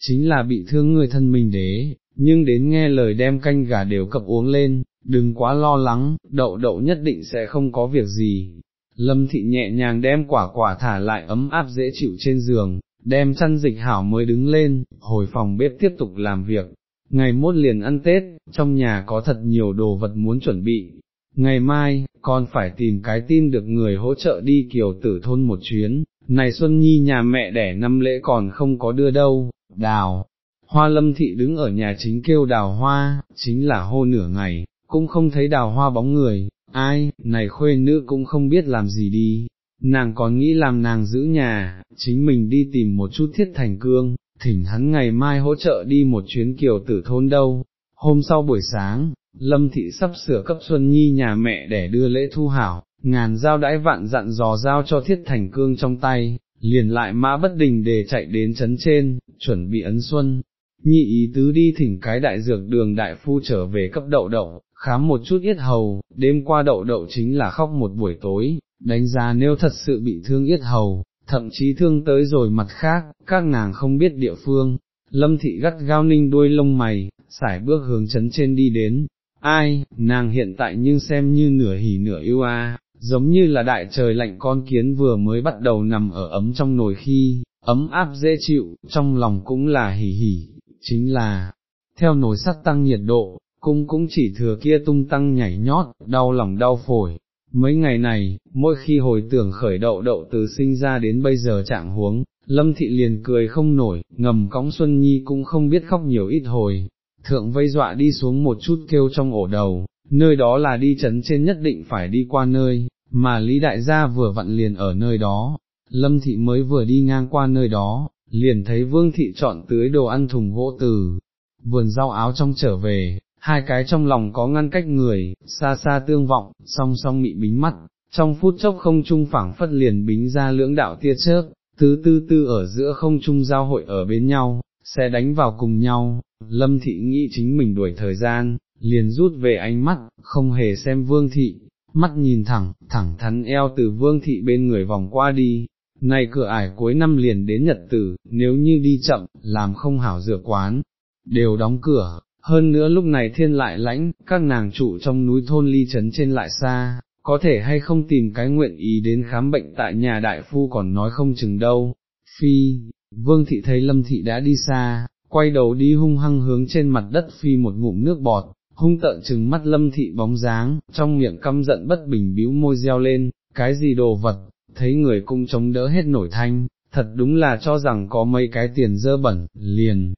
chính là bị thương người thân mình đế, nhưng đến nghe lời đem canh gà đều cập uống lên, đừng quá lo lắng, đậu nhất định sẽ không có việc gì. Lâm thị nhẹ nhàng đem quả thả lại ấm áp dễ chịu trên giường, đem chăn dịch hảo mới đứng lên, hồi phòng bếp tiếp tục làm việc. Ngày mốt liền ăn Tết, trong nhà có thật nhiều đồ vật muốn chuẩn bị. Ngày mai, con phải tìm cái tin được người hỗ trợ đi Kiều Tử thôn một chuyến, này Xuân Nhi nhà mẹ đẻ năm lễ còn không có đưa đâu. Đào hoa Lâm thị đứng ở nhà chính kêu đào hoa, chính là hô nửa ngày, cũng không thấy đào hoa bóng người, ai, này khuê nữ cũng không biết làm gì đi, nàng còn nghĩ làm nàng giữ nhà, chính mình đi tìm một chút Thiết Thành Cương, thỉnh hắn ngày mai hỗ trợ đi một chuyến Kiều Tử thôn đâu. Hôm sau buổi sáng, Lâm thị sắp sửa cấp Xuân Nhi nhà mẹ để đưa lễ thu hảo, ngàn giao đãi vạn dặn dò giao cho Thiết Thành Cương trong tay. Liền lại mã bất đình để chạy đến trấn trên, chuẩn bị ấn Xuân Nhi ý tứ đi thỉnh cái đại dược đường đại phu trở về cấp đậu, khám một chút yết hầu, đêm qua đậu chính là khóc một buổi tối, đánh giá nếu thật sự bị thương yết hầu, thậm chí thương tới rồi mặt khác, các nàng không biết địa phương. Lâm thị gắt gao ninh đuôi lông mày, sải bước hướng trấn trên đi đến, ai, nàng hiện tại nhưng xem như nửa hỉ nửa yêu a. Giống như là đại trời lạnh con kiến vừa mới bắt đầu nằm ở ấm trong nồi khi, ấm áp dễ chịu, trong lòng cũng là hỉ hỉ, chính là, theo nồi sắt tăng nhiệt độ, cũng chỉ thừa kia tung tăng nhảy nhót, đau lòng đau phổi. Mấy ngày này, mỗi khi hồi tưởng khởi đậu từ sinh ra đến bây giờ trạng huống, Lâm thị liền cười không nổi, ngầm cõng Xuân Nhi cũng không biết khóc nhiều ít hồi, thượng vây dọa đi xuống một chút kêu trong ổ đầu. Nơi đó là đi trấn trên nhất định phải đi qua nơi, mà Lý đại gia vừa vặn liền ở nơi đó. Lâm thị mới vừa đi ngang qua nơi đó, liền thấy Vương thị chọn tưới đồ ăn thùng gỗ từ vườn rau áo trong trở về, hai cái trong lòng có ngăn cách người, xa xa tương vọng, song song mị bính mắt, trong phút chốc không trung phảng phất liền bính ra lưỡng đạo tia chớp, tứ ở giữa không trung giao hội ở bên nhau, sẽ đánh vào cùng nhau. Lâm thị nghĩ chính mình đuổi thời gian, liền rút về ánh mắt, không hề xem Vương thị, mắt nhìn thẳng thắn eo từ Vương thị bên người vòng qua đi. Này cửa ải cuối năm liền đến nhật tử, nếu như đi chậm, làm không hảo dược quán đều đóng cửa, hơn nữa lúc này thiên lại lãnh, các nàng trụ trong núi thôn ly trấn trên lại xa, có thể hay không tìm cái nguyện ý đến khám bệnh tại nhà đại phu còn nói không chừng đâu. Phi, Vương thị thấy Lâm thị đã đi xa, quay đầu đi hung hăng hướng trên mặt đất phi một ngụm nước bọt, hung tợn trừng mắt Lâm thị bóng dáng, trong miệng căm giận bất bình bĩu môi reo lên, cái gì đồ vật, thấy người cũng chống đỡ hết nổi thanh, thật đúng là cho rằng có mấy cái tiền dơ bẩn, liền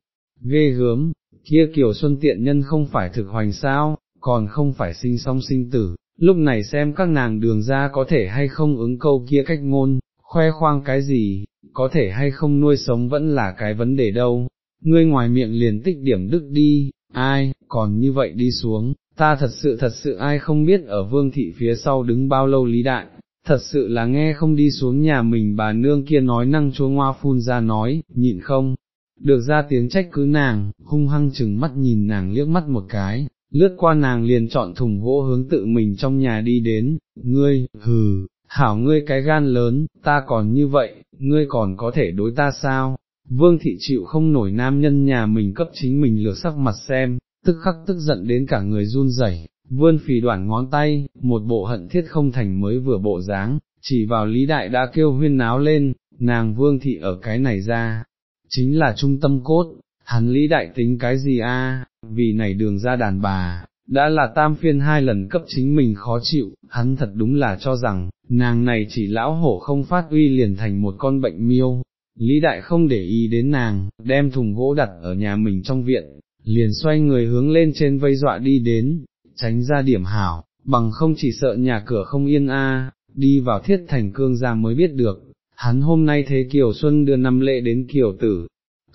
ghê gớm, kia Kiều Xuân tiện nhân không phải thực hoành sao, còn không phải sinh song sinh tử, lúc này xem các nàng đường ra có thể hay không ứng câu kia cách ngôn, khoe khoang cái gì, có thể hay không nuôi sống vẫn là cái vấn đề đâu, ngươi ngoài miệng liền tích điểm đức đi. Ai, còn như vậy đi xuống, ta thật sự ai không biết ở Vương thị phía sau đứng bao lâu Lý đại, thật sự là nghe không đi xuống nhà mình bà nương kia nói năng chúa ngoa phun ra nói, nhịn không được ra tiếng trách cứ nàng, hung hăng chừng mắt nhìn nàng liếc mắt một cái, lướt qua nàng liền chọn thùng gỗ hướng tự mình trong nhà đi đến. Ngươi, hừ, hảo ngươi cái gan lớn, ta còn như vậy, ngươi còn có thể đối ta sao? Vương thị chịu không nổi nam nhân nhà mình cấp chính mình lừa sắc mặt xem, tức khắc tức giận đến cả người run rẩy, vươn phì đoạn ngón tay, một bộ hận thiết không thành mới vừa bộ dáng, chỉ vào Lý đại đã kêu huyên náo lên. Nàng Vương thị ở cái này ra, chính là trung tâm cốt, hắn Lý đại tính cái gì a? Vì này đường ra đàn bà, đã là tam phiên hai lần cấp chính mình khó chịu, hắn thật đúng là cho rằng, nàng này chỉ lão hổ không phát uy liền thành một con bệnh miêu. Lý đại không để ý đến nàng, đem thùng gỗ đặt ở nhà mình trong viện, liền xoay người hướng lên trên vây dọa đi đến, tránh ra điểm hảo, bằng không chỉ sợ nhà cửa không yên a. Đi vào Thiết Thành Cương gia mới biết được, hắn hôm nay thế Kiều Xuân đưa năm lễ đến Kiều Tử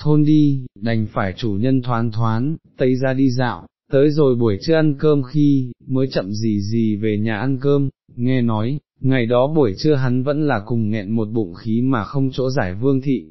thôn đi, đành phải chủ nhân thoán thoán, tây ra đi dạo, tới rồi buổi trưa ăn cơm khi, mới chậm gì gì về nhà ăn cơm. Nghe nói, ngày đó buổi trưa hắn vẫn là cùng nghẹn một bụng khí mà không chỗ giải Vương thị,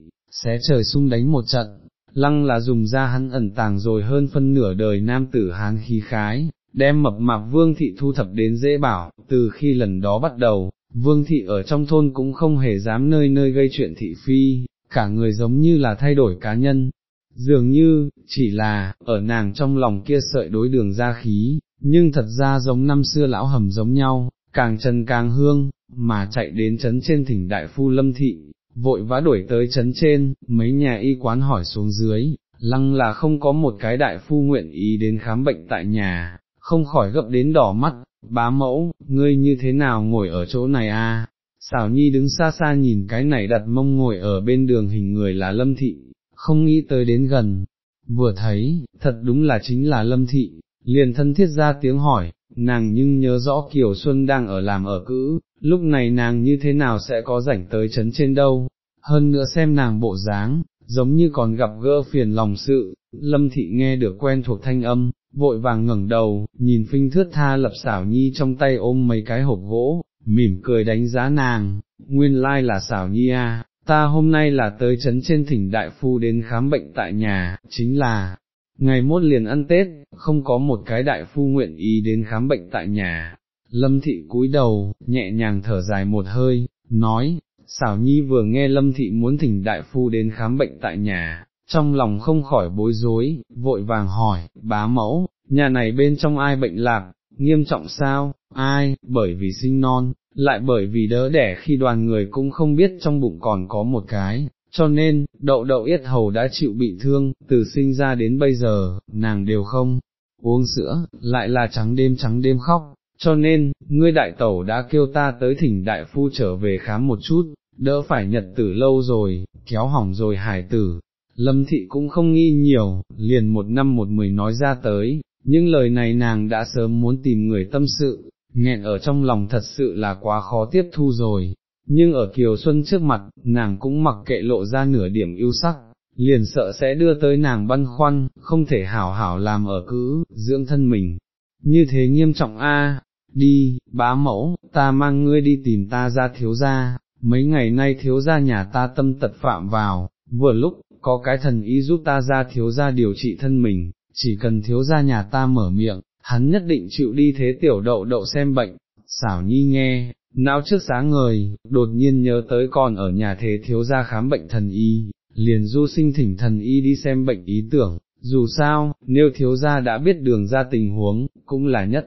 xé trời xung đánh một trận, lăng là dùng ra hắn ẩn tàng rồi hơn phân nửa đời nam tử hán khí khái, đem mập mạp Vương thị thu thập đến dễ bảo. Từ khi lần đó bắt đầu, Vương thị ở trong thôn cũng không hề dám nơi nơi gây chuyện thị phi, cả người giống như là thay đổi cá nhân, dường như, chỉ là, ở nàng trong lòng kia sợi đối đường ra khí, nhưng thật ra giống năm xưa lão hầm giống nhau, càng trần càng hương, mà chạy đến trấn trên thỉnh đại phu Lâm thị, vội vã đuổi tới trấn trên, mấy nhà y quán hỏi xuống dưới, lăng là không có một cái đại phu nguyện ý đến khám bệnh tại nhà, không khỏi gấp đến đỏ mắt. Bá mẫu, ngươi như thế nào ngồi ở chỗ này à? Xảo Nhi đứng xa xa nhìn cái này đặt mông ngồi ở bên đường hình người là Lâm thị, không nghĩ tới đến gần, vừa thấy, thật đúng là chính là Lâm thị, liền thân thiết ra tiếng hỏi. Nàng nhưng nhớ rõ Kiều Xuân đang ở làm ở cữ, lúc này nàng như thế nào sẽ có rảnh tới trấn trên đâu, hơn nữa xem nàng bộ dáng, giống như còn gặp gỡ phiền lòng sự. Lâm thị nghe được quen thuộc thanh âm, vội vàng ngẩng đầu, nhìn phinh thướt tha lập Xảo Nhi trong tay ôm mấy cái hộp gỗ, mỉm cười đánh giá nàng. Nguyên lai là Xảo Nhi à, ta hôm nay là tới trấn trên thỉnh đại phu đến khám bệnh tại nhà, chính là, ngày mốt liền ăn Tết, không có một cái đại phu nguyện ý đến khám bệnh tại nhà. Lâm thị cúi đầu, nhẹ nhàng thở dài một hơi, nói. Xảo Nhi vừa nghe Lâm thị muốn thỉnh đại phu đến khám bệnh tại nhà, trong lòng không khỏi bối rối, vội vàng hỏi, bá mẫu, nhà này bên trong ai bệnh lạc, nghiêm trọng sao? Ai, bởi vì sinh non, lại bởi vì đỡ đẻ khi đoàn người cũng không biết trong bụng còn có một cái, cho nên, đậu đậu yết hầu đã chịu bị thương, từ sinh ra đến bây giờ, nàng đều không uống sữa, lại là trắng đêm khóc, cho nên, ngươi đại tẩu đã kêu ta tới thỉnh đại phu trở về khám một chút, đỡ phải nhật tử lâu rồi, kéo hỏng rồi hài tử. Lâm thị cũng không nghi nhiều, liền một năm một mười nói ra tới, những lời này nàng đã sớm muốn tìm người tâm sự, nghẹn ở trong lòng thật sự là quá khó tiếp thu rồi, nhưng ở Kiều Xuân trước mặt, nàng cũng mặc kệ lộ ra nửa điểm ưu sắc, liền sợ sẽ đưa tới nàng băn khoăn, không thể hảo hảo làm ở cứ, dưỡng thân mình, như thế nghiêm trọng a. Đi, bá mẫu, ta mang ngươi đi tìm ta ra thiếu gia, mấy ngày nay thiếu gia nhà ta tâm tật phạm vào, vừa lúc có cái thần y giúp ta ra thiếu gia điều trị thân mình, chỉ cần thiếu gia nhà ta mở miệng, hắn nhất định chịu đi thế tiểu đậu đậu xem bệnh. Xảo Nhi nghe, não trước sáng ngời, đột nhiên nhớ tới còn ở nhà thế thiếu gia khám bệnh thần y, liền du sinh thỉnh thần y đi xem bệnh ý tưởng, dù sao, nếu thiếu gia đã biết đường ra tình huống, cũng là nhất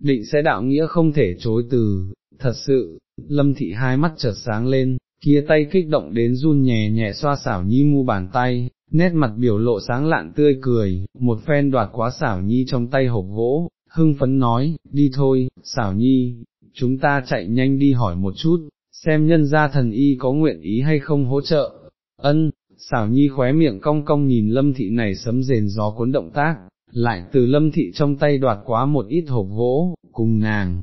định sẽ đạo nghĩa không thể chối từ. Thật sự, Lâm thị hai mắt chợt sáng lên, kia tay kích động đến run nhẹ nhẹ xoa Xảo Nhi mu bàn tay, nét mặt biểu lộ sáng lạn tươi cười, một phen đoạt quá Xảo Nhi trong tay hộp gỗ, hưng phấn nói, đi thôi, Xảo Nhi, chúng ta chạy nhanh đi hỏi một chút, xem nhân gia thần y có nguyện ý hay không hỗ trợ. Ân, Xảo Nhi khóe miệng cong cong nhìn Lâm thị này sấm rền gió cuốn động tác, lại từ Lâm thị trong tay đoạt quá một ít hộp gỗ, cùng nàng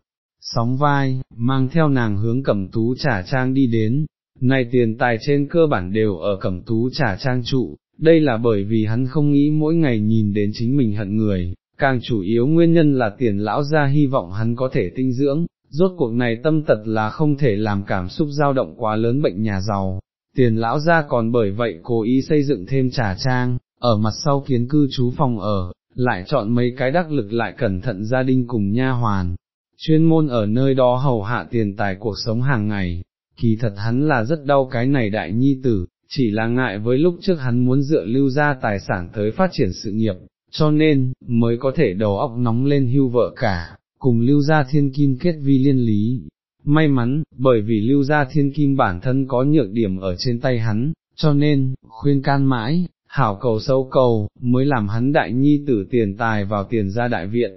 sóng vai, mang theo nàng hướng Cẩm Tú Trà Trang đi đến. Này tiền tài trên cơ bản đều ở Cẩm Tú Trà Trang trụ, đây là bởi vì hắn không nghĩ mỗi ngày nhìn đến chính mình hận người, càng chủ yếu nguyên nhân là tiền lão gia hy vọng hắn có thể tinh dưỡng, rốt cuộc này tâm tật là không thể làm cảm xúc dao động quá lớn bệnh nhà giàu. Tiền lão gia còn bởi vậy cố ý xây dựng thêm trà trang, ở mặt sau kiến cư trú phòng ở, lại chọn mấy cái đắc lực lại cẩn thận gia đình cùng nha hoàn, chuyên môn ở nơi đó hầu hạ tiền tài cuộc sống hàng ngày. Kỳ thật hắn là rất đau cái này đại nhi tử, chỉ là ngại với lúc trước hắn muốn dựa Lưu ra tài sản tới phát triển sự nghiệp, cho nên, mới có thể đầu óc nóng lên hưu vợ cả, cùng Lưu ra thiên kim kết vi liên lý. May mắn, bởi vì Lưu ra thiên kim bản thân có nhược điểm ở trên tay hắn, cho nên, khuyên can mãi, hảo cầu sâu cầu, mới làm hắn đại nhi tử tiền tài vào tiền ra đại viện.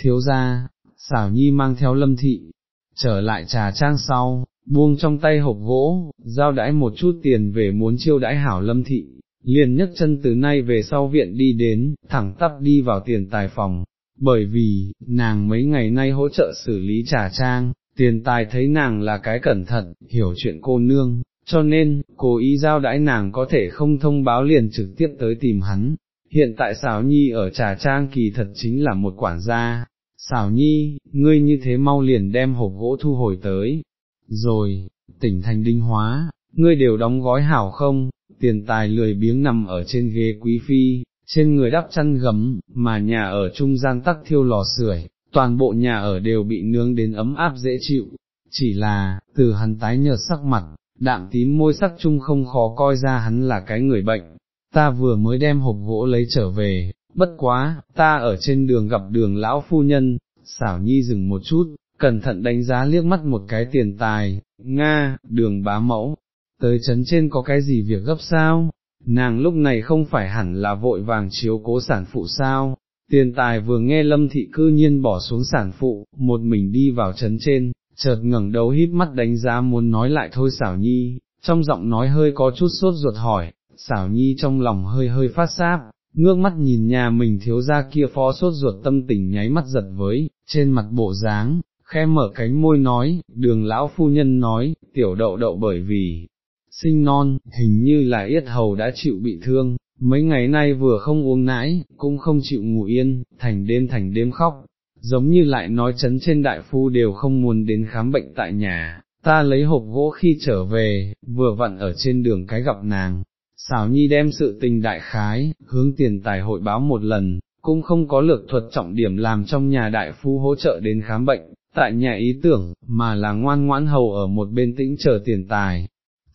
Thiếu gia, Xảo Nhi mang theo Lâm thị trở lại trà trang sau, buông trong tay hộp gỗ, giao đãi một chút tiền về muốn chiêu đãi hảo Lâm thị, liền nhấc chân từ nay về sau viện đi đến, thẳng tắp đi vào tiền tài phòng. bởi vì, nàng mấy ngày nay hỗ trợ xử lý trà trang, Tiền Tài thấy nàng là cái cẩn thận, hiểu chuyện cô nương, cho nên, cố ý giao đãi nàng có thể không thông báo liền trực tiếp tới tìm hắn. Hiện tại Xảo Nhi ở trà trang kỳ thật chính là một quản gia. Xảo Nhi, ngươi như thế mau liền đem hộp gỗ thu hồi tới, rồi, tỉnh thành Đinh Hóa, ngươi đều đóng gói hảo không? Tiền Tài lười biếng nằm ở trên ghế quý phi, trên người đắp chăn gấm, mà nhà ở trung gian tắc thiêu lò sưởi, toàn bộ nhà ở đều bị nướng đến ấm áp dễ chịu, chỉ là, từ hắn tái nhợt sắc mặt, đạm tím môi sắc chung không khó coi ra hắn là cái người bệnh. Ta vừa mới đem hộp gỗ lấy trở về, bất quá, ta ở trên đường gặp Đường lão phu nhân. Xảo Nhi dừng một chút, cẩn thận đánh giá liếc mắt một cái Tiền Tài. Nga, Đường bá mẫu, tới trấn trên có cái gì việc gấp sao? Nàng lúc này không phải hẳn là vội vàng chiếu cố sản phụ sao? Tiền Tài vừa nghe Lâm thị cư nhiên bỏ xuống sản phụ, một mình đi vào trấn trên, chợt ngẩng đầu híp mắt đánh giá muốn nói lại thôi Xảo Nhi, trong giọng nói hơi có chút sốt ruột hỏi. Xảo Nhi trong lòng hơi hơi phát sáp, ngước mắt nhìn nhà mình thiếu gia kia phó sốt ruột tâm tình nháy mắt giật với, trên mặt bộ dáng, khẽ mở cánh môi nói, Đường lão phu nhân nói, tiểu đậu đậu bởi vì sinh non, hình như là yết hầu đã chịu bị thương, mấy ngày nay vừa không uống nãi, cũng không chịu ngủ yên, thành đêm khóc, giống như lại nói trấn trên đại phu đều không muốn đến khám bệnh tại nhà, ta lấy hộp gỗ khi trở về, vừa vặn ở trên đường cái gặp nàng. Xảo Nhi đem sự tình đại khái, hướng Tiền Tài hội báo một lần, cũng không có lược thuật trọng điểm làm trong nhà đại phu hỗ trợ đến khám bệnh, tại nhà ý tưởng, mà là ngoan ngoãn hầu ở một bên tĩnh chờ Tiền Tài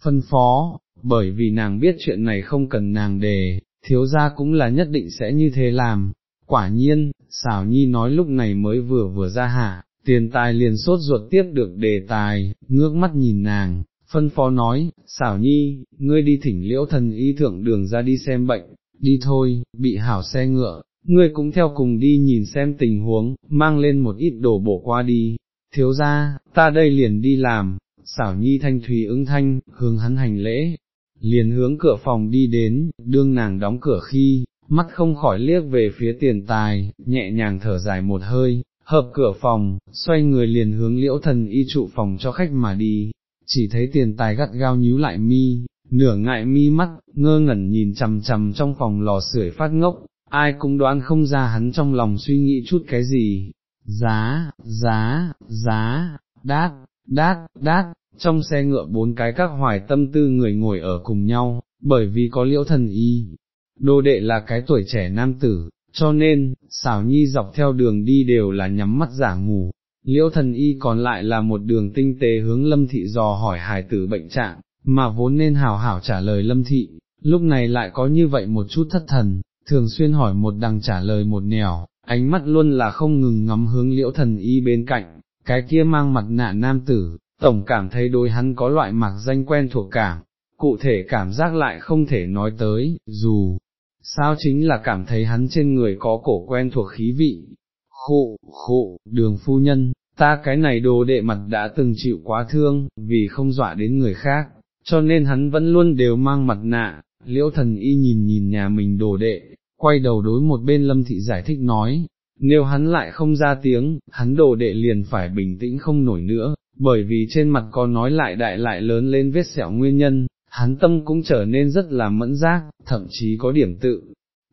phân phó, bởi vì nàng biết chuyện này không cần nàng đề, thiếu gia cũng là nhất định sẽ như thế làm. Quả nhiên, Xảo Nhi nói lúc này mới vừa ra hạ, Tiền Tài liền sốt ruột tiếp được đề tài, ngước mắt nhìn nàng. Phân phó nói, Xảo Nhi, ngươi đi thỉnh Liễu thần y thượng đường ra đi xem bệnh, đi thôi, bị hảo xe ngựa, ngươi cũng theo cùng đi nhìn xem tình huống, mang lên một ít đồ bổ qua đi. Thiếu gia, ta đây liền đi làm. Xảo Nhi thanh thúy ứng thanh, hướng hắn hành lễ, liền hướng cửa phòng đi đến. Đương nàng đóng cửa khi, mắt không khỏi liếc về phía Tiền Tài, nhẹ nhàng thở dài một hơi, hợp cửa phòng, xoay người liền hướng Liễu thần y trụ phòng cho khách mà đi. Chỉ thấy Tiền Tài gắt gao nhíu lại mi, nửa ngại mi mắt, ngơ ngẩn nhìn chằm chằm trong phòng lò sưởi phát ngốc, ai cũng đoán không ra hắn trong lòng suy nghĩ chút cái gì. Giá, đát, trong xe ngựa bốn cái các hoài tâm tư người ngồi ở cùng nhau, bởi vì có Liễu thần y, đô đệ là cái tuổi trẻ nam tử, cho nên, Xảo Nhi dọc theo đường đi đều là nhắm mắt giả ngủ. Liễu thần y còn lại là một đường tinh tế hướng Lâm thị dò hỏi hài tử bệnh trạng, mà vốn nên hào hảo trả lời Lâm thị, lúc này lại có như vậy một chút thất thần, thường xuyên hỏi một đằng trả lời một nẻo, ánh mắt luôn là không ngừng ngắm hướng Liễu thần y bên cạnh, cái kia mang mặt nạ nam tử, tổng cảm thấy đối hắn có loại mạc danh quen thuộc cảm, cụ thể cảm giác lại không thể nói tới, dù sao chính là cảm thấy hắn trên người có cổ quen thuộc khí vị. Khụ, Đường phu nhân, ta cái này đồ đệ mặt đã từng chịu quá thương, vì không dọa đến người khác, cho nên hắn vẫn luôn đều mang mặt nạ. Liễu thần y nhìn nhà mình đồ đệ, quay đầu đối một bên Lâm thị giải thích nói, nếu hắn lại không ra tiếng, hắn đồ đệ liền phải bình tĩnh không nổi nữa, bởi vì trên mặt có nói lại đại lại lớn lên vết sẹo nguyên nhân, hắn tâm cũng trở nên rất là mẫn giác, thậm chí có điểm tự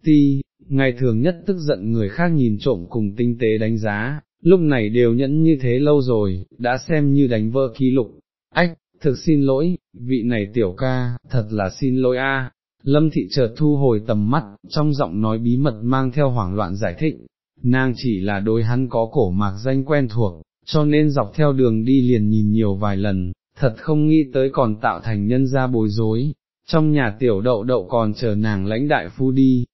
ti. Ngày thường nhất tức giận người khác nhìn trộm cùng tinh tế đánh giá, lúc này đều nhẫn như thế lâu rồi, đã xem như đánh vỡ kỷ lục. Ách, thực xin lỗi, vị này tiểu ca, thật là xin lỗi a. Lâm thị chợt thu hồi tầm mắt, trong giọng nói bí mật mang theo hoảng loạn giải thích, nàng chỉ là đối hắn có cổ mạc danh quen thuộc, cho nên dọc theo đường đi liền nhìn nhiều vài lần, thật không nghĩ tới còn tạo thành nhân gia bối rối, trong nhà tiểu đậu đậu còn chờ nàng lãnh đại phu đi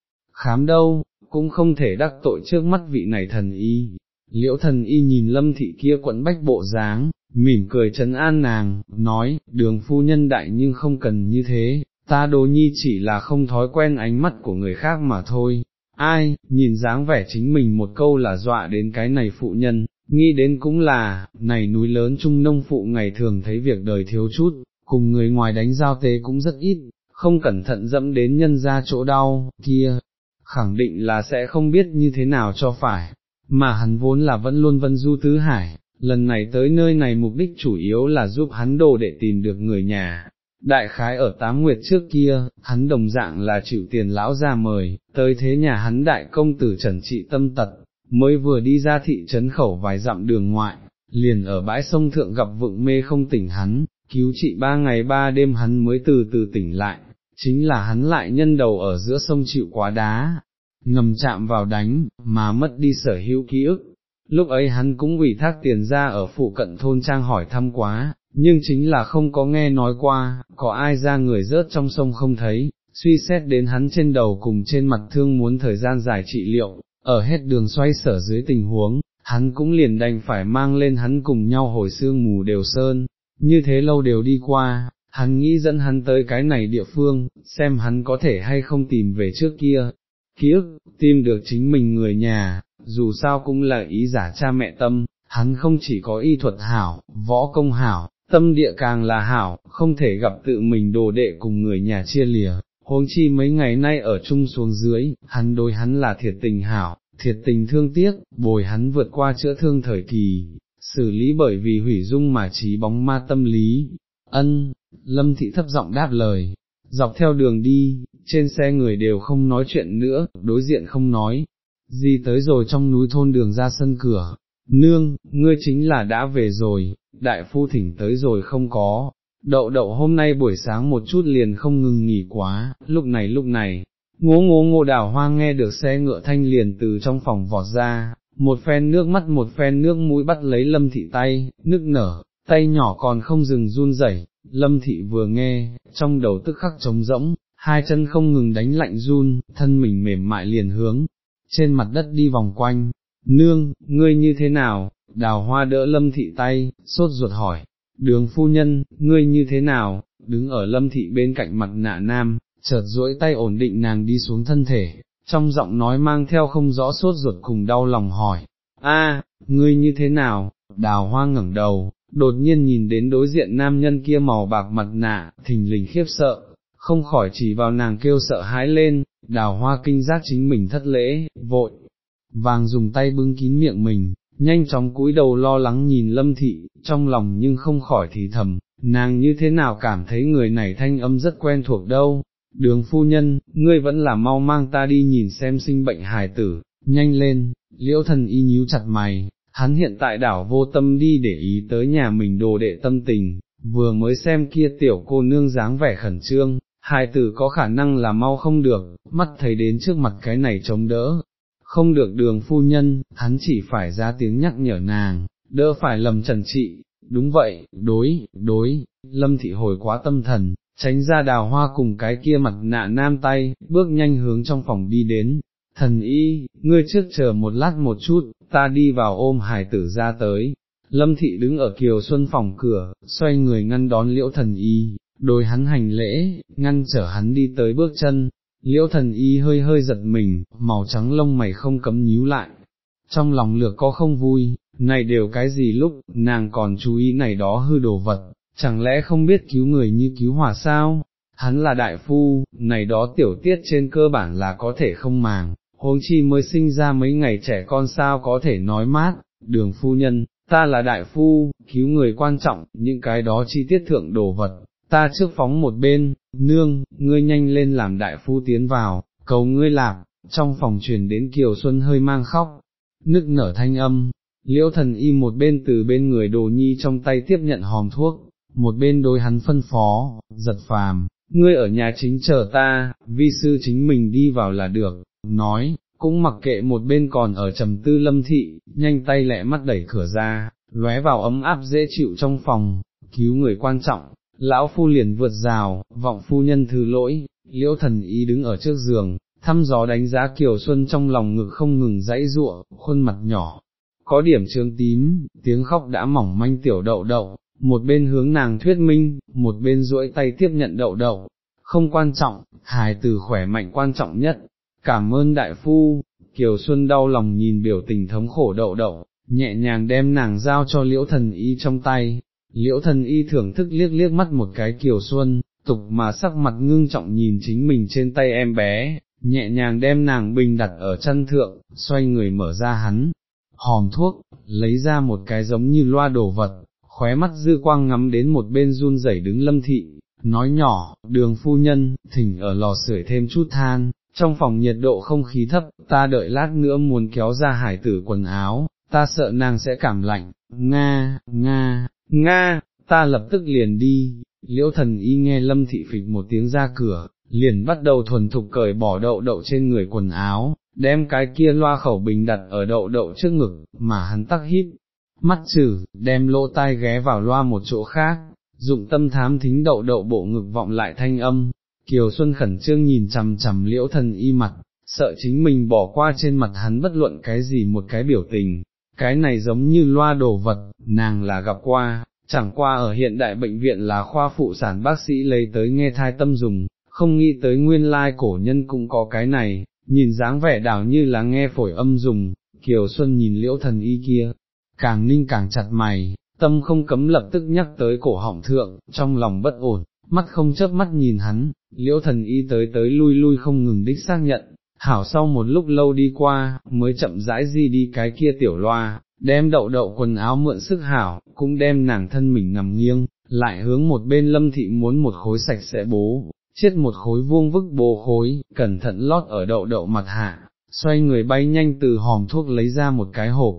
khám đâu, cũng không thể đắc tội trước mắt vị này thần y. Liễu thần y nhìn Lâm thị kia quẫn bách bộ dáng, mỉm cười trấn an nàng, nói, Đường phu nhân đại nhưng không cần như thế, ta đồ nhi chỉ là không thói quen ánh mắt của người khác mà thôi. Ai, nhìn dáng vẻ chính mình một câu là dọa đến cái này phụ nhân, nghĩ đến cũng là, này núi lớn trung nông phụ ngày thường thấy việc đời thiếu chút, cùng người ngoài đánh giao tế cũng rất ít, không cẩn thận dẫm đến nhân ra chỗ đau, kia khẳng định là sẽ không biết như thế nào cho phải. mà hắn vốn là vẫn luôn vân du tứ hải, lần này tới nơi này mục đích chủ yếu là giúp hắn đồ đệ tìm được người nhà. Đại khái ở 8 nguyệt trước kia, hắn đồng dạng là chịu tiền lão ra mời, tới thế nhà hắn đại công tử trần trị tâm tật, mới vừa đi ra thị trấn khẩu vài dặm đường ngoại, liền ở bãi sông thượng gặp vựng mê không tỉnh hắn, cứu trị 3 ngày 3 đêm hắn mới từ từ tỉnh lại, chính là hắn lại nhân đầu ở giữa sông chịu quá đá, ngầm chạm vào đánh, mà mất đi sở hữu ký ức. Lúc ấy hắn cũng ủy thác tiền ra ở phụ cận thôn trang hỏi thăm quá, nhưng chính là không có nghe nói qua, có ai ra người rớt trong sông không thấy, suy xét đến hắn trên đầu cùng trên mặt thương muốn thời gian dài trị liệu, ở hết đường xoay sở dưới tình huống, hắn cũng liền đành phải mang lên hắn cùng nhau hồi sương mù đều sơn, như thế lâu đều đi qua, hắn nghĩ dẫn hắn tới cái này địa phương, xem hắn có thể hay không tìm về trước kia ký ức, tìm được chính mình người nhà, dù sao cũng là ý giả cha mẹ tâm, hắn không chỉ có y thuật hảo, võ công hảo, tâm địa càng là hảo, không thể gặp tự mình đồ đệ cùng người nhà chia lìa, huống chi mấy ngày nay ở chung xuống dưới, hắn đối hắn là thiệt tình hảo, thiệt tình thương tiếc, bồi hắn vượt qua chữa thương thời kỳ, xử lý bởi vì hủy dung mà trí bóng ma tâm lý. Ân, Lâm thị thấp giọng đáp lời. Dọc theo đường đi, trên xe người đều không nói chuyện nữa, đối diện không nói gì tới rồi trong núi thôn đường ra sân cửa. Nương, ngươi chính là đã về rồi, đại phu thỉnh tới rồi không có, đậu đậu hôm nay buổi sáng một chút liền không ngừng nghỉ quá, lúc này, ngố Đào Hoa nghe được xe ngựa thanh liền từ trong phòng vọt ra, một phen nước mắt một phen nước mũi bắt lấy Lâm thị tay, nức nở, tay nhỏ còn không dừng run rẩy. Lâm thị vừa nghe, trong đầu tức khắc trống rỗng, hai chân không ngừng đánh lạnh run, thân mình mềm mại liền hướng trên mặt đất đi vòng quanh. Nương, ngươi như thế nào? Đào Hoa đỡ Lâm thị tay, sốt ruột hỏi. Đường phu nhân, ngươi như thế nào? Đứng ở Lâm thị bên cạnh mặt nạ nam, chợt duỗi tay ổn định nàng đi xuống thân thể, trong giọng nói mang theo không rõ sốt ruột cùng đau lòng hỏi. A, ngươi như thế nào? Đào Hoa ngẩng đầu, đột nhiên nhìn đến đối diện nam nhân kia màu bạc mặt nạ, thình lình khiếp sợ, không khỏi chỉ vào nàng kêu sợ hãi lên. Đào Hoa kinh giác chính mình thất lễ, vội vàng dùng tay bưng kín miệng mình, nhanh chóng cúi đầu lo lắng nhìn Lâm thị, trong lòng nhưng không khỏi thì thầm, nàng như thế nào cảm thấy người này thanh âm rất quen thuộc đâu. Đường phu nhân, ngươi vẫn là mau mang ta đi nhìn xem sinh bệnh hài tử, nhanh lên. Liễu thần y nhíu chặt mày, hắn hiện tại đảo vô tâm đi để ý tới nhà mình đồ đệ tâm tình, vừa mới xem kia tiểu cô nương dáng vẻ khẩn trương, hài tử có khả năng là mau không được, mắt thấy đến trước mặt cái này chống đỡ không được đường phu nhân, hắn chỉ phải ra tiếng nhắc nhở nàng, đỡ phải lầm trần trị. Đúng vậy, đối, Lâm thị hồi quá tâm thần, tránh ra Đào Hoa cùng cái kia mặt nạ nam tay, bước nhanh hướng trong phòng đi đến. Thần y, ngươi trước chờ một lát một chút, ta đi vào ôm hài tử ra tới. Lâm thị đứng ở Kiều Xuân phòng cửa, xoay người ngăn đón Liễu thần y, đối hắn hành lễ, ngăn trở hắn đi tới bước chân. Liễu thần y hơi hơi giật mình, màu trắng lông mày không cấm nhíu lại, trong lòng lược có không vui, này đều cái gì lúc, nàng còn chú ý này đó hư đồ vật, chẳng lẽ không biết cứu người như cứu hỏa sao? Hắn là đại phu, này đó tiểu tiết trên cơ bản là có thể không màng, huống chi mới sinh ra mấy ngày trẻ con sao có thể nói mát. Đường phu nhân, ta là đại phu, cứu người quan trọng, những cái đó chi tiết thượng đồ vật, ta trước phóng một bên. Nương, ngươi nhanh lên làm đại phu tiến vào, cầu ngươi làm. Trong phòng truyền đến Kiều Xuân hơi mang khóc, nức nở thanh âm. Liễu thần y một bên từ bên người đồ nhi trong tay tiếp nhận hòm thuốc, một bên đối hắn phân phó, Giật Phàm, ngươi ở nhà chính chờ ta, vi sư chính mình đi vào là được. Nói, cũng mặc kệ một bên còn ở trầm tư Lâm thị, nhanh tay lẹ mắt đẩy cửa ra, lóe vào ấm áp dễ chịu trong phòng. Cứu người quan trọng, lão phu liền vượt rào, vọng phu nhân thứ lỗi. Liễu thần y đứng ở trước giường, thăm dò đánh giá Kiều Xuân trong lòng ngực không ngừng giãy giụa, khuôn mặt nhỏ có điểm trướng tím, tiếng khóc đã mỏng manh tiểu đậu đậu, một bên hướng nàng thuyết minh, một bên duỗi tay tiếp nhận đậu đậu. Không quan trọng, hài tử khỏe mạnh quan trọng nhất. Cảm ơn đại phu. Kiều Xuân đau lòng nhìn biểu tình thống khổ đậu đậu, nhẹ nhàng đem nàng giao cho Liễu thần y trong tay. Liễu thần y thưởng thức liếc mắt một cái Kiều Xuân, tục mà sắc mặt ngưng trọng nhìn chính mình trên tay em bé, nhẹ nhàng đem nàng bình đặt ở chân thượng, xoay người mở ra hắn hòm thuốc, lấy ra một cái giống như loa đổ vật, khóe mắt dư quang ngắm đến một bên run rẩy đứng Lâm thị, nói nhỏ, Đường phu nhân, thỉnh ở lò sưởi thêm chút than, trong phòng nhiệt độ không khí thấp, ta đợi lát nữa muốn kéo ra hải tử quần áo, ta sợ nàng sẽ cảm lạnh. Nga, ta lập tức liền đi. Liễu thần y nghe Lâm thị phịch một tiếng ra cửa, liền bắt đầu thuần thục cởi bỏ đậu đậu trên người quần áo, đem cái kia loa khẩu bình đặt ở đậu đậu trước ngực, mà hắn tắc híp mắt trừ, đem lỗ tai ghé vào loa một chỗ khác, dụng tâm thám thính đậu đậu bộ ngực vọng lại thanh âm. Kiều Xuân khẩn trương nhìn chằm chằm Liễu thần y mặt, sợ chính mình bỏ qua trên mặt hắn bất luận cái gì một cái biểu tình. Cái này giống như loa đồ vật, nàng là gặp qua, chẳng qua ở hiện đại bệnh viện là khoa phụ sản bác sĩ lấy tới nghe thai tâm dùng, không nghĩ tới nguyên lai cổ nhân cũng có cái này, nhìn dáng vẻ đảo như là nghe phổi âm dùng. Kiều Xuân nhìn Liễu thần y kia, càng ninh càng chặt mày, tâm không cấm lập tức nhắc tới cổ họng thượng, trong lòng bất ổn, mắt không chớp mắt nhìn hắn. Liễu thần y tới lui không ngừng đích xác nhận, hảo sau một lúc lâu đi qua, mới chậm rãi di đi cái kia tiểu loa, đem đậu đậu quần áo mượn sức hảo, cũng đem nàng thân mình nằm nghiêng, lại hướng một bên Lâm thị muốn một khối sạch sẽ bố, chiết một khối vuông vức bố khối, cẩn thận lót ở đậu đậu mặt hạ, xoay người bay nhanh từ hòm thuốc lấy ra một cái hộp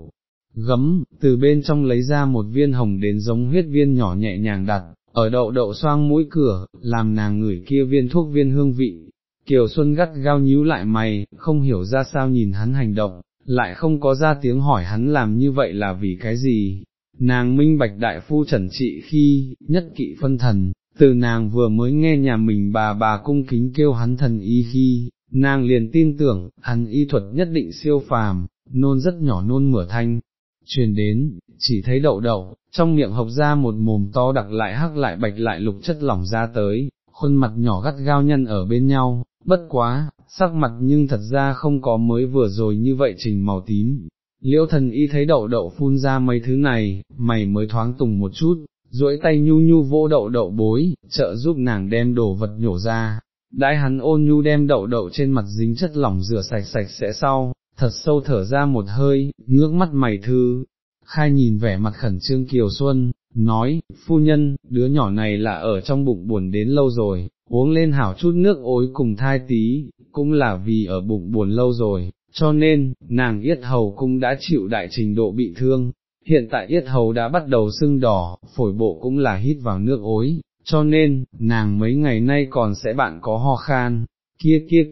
gấm, từ bên trong lấy ra một viên hồng đến giống huyết viên nhỏ nhẹ nhàng đặt ở đậu đậu xoang mũi cửa, làm nàng ngửi kia viên thuốc viên hương vị. Kiều Xuân gắt gao nhíu lại mày, không hiểu ra sao nhìn hắn hành động, lại không có ra tiếng hỏi hắn làm như vậy là vì cái gì. Nàng minh bạch đại phu chẩn trị khi, nhất kỵ phân thần, từ nàng vừa mới nghe nhà mình bà cung kính kêu hắn thần y khi, nàng liền tin tưởng, hắn y thuật nhất định siêu phàm. Nôn rất nhỏ nôn mửa thanh truyền đến, chỉ thấy đậu đậu, trong miệng hộc ra một mồm to đặc lại hắc lại bạch lại lục chất lỏng ra tới, khuôn mặt nhỏ gắt gao nhăn ở bên nhau, bất quá, sắc mặt nhưng thật ra không có mới vừa rồi như vậy trình màu tím. Liễu thần y thấy đậu đậu phun ra mấy thứ này, mày mới thoáng tùng một chút, duỗi tay nhu nhu vỗ đậu đậu bối, trợ giúp nàng đem đồ vật nhổ ra. Đãi hắn ôn nhu đem đậu đậu trên mặt dính chất lỏng rửa sạch sẽ sau, thật sâu thở ra một hơi, ngước mắt mày thư khai nhìn vẻ mặt khẩn trương Kiều Xuân, nói, phu nhân, đứa nhỏ này là ở trong bụng buồn đến lâu rồi, uống lên hảo chút nước ối cùng thai tí, cũng là vì ở bụng buồn lâu rồi, cho nên, nàng yết hầu cũng đã chịu đại trình độ bị thương, hiện tại yết hầu đã bắt đầu sưng đỏ, phổi bộ cũng là hít vào nước ối, cho nên, nàng mấy ngày nay còn sẽ bạn có ho khan.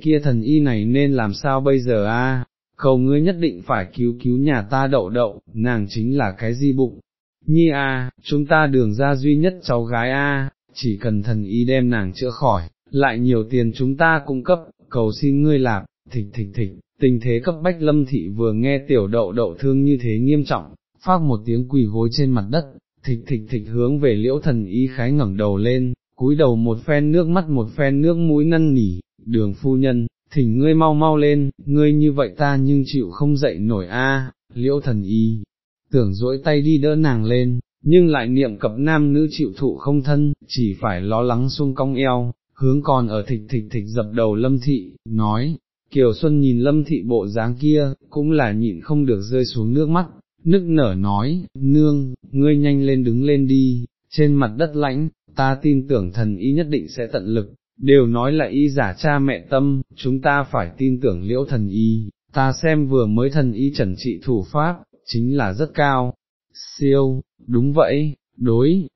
Kia thần y này nên làm sao bây giờ a? Cầu ngươi nhất định phải cứu nhà ta đậu đậu, nàng chính là cái di bụng nhi a, chúng ta Đường ra duy nhất cháu gái a, chỉ cần thần y đem nàng chữa khỏi, lại nhiều tiền chúng ta cung cấp, cầu xin ngươi làm. Thịch, tình thế cấp bách. Lâm thị vừa nghe tiểu đậu đậu thương như thế nghiêm trọng, phác một tiếng quỳ gối trên mặt đất, thịch hướng về Liễu thần y khái ngẩng đầu lên, cúi đầu một phen nước mắt một phen nước mũi năn nỉ, Đường phu nhân, thỉnh ngươi mau lên, ngươi như vậy ta nhưng chịu không dậy nổi a. Liễu thần y tưởng duỗi tay đi đỡ nàng lên, nhưng lại niệm cập nam nữ chịu thụ không thân, chỉ phải lo lắng xuống cong eo, hướng còn ở thịch dập đầu Lâm thị, nói. Kiều Xuân nhìn Lâm thị bộ dáng kia, cũng là nhịn không được rơi xuống nước mắt, nức nở nói, nương, ngươi nhanh lên đứng lên đi, trên mặt đất lãnh, ta tin tưởng thần y nhất định sẽ tận lực. Đều nói là y giả cha mẹ tâm, chúng ta phải tin tưởng Liễu thần y, ta xem vừa mới thần y chẩn trị thủ pháp, chính là rất cao siêu. Đúng vậy, đối,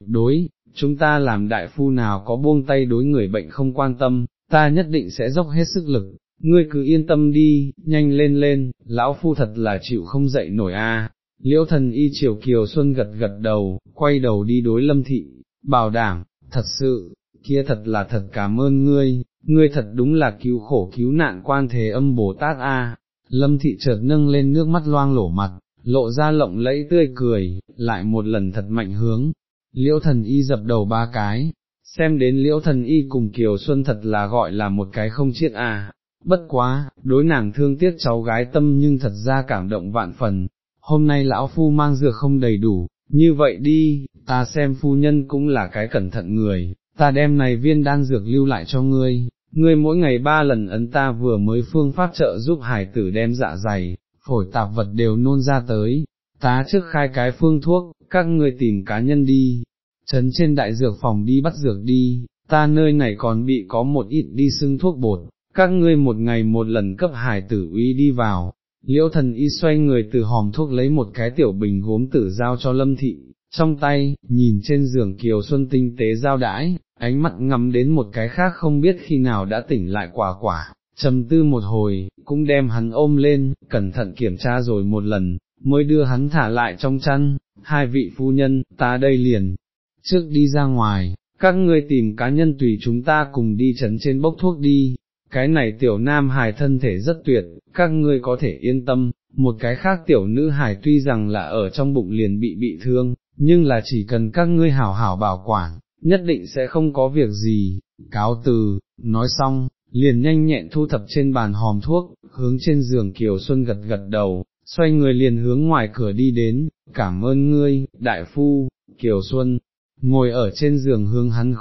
chúng ta làm đại phu nào có buông tay đối người bệnh không quan tâm, ta nhất định sẽ dốc hết sức lực, ngươi cứ yên tâm đi, nhanh lên, lão phu thật là chịu không dậy nổi a. Liễu thần y chiều Kiều Xuân gật đầu, quay đầu đi đối Lâm thị, bảo đảm, thật sự. Kia thật là thật cảm ơn ngươi, ngươi thật đúng là cứu khổ cứu nạn quan thế âm Bồ Tát a. Lâm thị chợt nâng lên nước mắt loang lổ mặt, lộ ra lộng lẫy tươi cười, lại một lần thật mạnh hướng Liễu thần y dập đầu ba cái, xem đến Liễu thần y cùng Kiều Xuân thật là gọi là một cái không chết a. Bất quá, đối nàng thương tiếc cháu gái tâm nhưng thật ra cảm động vạn phần. Hôm nay lão phu mang dược không đầy đủ, như vậy đi, ta xem phu nhân cũng là cái cẩn thận người. Ta đem này viên đan dược lưu lại cho ngươi, ngươi mỗi ngày 3 lần ấn ta vừa mới phương pháp trợ giúp hải tử đem dạ dày, phổi tạp vật đều nôn ra tới. Tá trước khai cái phương thuốc, các ngươi tìm cá nhân đi, trấn trên đại dược phòng đi bắt dược đi, ta nơi này còn bị có một ít đi xưng thuốc bột, các ngươi một ngày một lần cấp hải tử uy đi vào. Liễu thần y xoay người từ hòm thuốc lấy một cái tiểu bình gốm tử giao cho Lâm thị, trong tay, nhìn trên giường Kiều Xuân tinh tế giao đãi, ánh mắt ngắm đến một cái khác không biết khi nào đã tỉnh lại quả, trầm tư một hồi, cũng đem hắn ôm lên, cẩn thận kiểm tra rồi một lần, mới đưa hắn thả lại trong chăn. Hai vị phu nhân, ta đây liền, trước đi ra ngoài, các ngươi tìm cá nhân tùy chúng ta cùng đi trấn trên bốc thuốc đi. Cái này tiểu nam hài thân thể rất tuyệt, các ngươi có thể yên tâm. Một cái khác tiểu nữ hài tuy rằng là ở trong bụng liền bị thương, nhưng là chỉ cần các ngươi hảo hảo bảo quản, nhất định sẽ không có việc gì. Cáo từ, nói xong, liền nhanh nhẹn thu thập trên bàn hòm thuốc, hướng trên giường Kiều Xuân gật gật đầu, xoay người liền hướng ngoài cửa đi đến. Cảm ơn ngươi, đại phu. Kiều Xuân ngồi ở trên giường hướng hắn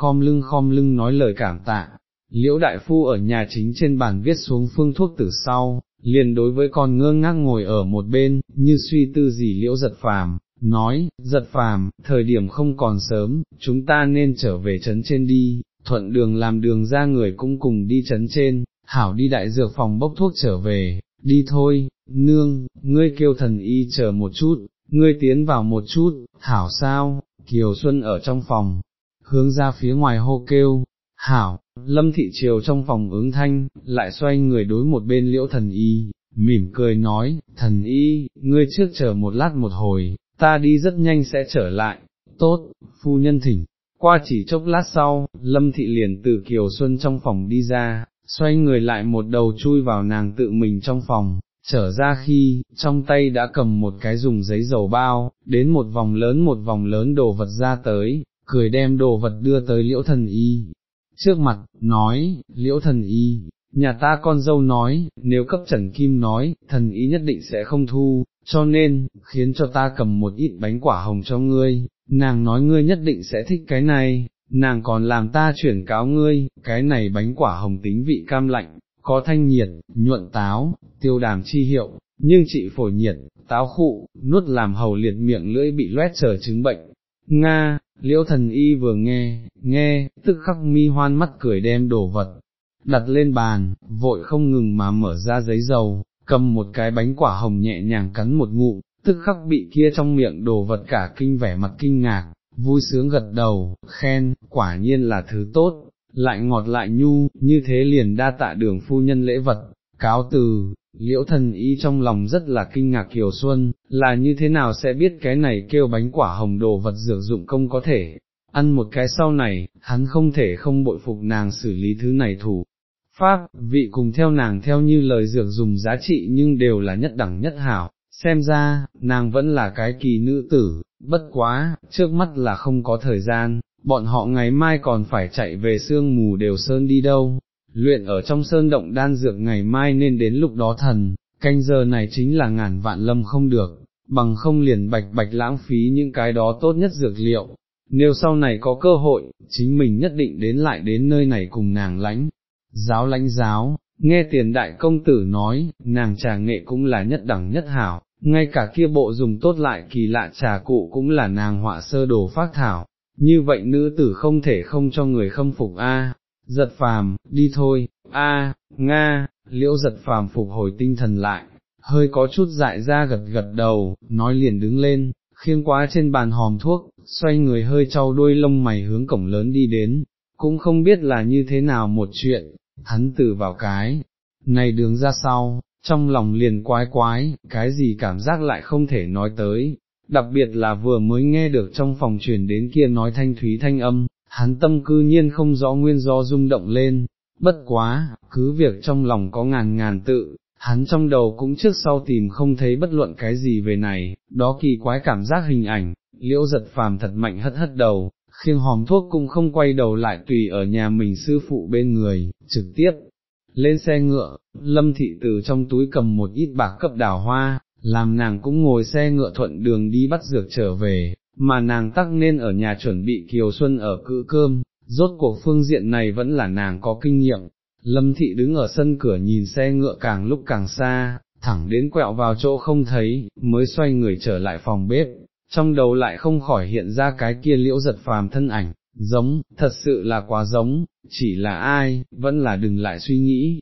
khom lưng nói lời cảm tạ. Liễu đại phu ở nhà chính trên bàn viết xuống phương thuốc từ sau, liền đối với con ngơ ngác ngồi ở một bên, như suy tư gì Liễu Giật Phàm, nói, Giật Phàm, thời điểm không còn sớm, chúng ta nên trở về trấn trên đi, thuận đường làm đường ra người cũng cùng đi trấn trên, hảo đi đại dược phòng bốc thuốc trở về, đi thôi. Nương, ngươi kêu thần y chờ một chút, ngươi tiến vào một chút, hảo sao? Kiều Xuân ở trong phòng, hướng ra phía ngoài hô kêu. Hảo. Lâm thị chiều trong phòng ứng thanh, lại xoay người đối một bên Liễu thần y, mỉm cười nói, thần y, ngươi trước chờ một lát một hồi, ta đi rất nhanh sẽ trở lại. Tốt, phu nhân thỉnh. Qua chỉ chốc lát sau, Lâm thị liền từ Kiều Xuân trong phòng đi ra, xoay người lại một đầu chui vào nàng tự mình trong phòng, trở ra khi, trong tay đã cầm một cái dùng giấy dầu bao, đến một vòng lớn đồ vật ra tới, cười đem đồ vật đưa tới Liễu thần y trước mặt, nói, Liễu thần y, nhà ta con dâu nói, nếu cấp Trần Kim nói, thần y nhất định sẽ không thu, cho nên, khiến cho ta cầm một ít bánh quả hồng cho ngươi, nàng nói ngươi nhất định sẽ thích cái này, nàng còn làm ta chuyển cáo ngươi, cái này bánh quả hồng tính vị cam lạnh, có thanh nhiệt, nhuận táo, tiêu đàm chi hiệu, nhưng trị phổi nhiệt, táo khụ, nuốt làm hầu liệt miệng lưỡi bị loét trở chứng bệnh. Nga, Liễu thần y vừa nghe, tức khắc mi hoan mắt cười đem đồ vật đặt lên bàn, vội không ngừng mà mở ra giấy dầu, cầm một cái bánh quả hồng nhẹ nhàng cắn một ngụm, tức khắc bị kia trong miệng đồ vật cả kinh, vẻ mặt kinh ngạc, vui sướng gật đầu, khen, quả nhiên là thứ tốt, lại ngọt lại nhu, như thế liền đa tạ đường phu nhân lễ vật. Cáo từ. Liễu thần y trong lòng rất là kinh ngạc Kiều Xuân, là như thế nào sẽ biết cái này kêu bánh quả hồng đồ vật dược dụng công có thể, ăn một cái sau này, hắn không thể không bội phục nàng xử lý thứ này thủ pháp, vị cùng theo nàng theo như lời dược dùng giá trị nhưng đều là nhất đẳng nhất hảo, xem ra, nàng vẫn là cái kỳ nữ tử, bất quá, trước mắt là không có thời gian, bọn họ ngày mai còn phải chạy về Sương Mù Đều Sơn đi đâu. Luyện ở trong sơn động đan dược ngày mai nên đến lúc đó thần, canh giờ này chính là ngàn vạn lâm không được, bằng không liền bạch lãng phí những cái đó tốt nhất dược liệu, nếu sau này có cơ hội, chính mình nhất định đến lại đến nơi này cùng nàng lãnh giáo, nghe tiền đại công tử nói, nàng trà nghệ cũng là nhất đẳng nhất hảo, ngay cả kia bộ dùng tốt lại kỳ lạ trà cụ cũng là nàng họa sơ đồ phác thảo, như vậy nữ tử không thể không cho người khâm phục a. Giật Phàm, đi thôi. Nga, Liễu Giật Phàm phục hồi tinh thần lại, hơi có chút dại ra gật đầu, nói liền đứng lên, khiêng quá trên bàn hòm thuốc, xoay người hơi trao đuôi lông mày hướng cổng lớn đi đến, cũng không biết là như thế nào một chuyện, hắn từ vào cái này đường ra sau, trong lòng liền quái, cái gì cảm giác lại không thể nói tới, đặc biệt là vừa mới nghe được trong phòng truyền đến kia nói thanh thúy thanh âm. Hắn tâm cư nhiên không rõ nguyên do rung động lên, bất quá, cứ việc trong lòng có ngàn tự, hắn trong đầu cũng trước sau tìm không thấy bất luận cái gì về này, đó kỳ quái cảm giác hình ảnh. Liễu Giật Phàm thật mạnh hất đầu, khiêng hòm thuốc cũng không quay đầu lại tùy ở nhà mình sư phụ bên người, trực tiếp lên xe ngựa. Lâm thị từ trong túi cầm một ít bạc cấp Đào Hoa, làm nàng cũng ngồi xe ngựa thuận đường đi bắt dược trở về. Mà nàng tắc nên ở nhà chuẩn bị Kiều Xuân ở cữ cơm, rốt cuộc phương diện này vẫn là nàng có kinh nghiệm. Lâm thị đứng ở sân cửa nhìn xe ngựa càng lúc càng xa, thẳng đến quẹo vào chỗ không thấy, mới xoay người trở lại phòng bếp, trong đầu lại không khỏi hiện ra cái kia Liễu Giật Phàm thân ảnh, giống, thật sự là quá giống, chỉ là ai, vẫn là đừng lại suy nghĩ,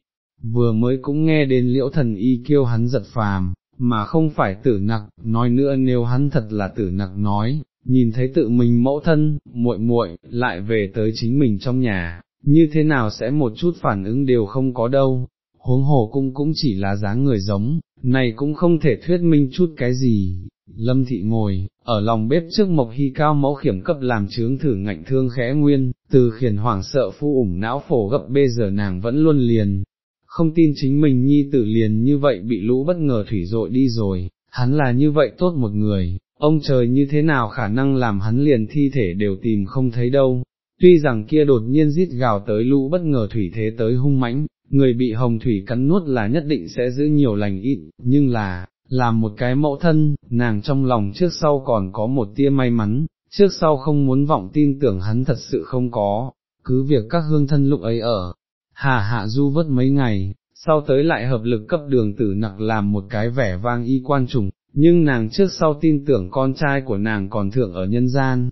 vừa mới cũng nghe đến Liễu Thần Y kêu hắn Giật Phàm, mà không phải Tử Nặc, nói nữa nếu hắn thật là Tử Nặc nói, nhìn thấy tự mình mẫu thân, muội muội lại về tới chính mình trong nhà, như thế nào sẽ một chút phản ứng đều không có đâu. Huống hồ cũng chỉ là dáng người giống, này cũng không thể thuyết minh chút cái gì. Lâm thị ngồi, ở lòng bếp trước Mộc Hy cao mẫu khiểm cấp làm chướng thử ngạnh thương khẽ nguyên, từ khiển hoảng sợ phu ủng não phổ gập bê giờ nàng vẫn luôn liền, không tin chính mình nhi tử liền như vậy bị lũ bất ngờ thủy dội đi rồi, hắn là như vậy tốt một người, ông trời như thế nào khả năng làm hắn liền thi thể đều tìm không thấy đâu. Tuy rằng kia đột nhiên rít gào tới lũ bất ngờ thủy thế tới hung mãnh, người bị hồng thủy cắn nuốt là nhất định sẽ giữ nhiều lành ít, nhưng là, làm một cái mẫu thân, nàng trong lòng trước sau còn có một tia may mắn, trước sau không muốn vọng tin tưởng hắn thật sự không có, cứ việc các hương thân lúc ấy ở, Hà Hạ du vất mấy ngày, sau tới lại hợp lực cấp Đường Tử Nặc làm một cái vẻ vang y quan trùng, nhưng nàng trước sau tin tưởng con trai của nàng còn thượng ở nhân gian.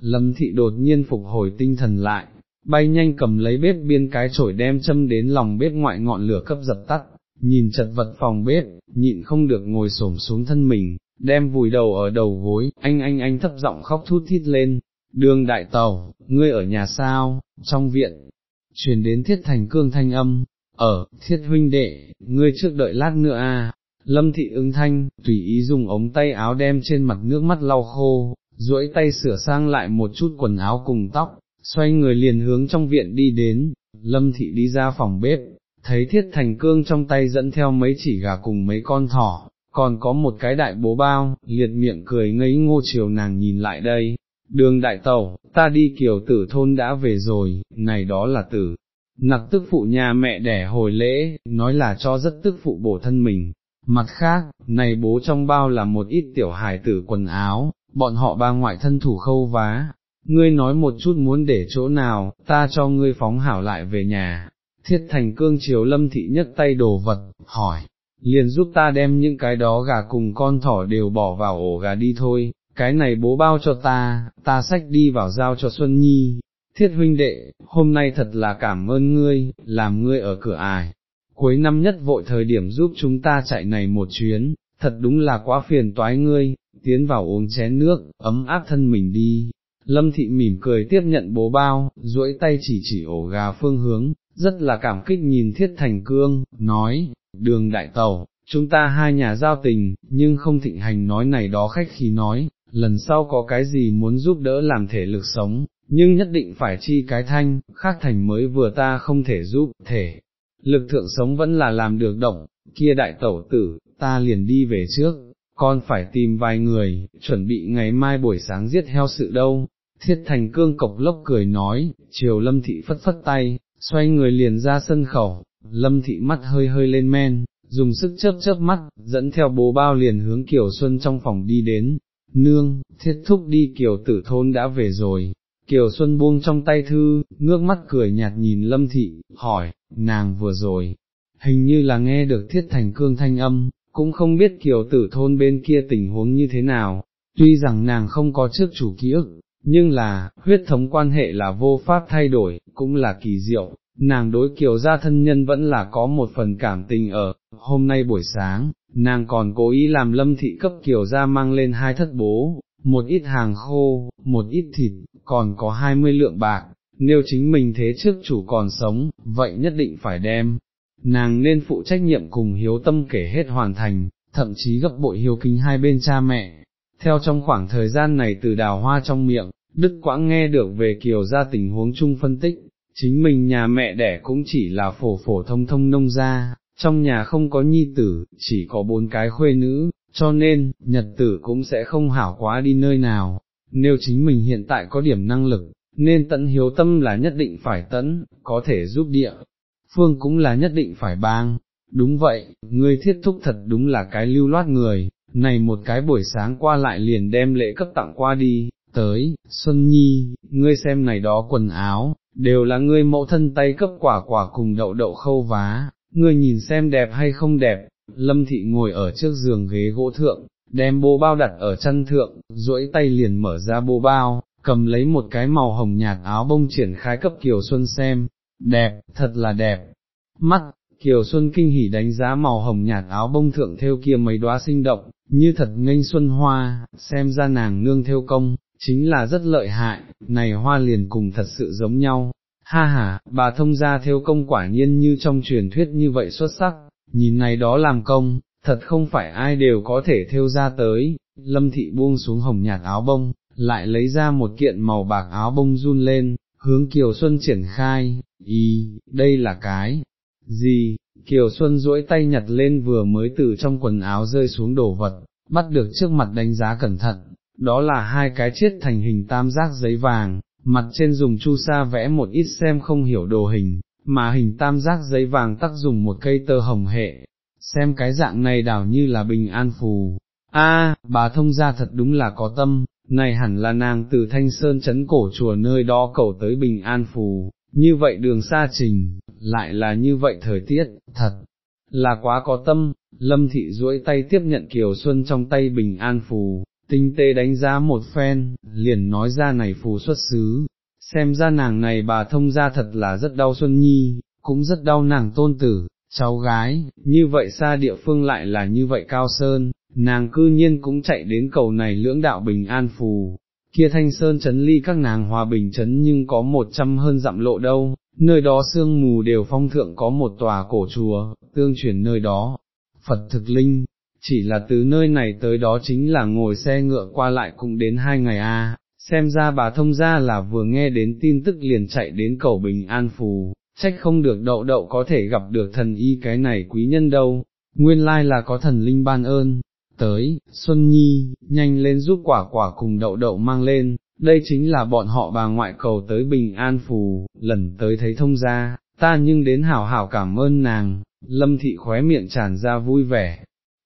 Lâm thị đột nhiên phục hồi tinh thần lại, bay nhanh cầm lấy bếp biên cái chổi đem châm đến lòng bếp ngoại ngọn lửa cấp dập tắt, nhìn chật vật phòng bếp, nhịn không được ngồi xổm xuống thân mình, đem vùi đầu ở đầu gối, anh thấp giọng khóc thút thít lên. Đường đại tàu, ngươi ở nhà sao? Trong viện truyền đến Thiết Thành Cương thanh âm, ở, Thiết huynh đệ, ngươi trước đợi lát nữa Lâm thị ứng thanh, tùy ý dùng ống tay áo đem trên mặt nước mắt lau khô, duỗi tay sửa sang lại một chút quần áo cùng tóc, xoay người liền hướng trong viện đi đến. Lâm thị đi ra phòng bếp, thấy Thiết Thành Cương trong tay dẫn theo mấy chỉ gà cùng mấy con thỏ, còn có một cái đại bố bao, liệt miệng cười ngây ngô chiều nàng nhìn lại đây. Đường đại tẩu, ta đi Kiều Tử thôn đã về rồi, này đó là Tử Nặc tức phụ nhà mẹ đẻ hồi lễ, nói là cho rất tức phụ bổ thân mình. Mặt khác, này bố trong bao là một ít tiểu hài tử quần áo, bọn họ ba ngoại thân thủ khâu vá. Ngươi nói một chút muốn để chỗ nào, ta cho ngươi phóng hảo lại về nhà. Thiết Thành Cương chiều Lâm thị nhấc tay đồ vật, hỏi, liền giúp ta đem những cái đó gà cùng con thỏ đều bỏ vào ổ gà đi thôi, cái này bố bao cho ta xách đi vào giao cho Xuân Nhi. Thiết huynh đệ, hôm nay thật là cảm ơn ngươi, làm ngươi ở cửa ải cuối năm nhất vội thời điểm giúp chúng ta chạy này một chuyến, thật đúng là quá phiền toái ngươi, tiến vào uống chén nước, ấm áp thân mình đi. Lâm thị mỉm cười tiếp nhận bố bao, duỗi tay chỉ ổ gà phương hướng, rất là cảm kích nhìn Thiết Thành Cương, nói, Đường đại tẩu, chúng ta hai nhà giao tình, nhưng không thịnh hành nói này đó khách khí nói, lần sau có cái gì muốn giúp đỡ làm thể lực sống, nhưng nhất định phải chi cái thanh, khác thành mới vừa ta không thể giúp, thể lực thượng sống vẫn là làm được động. Kia đại tẩu tử, ta liền đi về trước, con phải tìm vài người, chuẩn bị ngày mai buổi sáng giết heo sự đâu. Thiết Thành Cương cộc lốc cười nói, chiều Lâm thị phất phất tay, xoay người liền ra sân khẩu. Lâm thị mắt hơi hơi lên men, dùng sức chớp mắt, dẫn theo bố bao liền hướng Kiều Xuân trong phòng đi đến. Nương, Thiết thúc đi Kiều Tử thôn đã về rồi. Kiều Xuân buông trong tay thư, ngước mắt cười nhạt nhìn Lâm thị, hỏi, nàng vừa rồi hình như là nghe được Thiết Thành Cương thanh âm, cũng không biết Kiều Tử thôn bên kia tình huống như thế nào. Tuy rằng nàng không có trước chủ ký ức, nhưng là, huyết thống quan hệ là vô pháp thay đổi, cũng là kỳ diệu, nàng đối Kiều gia thân nhân vẫn là có một phần cảm tình ở. Hôm nay buổi sáng, nàng còn cố ý làm Lâm thị cấp Kiều gia mang lên 2 thất bố, một ít hàng khô, một ít thịt, còn có 20 lượng bạc, nếu chính mình thế trước chủ còn sống, vậy nhất định phải đem nàng nên phụ trách nhiệm cùng hiếu tâm kể hết hoàn thành, thậm chí gấp bội hiếu kính hai bên cha mẹ. Theo trong khoảng thời gian này từ Đào Hoa trong miệng, Đức Quãng nghe được về Kiều gia tình huống chung phân tích, chính mình nhà mẹ đẻ cũng chỉ là phổ thông nông gia, trong nhà không có nhi tử, chỉ có 4 cái khuê nữ, cho nên, nhật tử cũng sẽ không hảo quá đi nơi nào. Nếu chính mình hiện tại có điểm năng lực, nên tận hiếu tâm là nhất định phải tận, có thể giúp địa phương cũng là nhất định phải bang. Đúng vậy, ngươi Thiết thúc thật đúng là cái lưu loát người, này một cái buổi sáng qua lại liền đem lễ cấp tặng qua đi. Tới, Xuân Nhi, ngươi xem này đó quần áo, đều là ngươi mẫu thân tay cấp Quả Quả cùng Đậu Đậu khâu vá, ngươi nhìn xem đẹp hay không đẹp. Lâm thị ngồi ở trước giường ghế gỗ thượng, đem bô bao đặt ở chân thượng, duỗi tay liền mở ra bô bao, cầm lấy một cái màu hồng nhạt áo bông triển khai cấp Kiều Xuân xem. Đẹp, thật là đẹp. Mắt, Kiều Xuân kinh hỉ đánh giá màu hồng nhạt áo bông thượng theo kia mấy đóa sinh động, như thật nghênh xuân hoa, xem ra nàng nương theo công, chính là rất lợi hại, này hoa liền cùng thật sự giống nhau. Ha ha, bà thông gia theo công quả nhiên như trong truyền thuyết như vậy xuất sắc, nhìn này đó làm công, thật không phải ai đều có thể theo ra tới. Lâm thị buông xuống hồng nhạt áo bông, lại lấy ra một kiện màu bạc áo bông run lên, hướng Kiều Xuân triển khai. Ý, đây là cái gì? Kiều Xuân duỗi tay nhặt lên vừa mới từ trong quần áo rơi xuống đồ vật, bắt được trước mặt đánh giá cẩn thận, đó là hai cái chiết thành hình tam giác giấy vàng, mặt trên dùng chu sa vẽ một ít xem không hiểu đồ hình, mà hình tam giác giấy vàng tắc dùng một cây tơ hồng hệ, xem cái dạng này đảo như là bình an phù. A, bà thông gia thật đúng là có tâm, này hẳn là nàng từ Thanh Sơn trấn cổ chùa nơi đó cầu tới bình an phù. Như vậy đường xa trình, lại là như vậy thời tiết, thật là quá có tâm. Lâm thị duỗi tay tiếp nhận Kiều Xuân trong tay bình an phù, tinh tế đánh giá một phen, liền nói ra này phù xuất xứ, xem ra nàng này bà thông gia thật là rất đau Xuân Nhi, cũng rất đau nàng tôn tử, cháu gái, như vậy xa địa phương lại là như vậy cao sơn, nàng cư nhiên cũng chạy đến cầu này lưỡng đạo bình an phù. Kia Thanh Sơn trấn ly các nàng Hòa Bình trấn nhưng có 100 hơn dặm lộ đâu, nơi đó sương mù đều phong thượng có một tòa cổ chùa, tương truyền nơi đó Phật thực linh, chỉ là từ nơi này tới đó chính là ngồi xe ngựa qua lại cũng đến 2 ngày à, xem ra bà thông gia là vừa nghe đến tin tức liền chạy đến cầu bình an phù, trách không được đậu đậu có thể gặp được thần y cái này quý nhân đâu, nguyên lai là có thần linh ban ơn. Tới, Xuân Nhi, nhanh lên giúp quả quả cùng đậu đậu mang lên, đây chính là bọn họ bà ngoại cầu tới bình an phù, lần tới thấy thông gia, ta nhưng đến hảo hảo cảm ơn nàng. Lâm thị khóe miệng tràn ra vui vẻ,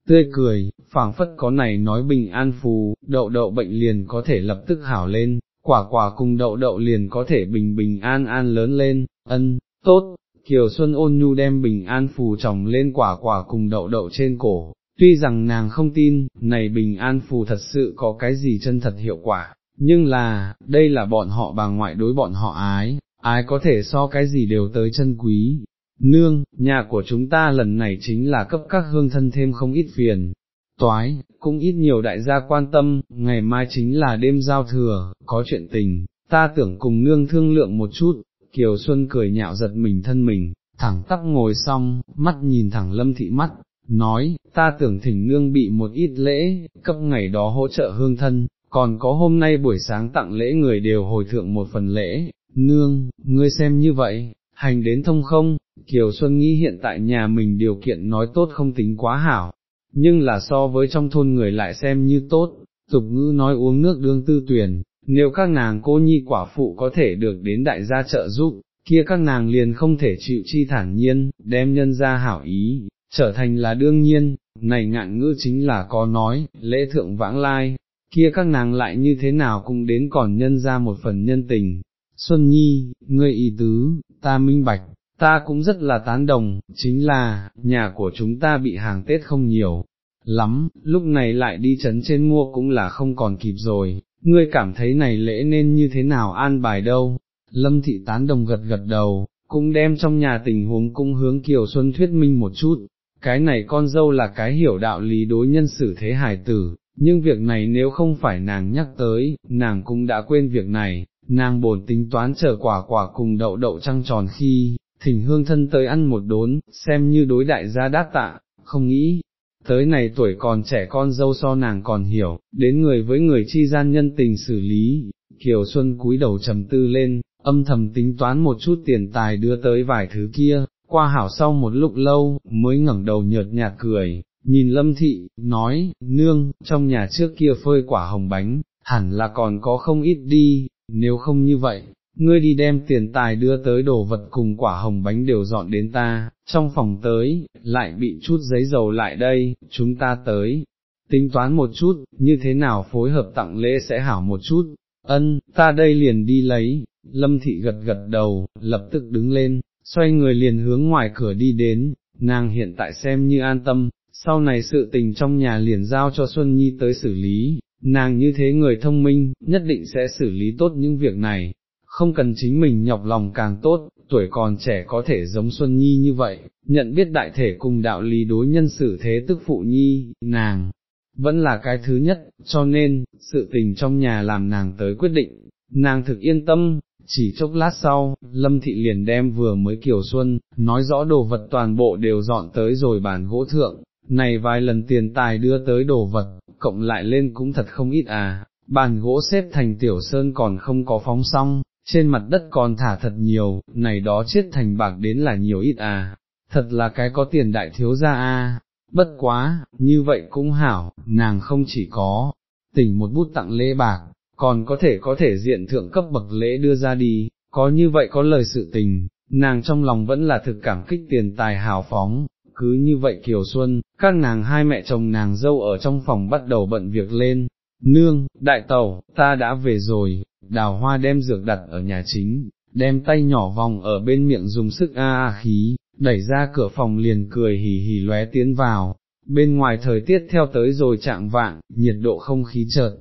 tươi cười, phảng phất có này nói bình an phù, đậu đậu bệnh liền có thể lập tức hảo lên, quả quả cùng đậu đậu liền có thể bình an an lớn lên. Ân, tốt. Kiều Xuân ôn nhu đem bình an phù tròng lên quả quả cùng đậu đậu trên cổ. Tuy rằng nàng không tin, này bình an phù thật sự có cái gì chân thật hiệu quả, nhưng là, đây là bọn họ bà ngoại đối bọn họ ái, ai có thể so cái gì đều tới chân quý. Nương, nhà của chúng ta lần này chính là cấp các hương thân thêm không ít phiền toái, cũng ít nhiều đại gia quan tâm, ngày mai chính là đêm giao thừa, có chuyện tình, ta tưởng cùng nương thương lượng một chút. Kiều Xuân cười nhạo giật mình thân mình, thẳng tắp ngồi xong, mắt nhìn thẳng Lâm thị mắt. Nói, ta tưởng thỉnh nương bị một ít lễ, cấp ngày đó hỗ trợ hương thân, còn có hôm nay buổi sáng tặng lễ người đều hồi thượng một phần lễ. Nương, ngươi xem như vậy, hành đến thông không? Kiều Xuân nghĩ hiện tại nhà mình điều kiện nói tốt không tính quá hảo, nhưng là so với trong thôn người lại xem như tốt, tục ngữ nói uống nước đương tư tuyền, nếu các nàng cô nhi quả phụ có thể được đến đại gia trợ giúp, kia các nàng liền không thể chịu chi thản nhiên, đem nhân ra hảo ý trở thành là đương nhiên, này ngạn ngữ chính là có nói, lễ thượng vãng lai, kia các nàng lại như thế nào cũng đến còn nhân ra một phần nhân tình. Xuân Nhi, ngươi ý tứ, ta minh bạch, ta cũng rất là tán đồng, chính là, nhà của chúng ta bị hàng Tết không nhiều lắm, lúc này lại đi trấn trên mua cũng là không còn kịp rồi, ngươi cảm thấy này lễ nên như thế nào an bài đâu? Lâm thị tán đồng gật gật đầu, cũng đem trong nhà tình huống cũng hướng Kiều Xuân thuyết minh một chút. Cái này con dâu là cái hiểu đạo lý đối nhân xử thế hài tử, nhưng việc này nếu không phải nàng nhắc tới, nàng cũng đã quên việc này. Nàng bổn tính toán chờ quả quả cùng đậu đậu trăng tròn khi, thỉnh hương thân tới ăn một đốn, xem như đối đại gia đáp tạ, không nghĩ tới này tuổi còn trẻ con dâu so nàng còn hiểu, đến người với người chi gian nhân tình xử lý. Kiều Xuân cúi đầu trầm tư lên, âm thầm tính toán một chút tiền tài đưa tới vài thứ kia. Qua hảo sau một lúc lâu, mới ngẩng đầu nhợt nhạt cười, nhìn Lâm thị, nói, nương, trong nhà trước kia phơi quả hồng bánh, hẳn là còn có không ít đi, nếu không như vậy, ngươi đi đem tiền tài đưa tới đồ vật cùng quả hồng bánh đều dọn đến ta, trong phòng tới, lại bị chút giấy dầu lại đây, chúng ta tới tính toán một chút, như thế nào phối hợp tặng lễ sẽ hảo một chút. Ân, ta đây liền đi lấy. Lâm thị gật gật đầu, lập tức đứng lên, xoay người liền hướng ngoài cửa đi đến. Nàng hiện tại xem như an tâm, sau này sự tình trong nhà liền giao cho Xuân Nhi tới xử lý, nàng như thế người thông minh, nhất định sẽ xử lý tốt những việc này, không cần chính mình nhọc lòng càng tốt, tuổi còn trẻ có thể giống Xuân Nhi như vậy, nhận biết đại thể cùng đạo lý đối nhân xử thế tức phụ nhi, nàng vẫn là cái thứ nhất, cho nên, sự tình trong nhà làm nàng tới quyết định, nàng thực yên tâm. Chỉ chốc lát sau, Lâm thị liền đem vừa mới Kiều Xuân nói rõ đồ vật toàn bộ đều dọn tới rồi bàn gỗ thượng, này vài lần tiền tài đưa tới đồ vật, cộng lại lên cũng thật không ít à, bàn gỗ xếp thành tiểu sơn còn không có phóng xong, trên mặt đất còn thả thật nhiều, này đó chiết thành bạc đến là nhiều ít à, thật là cái có tiền đại thiếu gia à, bất quá, như vậy cũng hảo, nàng không chỉ có tỉnh một bút tặng lễ bạc, còn có thể diện thượng cấp bậc lễ đưa ra đi, có như vậy có lời sự tình, nàng trong lòng vẫn là thực cảm kích tiền tài hào phóng, cứ như vậy Kiều Xuân, các nàng hai mẹ chồng nàng dâu ở trong phòng bắt đầu bận việc lên, nương, đại tẩu, ta đã về rồi, Đào Hoa đem dược đặt ở nhà chính, đem tay nhỏ vòng ở bên miệng dùng sức a khí, đẩy ra cửa phòng liền cười hì hì lóe tiến vào, bên ngoài thời tiết theo tới rồi trạng vạng, nhiệt độ không khí chợt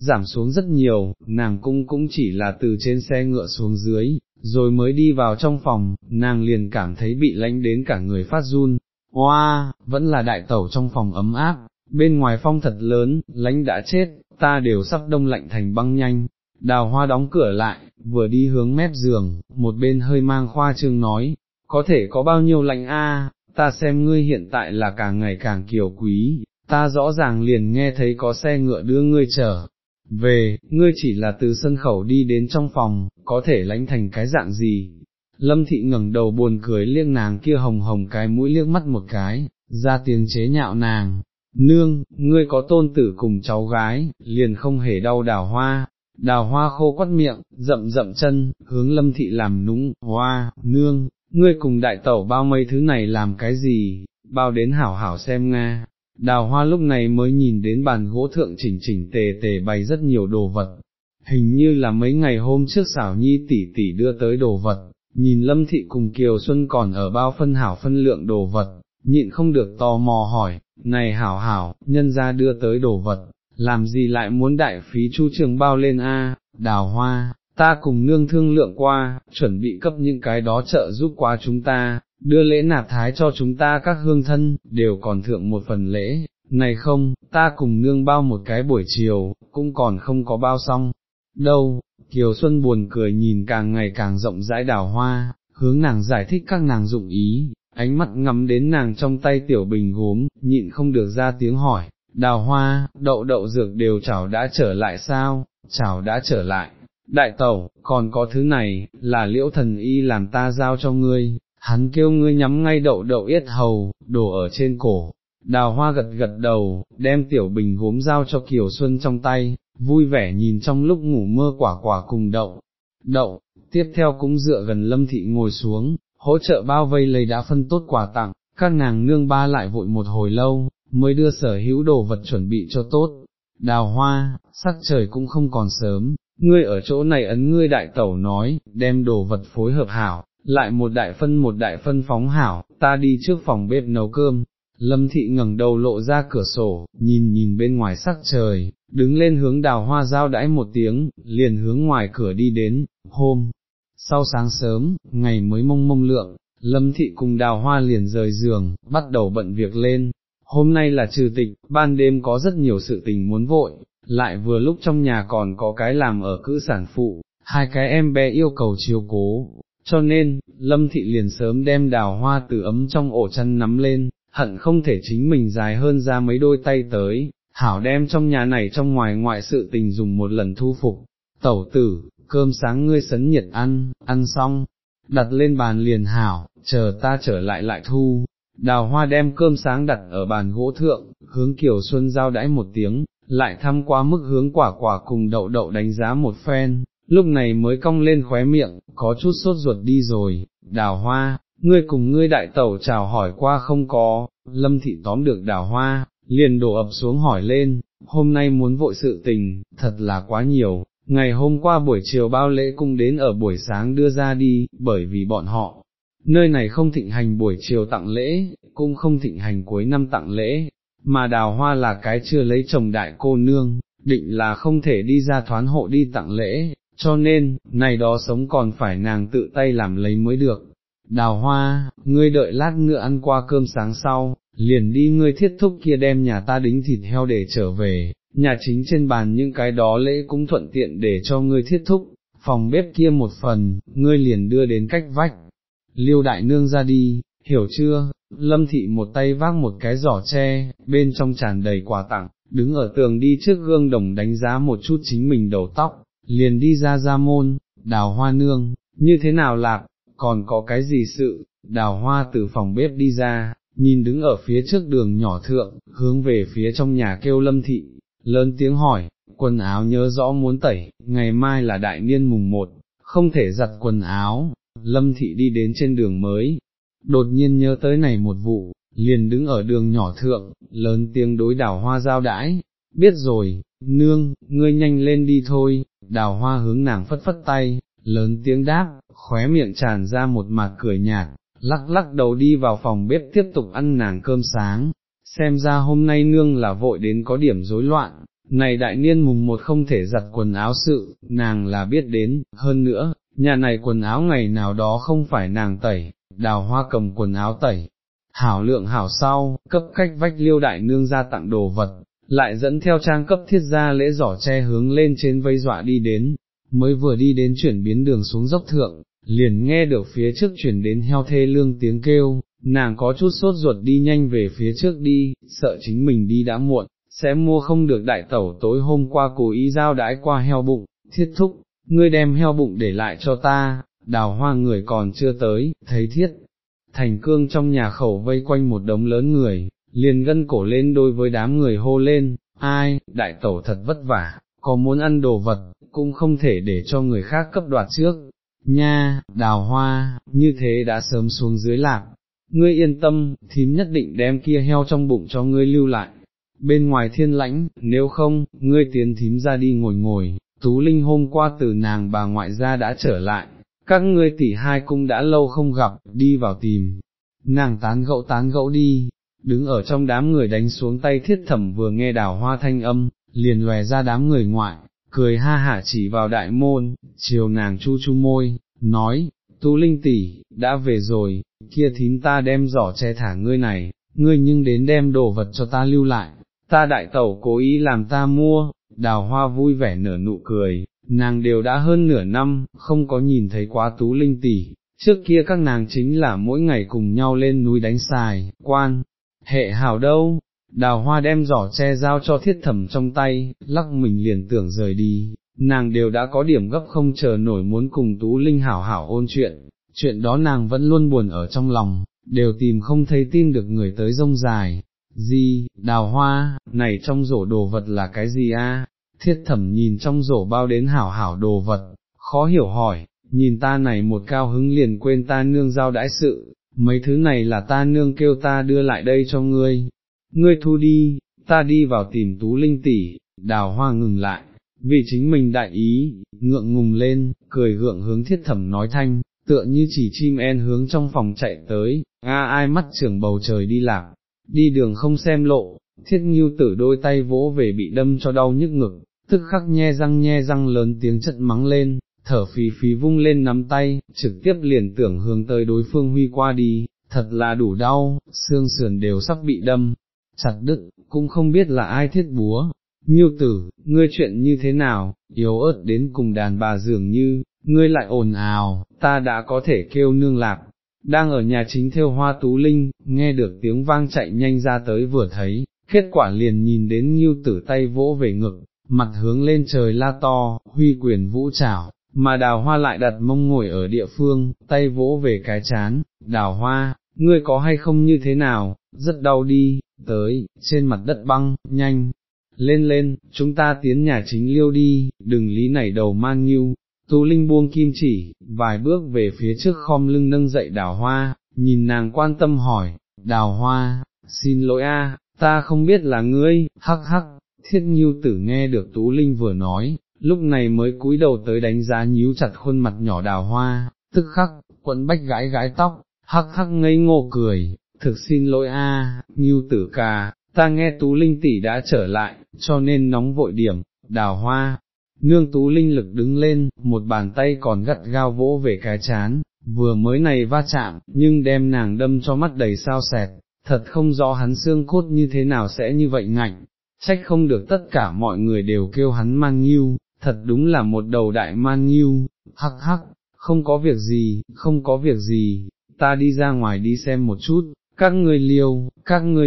giảm xuống rất nhiều, nàng cũng chỉ là từ trên xe ngựa xuống dưới, rồi mới đi vào trong phòng, nàng liền cảm thấy bị lạnh đến cả người phát run, oa, vẫn là đại tẩu trong phòng ấm áp, bên ngoài phong thật lớn, lạnh đã chết, ta đều sắp đông lạnh thành băng nhanh. Đào Hoa đóng cửa lại, vừa đi hướng mép giường, một bên hơi mang khoa trương nói, có thể có bao nhiêu lạnh a, ta xem ngươi hiện tại là càng ngày càng kiều quý, ta rõ ràng liền nghe thấy có xe ngựa đưa ngươi chở về, ngươi chỉ là từ sân khẩu đi đến trong phòng, có thể lánh thành cái dạng gì. Lâm thị ngẩng đầu buồn cười liếc nàng kia hồng hồng cái mũi liếc mắt một cái, ra tiếng chế nhạo nàng, nương, ngươi có tôn tử cùng cháu gái, liền không hề đau Đào Hoa. Đào Hoa khô quắt miệng, dậm chân, hướng Lâm thị làm nũng, hoa, nương, ngươi cùng đại tẩu bao mấy thứ này làm cái gì, bao đến hảo hảo xem nga. Đào Hoa lúc này mới nhìn đến bàn gỗ thượng chỉnh tề tề bày rất nhiều đồ vật, hình như là mấy ngày hôm trước Xảo Nhi tỷ tỷ đưa tới đồ vật, nhìn Lâm thị cùng Kiều Xuân còn ở bao phân hảo phân lượng đồ vật, nhịn không được tò mò hỏi, này hảo, nhân gia đưa tới đồ vật, làm gì lại muốn đại phí chu trường bao lên a? Đào Hoa, ta cùng nương thương lượng qua, chuẩn bị cấp những cái đó trợ giúp qua chúng ta, đưa lễ nạp thái cho chúng ta các hương thân, đều còn thượng một phần lễ, này không, ta cùng nương bao một cái buổi chiều, cũng còn không có bao xong, đâu. Kiều Xuân buồn cười nhìn càng ngày càng rộng rãi Đào Hoa, hướng nàng giải thích các nàng dụng ý, ánh mắt ngắm đến nàng trong tay tiểu bình gốm, nhịn không được ra tiếng hỏi, Đào Hoa, đậu dược đều chảo đã trở lại sao? Chảo đã trở lại. Đại tẩu, còn có thứ này, là Liễu thần y làm ta giao cho ngươi, hắn kêu ngươi nhắm ngay đậu yết hầu, đổ ở trên cổ. Đào Hoa gật gật đầu, đem tiểu bình gốm giao cho Kiều Xuân trong tay, vui vẻ nhìn trong lúc ngủ mơ quả cùng đậu, tiếp theo cũng dựa gần Lâm thị ngồi xuống, hỗ trợ bao vây lấy đã phân tốt quà tặng, các nàng nương ba lại vội một hồi lâu, mới đưa sở hữu đồ vật chuẩn bị cho tốt. Đào Hoa, sắc trời cũng không còn sớm, ngươi ở chỗ này ấn ngươi đại tẩu nói, đem đồ vật phối hợp hảo, lại một đại phân phóng hảo, ta đi trước phòng bếp nấu cơm. Lâm thị ngẩng đầu lộ ra cửa sổ, nhìn bên ngoài sắc trời, đứng lên hướng Đào Hoa giao đãi một tiếng, liền hướng ngoài cửa đi đến. Hôm sau sáng sớm, ngày mới mông lượng, Lâm thị cùng Đào Hoa liền rời giường, bắt đầu bận việc lên. Hôm nay là trừ tịch, ban đêm có rất nhiều sự tình muốn vội, lại vừa lúc trong nhà còn có cái làm ở cữ sản phụ, hai cái em bé yêu cầu chiếu cố, cho nên, Lâm thị liền sớm đem Đào Hoa từ ấm trong ổ chăn nắm lên, hận không thể chính mình dài hơn ra mấy đôi tay tới, hảo đem trong nhà này trong ngoài ngoại sự tình dùng một lần thu phục. Tẩu tử, cơm sáng ngươi sấn nhiệt ăn xong, đặt lên bàn liền hảo, chờ ta trở lại lại thu. Đào Hoa đem cơm sáng đặt ở bàn gỗ thượng, hướng Kiều Xuân giao đãi một tiếng, lại thăm qua mức hướng quả cùng đậu đánh giá một phen, lúc này mới cong lên khóe miệng, có chút sốt ruột đi rồi. Đào Hoa, ngươi cùng ngươi đại tẩu chào hỏi qua không có? Lâm thị tóm được Đào Hoa, liền đổ ập xuống hỏi lên, hôm nay muốn vội sự tình, thật là quá nhiều, ngày hôm qua buổi chiều bao lễ cũng đến ở buổi sáng đưa ra đi, bởi vì bọn họ nơi này không thịnh hành buổi chiều tặng lễ, cũng không thịnh hành cuối năm tặng lễ, mà Đào Hoa là cái chưa lấy chồng đại cô nương, định là không thể đi ra thoán hộ đi tặng lễ, cho nên, này đó sống còn phải nàng tự tay làm lấy mới được. Đào Hoa, ngươi đợi lát nữa ăn qua cơm sáng sau, liền đi ngươi thiết thúc kia đem nhà ta đính thịt heo để trở về, nhà chính trên bàn những cái đó lễ cũng thuận tiện để cho ngươi thiết thúc, phòng bếp kia một phần, ngươi liền đưa đến cách vách Liêu đại nương ra đi, hiểu chưa? Lâm thị một tay vác một cái giỏ tre, bên trong tràn đầy quà tặng, đứng ở tường đi trước gương đồng đánh giá một chút chính mình đầu tóc, liền đi ra ra môn. Đào Hoa nương, như thế nào lạc, còn có cái gì sự? Đào Hoa từ phòng bếp đi ra, nhìn đứng ở phía trước đường nhỏ thượng, hướng về phía trong nhà kêu Lâm thị, lớn tiếng hỏi, quần áo nhớ rõ muốn tẩy, ngày mai là đại niên mùng 1, không thể giặt quần áo. Lâm thị đi đến trên đường mới, đột nhiên nhớ tới này một vụ, liền đứng ở đường nhỏ thượng, lớn tiếng đối Đào Hoa giao đãi. Biết rồi, nương, ngươi nhanh lên đi thôi. Đào Hoa hướng nàng phất phất tay, lớn tiếng đáp, khóe miệng tràn ra một mạt cười nhạt, lắc lắc đầu đi vào phòng bếp tiếp tục ăn nàng cơm sáng. Xem ra hôm nay nương là vội đến có điểm rối loạn, này đại niên mùng 1 không thể giặt quần áo sự, nàng là biết đến, hơn nữa, nhà này quần áo ngày nào đó không phải nàng tẩy. Đào Hoa cầm quần áo tẩy, hảo lượng hảo sau, cấp cách vách Liêu đại nương ra tặng đồ vật, lại dẫn theo trang cấp thiết ra lễ giỏ tre hướng lên trên vây dọa đi đến, mới vừa đi đến chuyển biến đường xuống dốc thượng, liền nghe được phía trước chuyển đến heo thê lương tiếng kêu, nàng có chút sốt ruột đi nhanh về phía trước đi, sợ chính mình đi đã muộn, sẽ mua không được đại tẩu tối hôm qua cố ý giao đãi qua heo bụng. Thiết thúc, ngươi đem heo bụng để lại cho ta. Đào Hoa người còn chưa tới, thấy Thiết Thành Cương trong nhà khẩu vây quanh một đống lớn người, liền gân cổ lên đối với đám người hô lên, ai, đại tẩu thật vất vả, có muốn ăn đồ vật, cũng không thể để cho người khác cấp đoạt trước, nha. Đào Hoa, như thế đã sớm xuống dưới lạc, ngươi yên tâm, thím nhất định đem kia heo trong bụng cho ngươi lưu lại, bên ngoài thiên lãnh, nếu không, ngươi tiến thím ra đi ngồi ngồi, Tú Linh hôm qua từ nàng bà ngoại ra đã trở lại, các ngươi tỷ hai cũng đã lâu không gặp, đi vào tìm nàng tán gẫu đi. Đứng ở trong đám người đánh xuống tay Thiết Thẩm vừa nghe Đào Hoa thanh âm, liền lòe ra đám người ngoại, cười ha hả chỉ vào đại môn, chiều nàng chu chu môi, nói, Tú Linh tỷ, đã về rồi, kia thím ta đem giỏ che thả ngươi này, ngươi nhưng đến đem đồ vật cho ta lưu lại, ta đại tẩu cố ý làm ta mua. Đào Hoa vui vẻ nở nụ cười, nàng đều đã hơn nửa năm, không có nhìn thấy quá Tú Linh tỷ, trước kia các nàng chính là mỗi ngày cùng nhau lên núi đánh xài, quan hệ hảo đâu. Đào Hoa đem giỏ tre giao cho Thiết Thẩm trong tay, lắc mình liền tưởng rời đi, nàng đều đã có điểm gấp không chờ nổi muốn cùng Tú Linh hảo hảo ôn chuyện, chuyện đó nàng vẫn luôn buồn ở trong lòng, đều tìm không thấy tin được người tới rông dài. Gì, Đào Hoa, này trong rổ đồ vật là cái gì a? Thiết Thẩm nhìn trong rổ bao đến hảo hảo đồ vật, khó hiểu hỏi, nhìn ta này một cao hứng liền quên ta nương giao đãi sự, mấy thứ này là ta nương kêu ta đưa lại đây cho ngươi, ngươi thu đi, ta đi vào tìm Tú Linh tỷ. Đào Hoa ngừng lại, vì chính mình đại ý, ngượng ngùng lên, cười gượng hướng Thiết Thẩm nói thanh, tựa như chỉ chim en hướng trong phòng chạy tới, ai mắt trưởng bầu trời đi lạc, đi đường không xem lộ. Thiết Ngưu Tử đôi tay vỗ về bị đâm cho đau nhức ngực, tức khắc nhe răng lớn tiếng chất mắng lên, thở phì phì vung lên nắm tay, trực tiếp liền tưởng hướng tới đối phương huy qua đi, thật là đủ đau, xương sườn đều sắp bị đâm chặt đứt, cũng không biết là ai thiết búa. Ngưu Tử, ngươi chuyện như thế nào, yếu ớt đến cùng đàn bà dường như, ngươi lại ồn ào, ta đã có thể kêu nương lạc. Đang ở nhà chính thêu hoa Tú Linh, nghe được tiếng vang chạy nhanh ra tới vừa thấy, kết quả liền nhìn đến Ngưu Tử tay vỗ về ngực, mặt hướng lên trời la to, huy quyền vũ trảo, mà Đào Hoa lại đặt mông ngồi ở địa phương, tay vỗ về cái trán. Đào Hoa, ngươi có hay không như thế nào, rất đau đi, tới, trên mặt đất băng, nhanh, lên, chúng ta tiến nhà chính liêu đi, đừng lý này đầu man Ngưu. Tú Linh buông kim chỉ, vài bước về phía trước khom lưng nâng dậy Đào Hoa, nhìn nàng quan tâm hỏi, Đào Hoa, xin lỗi a. Ta không biết là ngươi, hắc hắc. Thiết Ngưu Tử nghe được Tú Linh vừa nói, lúc này mới cúi đầu tới đánh giá nhíu chặt khuôn mặt nhỏ Đào Hoa, tức khắc, quẫn bách gãi gãi tóc, hắc hắc ngây ngô cười, thực xin lỗi a, Ngưu tử ca, ta nghe Tú Linh tỷ đã trở lại, cho nên nóng vội điểm. Đào Hoa nương Tú Linh lực đứng lên, một bàn tay còn gắt gao vỗ về cái trán, vừa mới này va chạm, nhưng đem nàng đâm cho mắt đầy sao sẹt, thật không rõ hắn xương cốt như thế nào sẽ như vậy ngạnh, trách không được tất cả mọi người đều kêu hắn Man Ngưu, thật đúng là một đầu đại Man Ngưu, hắc hắc, không có việc gì, không có việc gì, ta đi ra ngoài đi xem một chút, các ngươi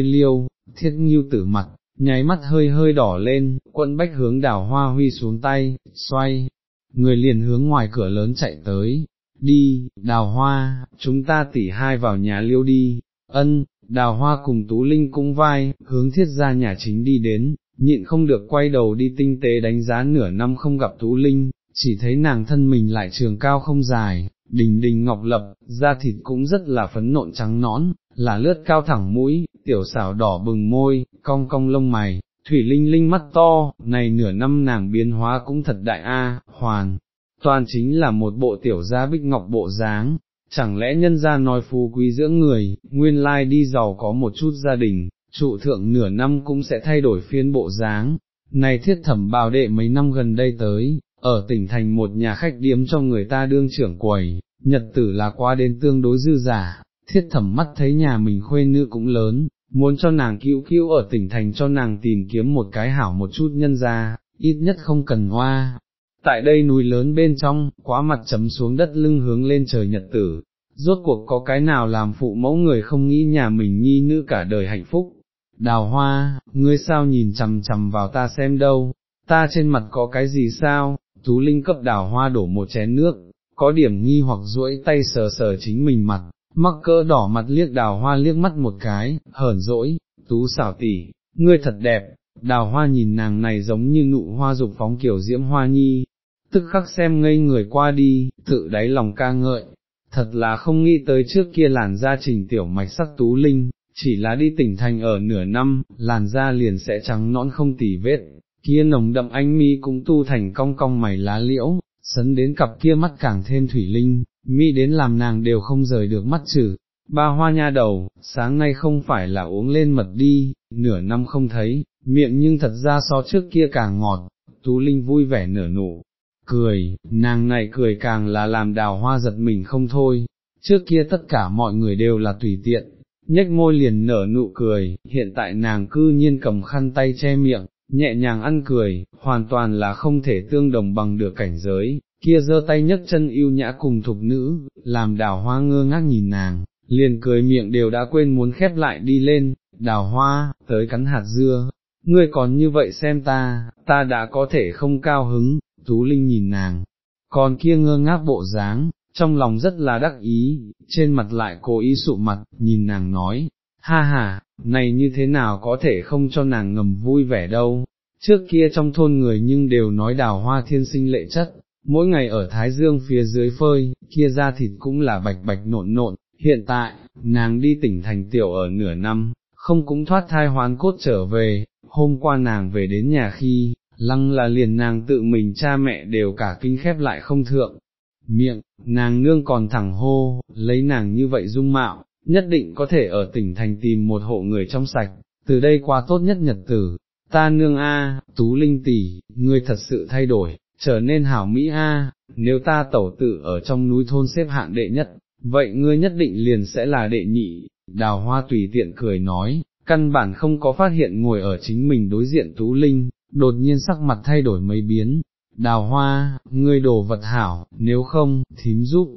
liêu, Thiết Ngưu tử mặt, nháy mắt hơi hơi đỏ lên, quận bách hướng Đào Hoa huy xuống tay, xoay, người liền hướng ngoài cửa lớn chạy tới. Đi, Đào Hoa, chúng ta tỉ hai vào nhà Liêu đi. Ân, Đào Hoa cùng Tú Linh cũng vai, hướng Thiết ra nhà chính đi đến, nhịn không được quay đầu đi tinh tế đánh giá nửa năm không gặp Tú Linh, chỉ thấy nàng thân mình lại trường cao không dài, đình đình ngọc lập, da thịt cũng rất là phấn nộn trắng nõn, là lướt cao thẳng mũi, tiểu xảo đỏ bừng môi, cong cong lông mày, thủy linh linh mắt to, này nửa năm nàng biến hóa cũng thật đại a, hoàn toàn chính là một bộ tiểu gia bích ngọc bộ dáng, chẳng lẽ nhân gia nói phú quý dưỡng người, nguyên lai đi giàu có một chút gia đình, trụ thượng nửa năm cũng sẽ thay đổi phiên bộ dáng. Này Thiết Thẩm bào đệ mấy năm gần đây tới, ở tỉnh thành một nhà khách điếm cho người ta đương trưởng quầy, nhật tử là quá đến tương đối dư giả. Thiết Thẩm mắt thấy nhà mình khuê nữ cũng lớn, muốn cho nàng cứu cứu ở tỉnh thành cho nàng tìm kiếm một cái hảo một chút nhân gia, ít nhất không cần hoa. Tại đây núi lớn bên trong, quá mặt chấm xuống đất lưng hướng lên trời nhật tử, rốt cuộc có cái nào làm phụ mẫu người không nghĩ nhà mình nhi nữ cả đời hạnh phúc. Đào Hoa, ngươi sao nhìn chằm chằm vào ta xem đâu, ta trên mặt có cái gì sao? Tú Linh cấp Đào Hoa đổ một chén nước, có điểm nghi hoặc duỗi tay sờ sờ chính mình mặt, mắc cỡ đỏ mặt liếc Đào Hoa liếc mắt một cái, hờn dỗi, Tú xảo tỉ, ngươi thật đẹp. Đào Hoa nhìn nàng này giống như nụ hoa dục phóng kiểu diễm hoa nhi, tức khắc xem ngây người qua đi, tự đáy lòng ca ngợi, thật là không nghĩ tới trước kia làn da trình tiểu mạch sắc Tú Linh, chỉ là đi tỉnh thành ở nửa năm, làn da liền sẽ trắng nõn không tì vết, kia nồng đậm ánh mi cũng tu thành cong cong mày lá liễu, sấn đến cặp kia mắt càng thêm thủy linh, mi đến làm nàng đều không rời được mắt chữ. Ba Hoa nha đầu, sáng nay không phải là uống lên mật đi, nửa năm không thấy, miệng nhưng thật ra so trước kia càng ngọt. Tú Linh vui vẻ nở nụ cười, nàng này cười càng là làm Đào Hoa giật mình không thôi, trước kia tất cả mọi người đều là tùy tiện, nhếch môi liền nở nụ cười, hiện tại nàng cư nhiên cầm khăn tay che miệng, nhẹ nhàng ăn cười, hoàn toàn là không thể tương đồng bằng được cảnh giới, kia giơ tay nhấc chân yêu nhã cùng thục nữ, làm Đào Hoa ngơ ngác nhìn nàng, liền cười miệng đều đã quên muốn khép lại đi lên. Đào Hoa, tới cắn hạt dưa, ngươi còn như vậy xem ta, ta đã có thể không cao hứng. Tú Linh nhìn nàng, còn kia ngơ ngác bộ dáng, trong lòng rất là đắc ý, trên mặt lại cố ý sụ mặt, nhìn nàng nói, ha ha, này như thế nào có thể không cho nàng ngầm vui vẻ đâu, trước kia trong thôn người nhưng đều nói Đào Hoa thiên sinh lệ chất, mỗi ngày ở Thái Dương phía dưới phơi, kia da thịt cũng là bạch bạch nộn nộn. Hiện tại, nàng đi tỉnh thành tiểu ở nửa năm, không cũng thoát thai hoán cốt trở về, hôm qua nàng về đến nhà khi, lăng là liền nàng tự mình cha mẹ đều cả kinh khép lại không thượng miệng, nàng nương còn thẳng hô, lấy nàng như vậy dung mạo, nhất định có thể ở tỉnh thành tìm một hộ người trong sạch, từ đây qua tốt nhất nhật tử. Ta nương a, Tú Linh tỷ, ngươi thật sự thay đổi, trở nên hảo mỹ a, nếu ta tẩu tử ở trong núi thôn xếp hạng đệ nhất, vậy ngươi nhất định liền sẽ là đệ nhị. Đào Hoa tùy tiện cười nói, căn bản không có phát hiện ngồi ở chính mình đối diện Tú Linh, đột nhiên sắc mặt thay đổi mấy biến. Đào Hoa, ngươi đồ vật hảo, nếu không, thím giúp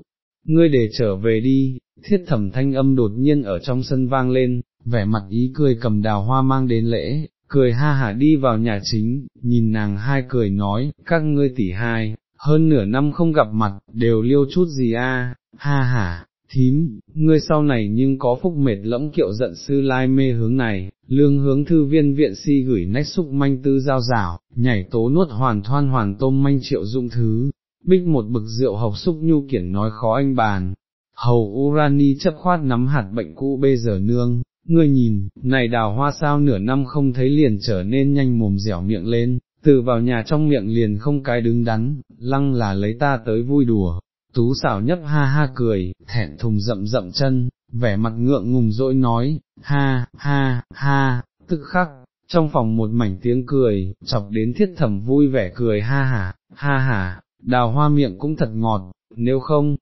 ngươi để trở về đi. Thiết Thẩm thanh âm đột nhiên ở trong sân vang lên, vẻ mặt ý cười cầm Đào Hoa mang đến lễ, cười ha hả đi vào nhà chính, nhìn nàng hai cười nói, các ngươi tỷ hai, hơn nửa năm không gặp mặt, đều liêu chút gì a? Ha ha, thím, ngươi sau này nhưng có phúc mệt lẫm kiệu giận sư lai mê hướng này, lương hướng thư viên viện si gửi nách xúc manh tư giao rảo, nhảy tố nuốt hoàn thoan hoàn tôm manh triệu dụng thứ, bích một bực rượu hộc xúc nhu kiển nói khó anh bàn, hầu urani chấp khoát nắm hạt bệnh cũ bây giờ nương, ngươi nhìn, này Đào Hoa sao nửa năm không thấy liền trở nên nhanh mồm dẻo miệng lên, từ vào nhà trong miệng liền không cái đứng đắn, lăng là lấy ta tới vui đùa. Tú Xảo nhấp ha ha cười, thẹn thùng rậm rậm chân, vẻ mặt ngượng ngùng dỗi nói, ha, ha, ha, tức khắc, trong phòng một mảnh tiếng cười, chọc đến Thiết Thẩm vui vẻ cười ha ha, ha ha, Đào Hoa miệng cũng thật ngọt, nếu không,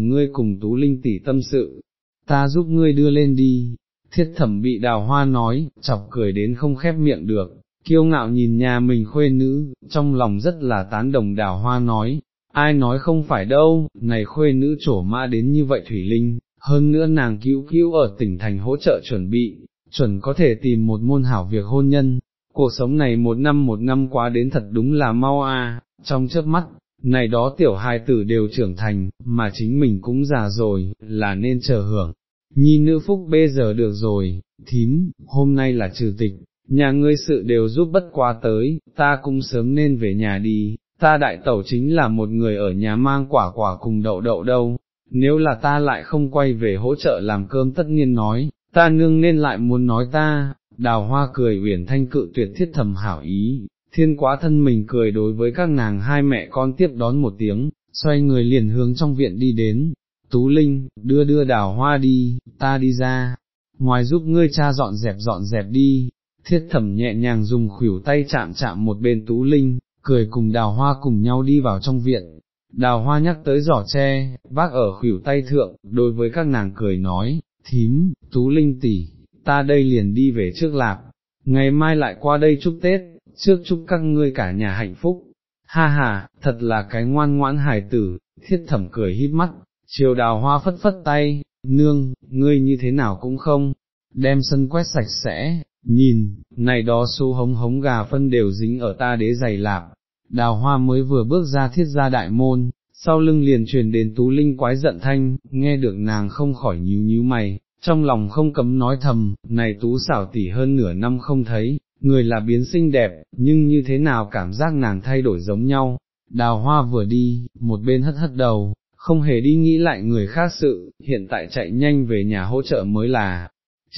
ngươi cùng Tú Linh tỷ tâm sự, ta giúp ngươi đưa lên đi. Thiết Thẩm bị Đào Hoa nói, chọc cười đến không khép miệng được, kiêu ngạo nhìn nhà mình khuê nữ, trong lòng rất là tán đồng Đào Hoa nói, ai nói không phải đâu, này khuê nữ trổ mã đến như vậy thủy linh, hơn nữa nàng cứu cứu ở tỉnh thành hỗ trợ chuẩn bị, chuẩn có thể tìm một môn hảo việc hôn nhân, cuộc sống này một năm quá đến thật đúng là mau à, trong chớp mắt, này đó tiểu hài tử đều trưởng thành, mà chính mình cũng già rồi, là nên chờ hưởng. Nhi nữ phúc bây giờ được rồi, thím, hôm nay là trừ tịch, nhà ngươi sự đều giúp bất quá tới, ta cũng sớm nên về nhà đi, ta đại tẩu chính là một người ở nhà mang quả cùng đậu đậu đâu, nếu là ta lại không quay về hỗ trợ làm cơm tất nhiên nói, ta nương nên lại muốn nói ta. Đào Hoa cười uyển thanh cự tuyệt Thiết Thẩm hảo ý, thiên quá thân mình cười đối với các nàng hai mẹ con tiếp đón một tiếng, xoay người liền hướng trong viện đi đến. Tú Linh, đưa Đào Hoa đi, ta đi ra, ngoài giúp ngươi cha dọn dẹp đi. Thiết Thẩm nhẹ nhàng dùng khuỷu tay chạm một bên Tú Linh, cười cùng Đào Hoa cùng nhau đi vào trong viện. Đào Hoa nhắc tới giỏ tre, vác ở khuỷu tay thượng, đối với các nàng cười nói, thím, Tú Linh tỷ, ta đây liền đi về trước lạp, ngày mai lại qua đây chúc Tết, trước chúc các ngươi cả nhà hạnh phúc. Ha ha, thật là cái ngoan ngoãn hài tử. Thiết Thẩm cười híp mắt. Chiều Đào Hoa phất tay, nương, ngươi như thế nào cũng không đem sân quét sạch sẽ, nhìn, này đó xu hống gà phân đều dính ở ta đế giày lạp. Đào Hoa mới vừa bước ra Thiết gia đại môn, sau lưng liền truyền đến Tú Linh quái giận thanh, nghe được nàng không khỏi nhíu mày, trong lòng không cấm nói thầm, này Tú Xảo tỷ hơn nửa năm không thấy, người là biến xinh đẹp, nhưng như thế nào cảm giác nàng thay đổi giống nhau. Đào Hoa vừa đi, một bên hất đầu, không hề đi nghĩ lại người khác sự, hiện tại chạy nhanh về nhà hỗ trợ mới là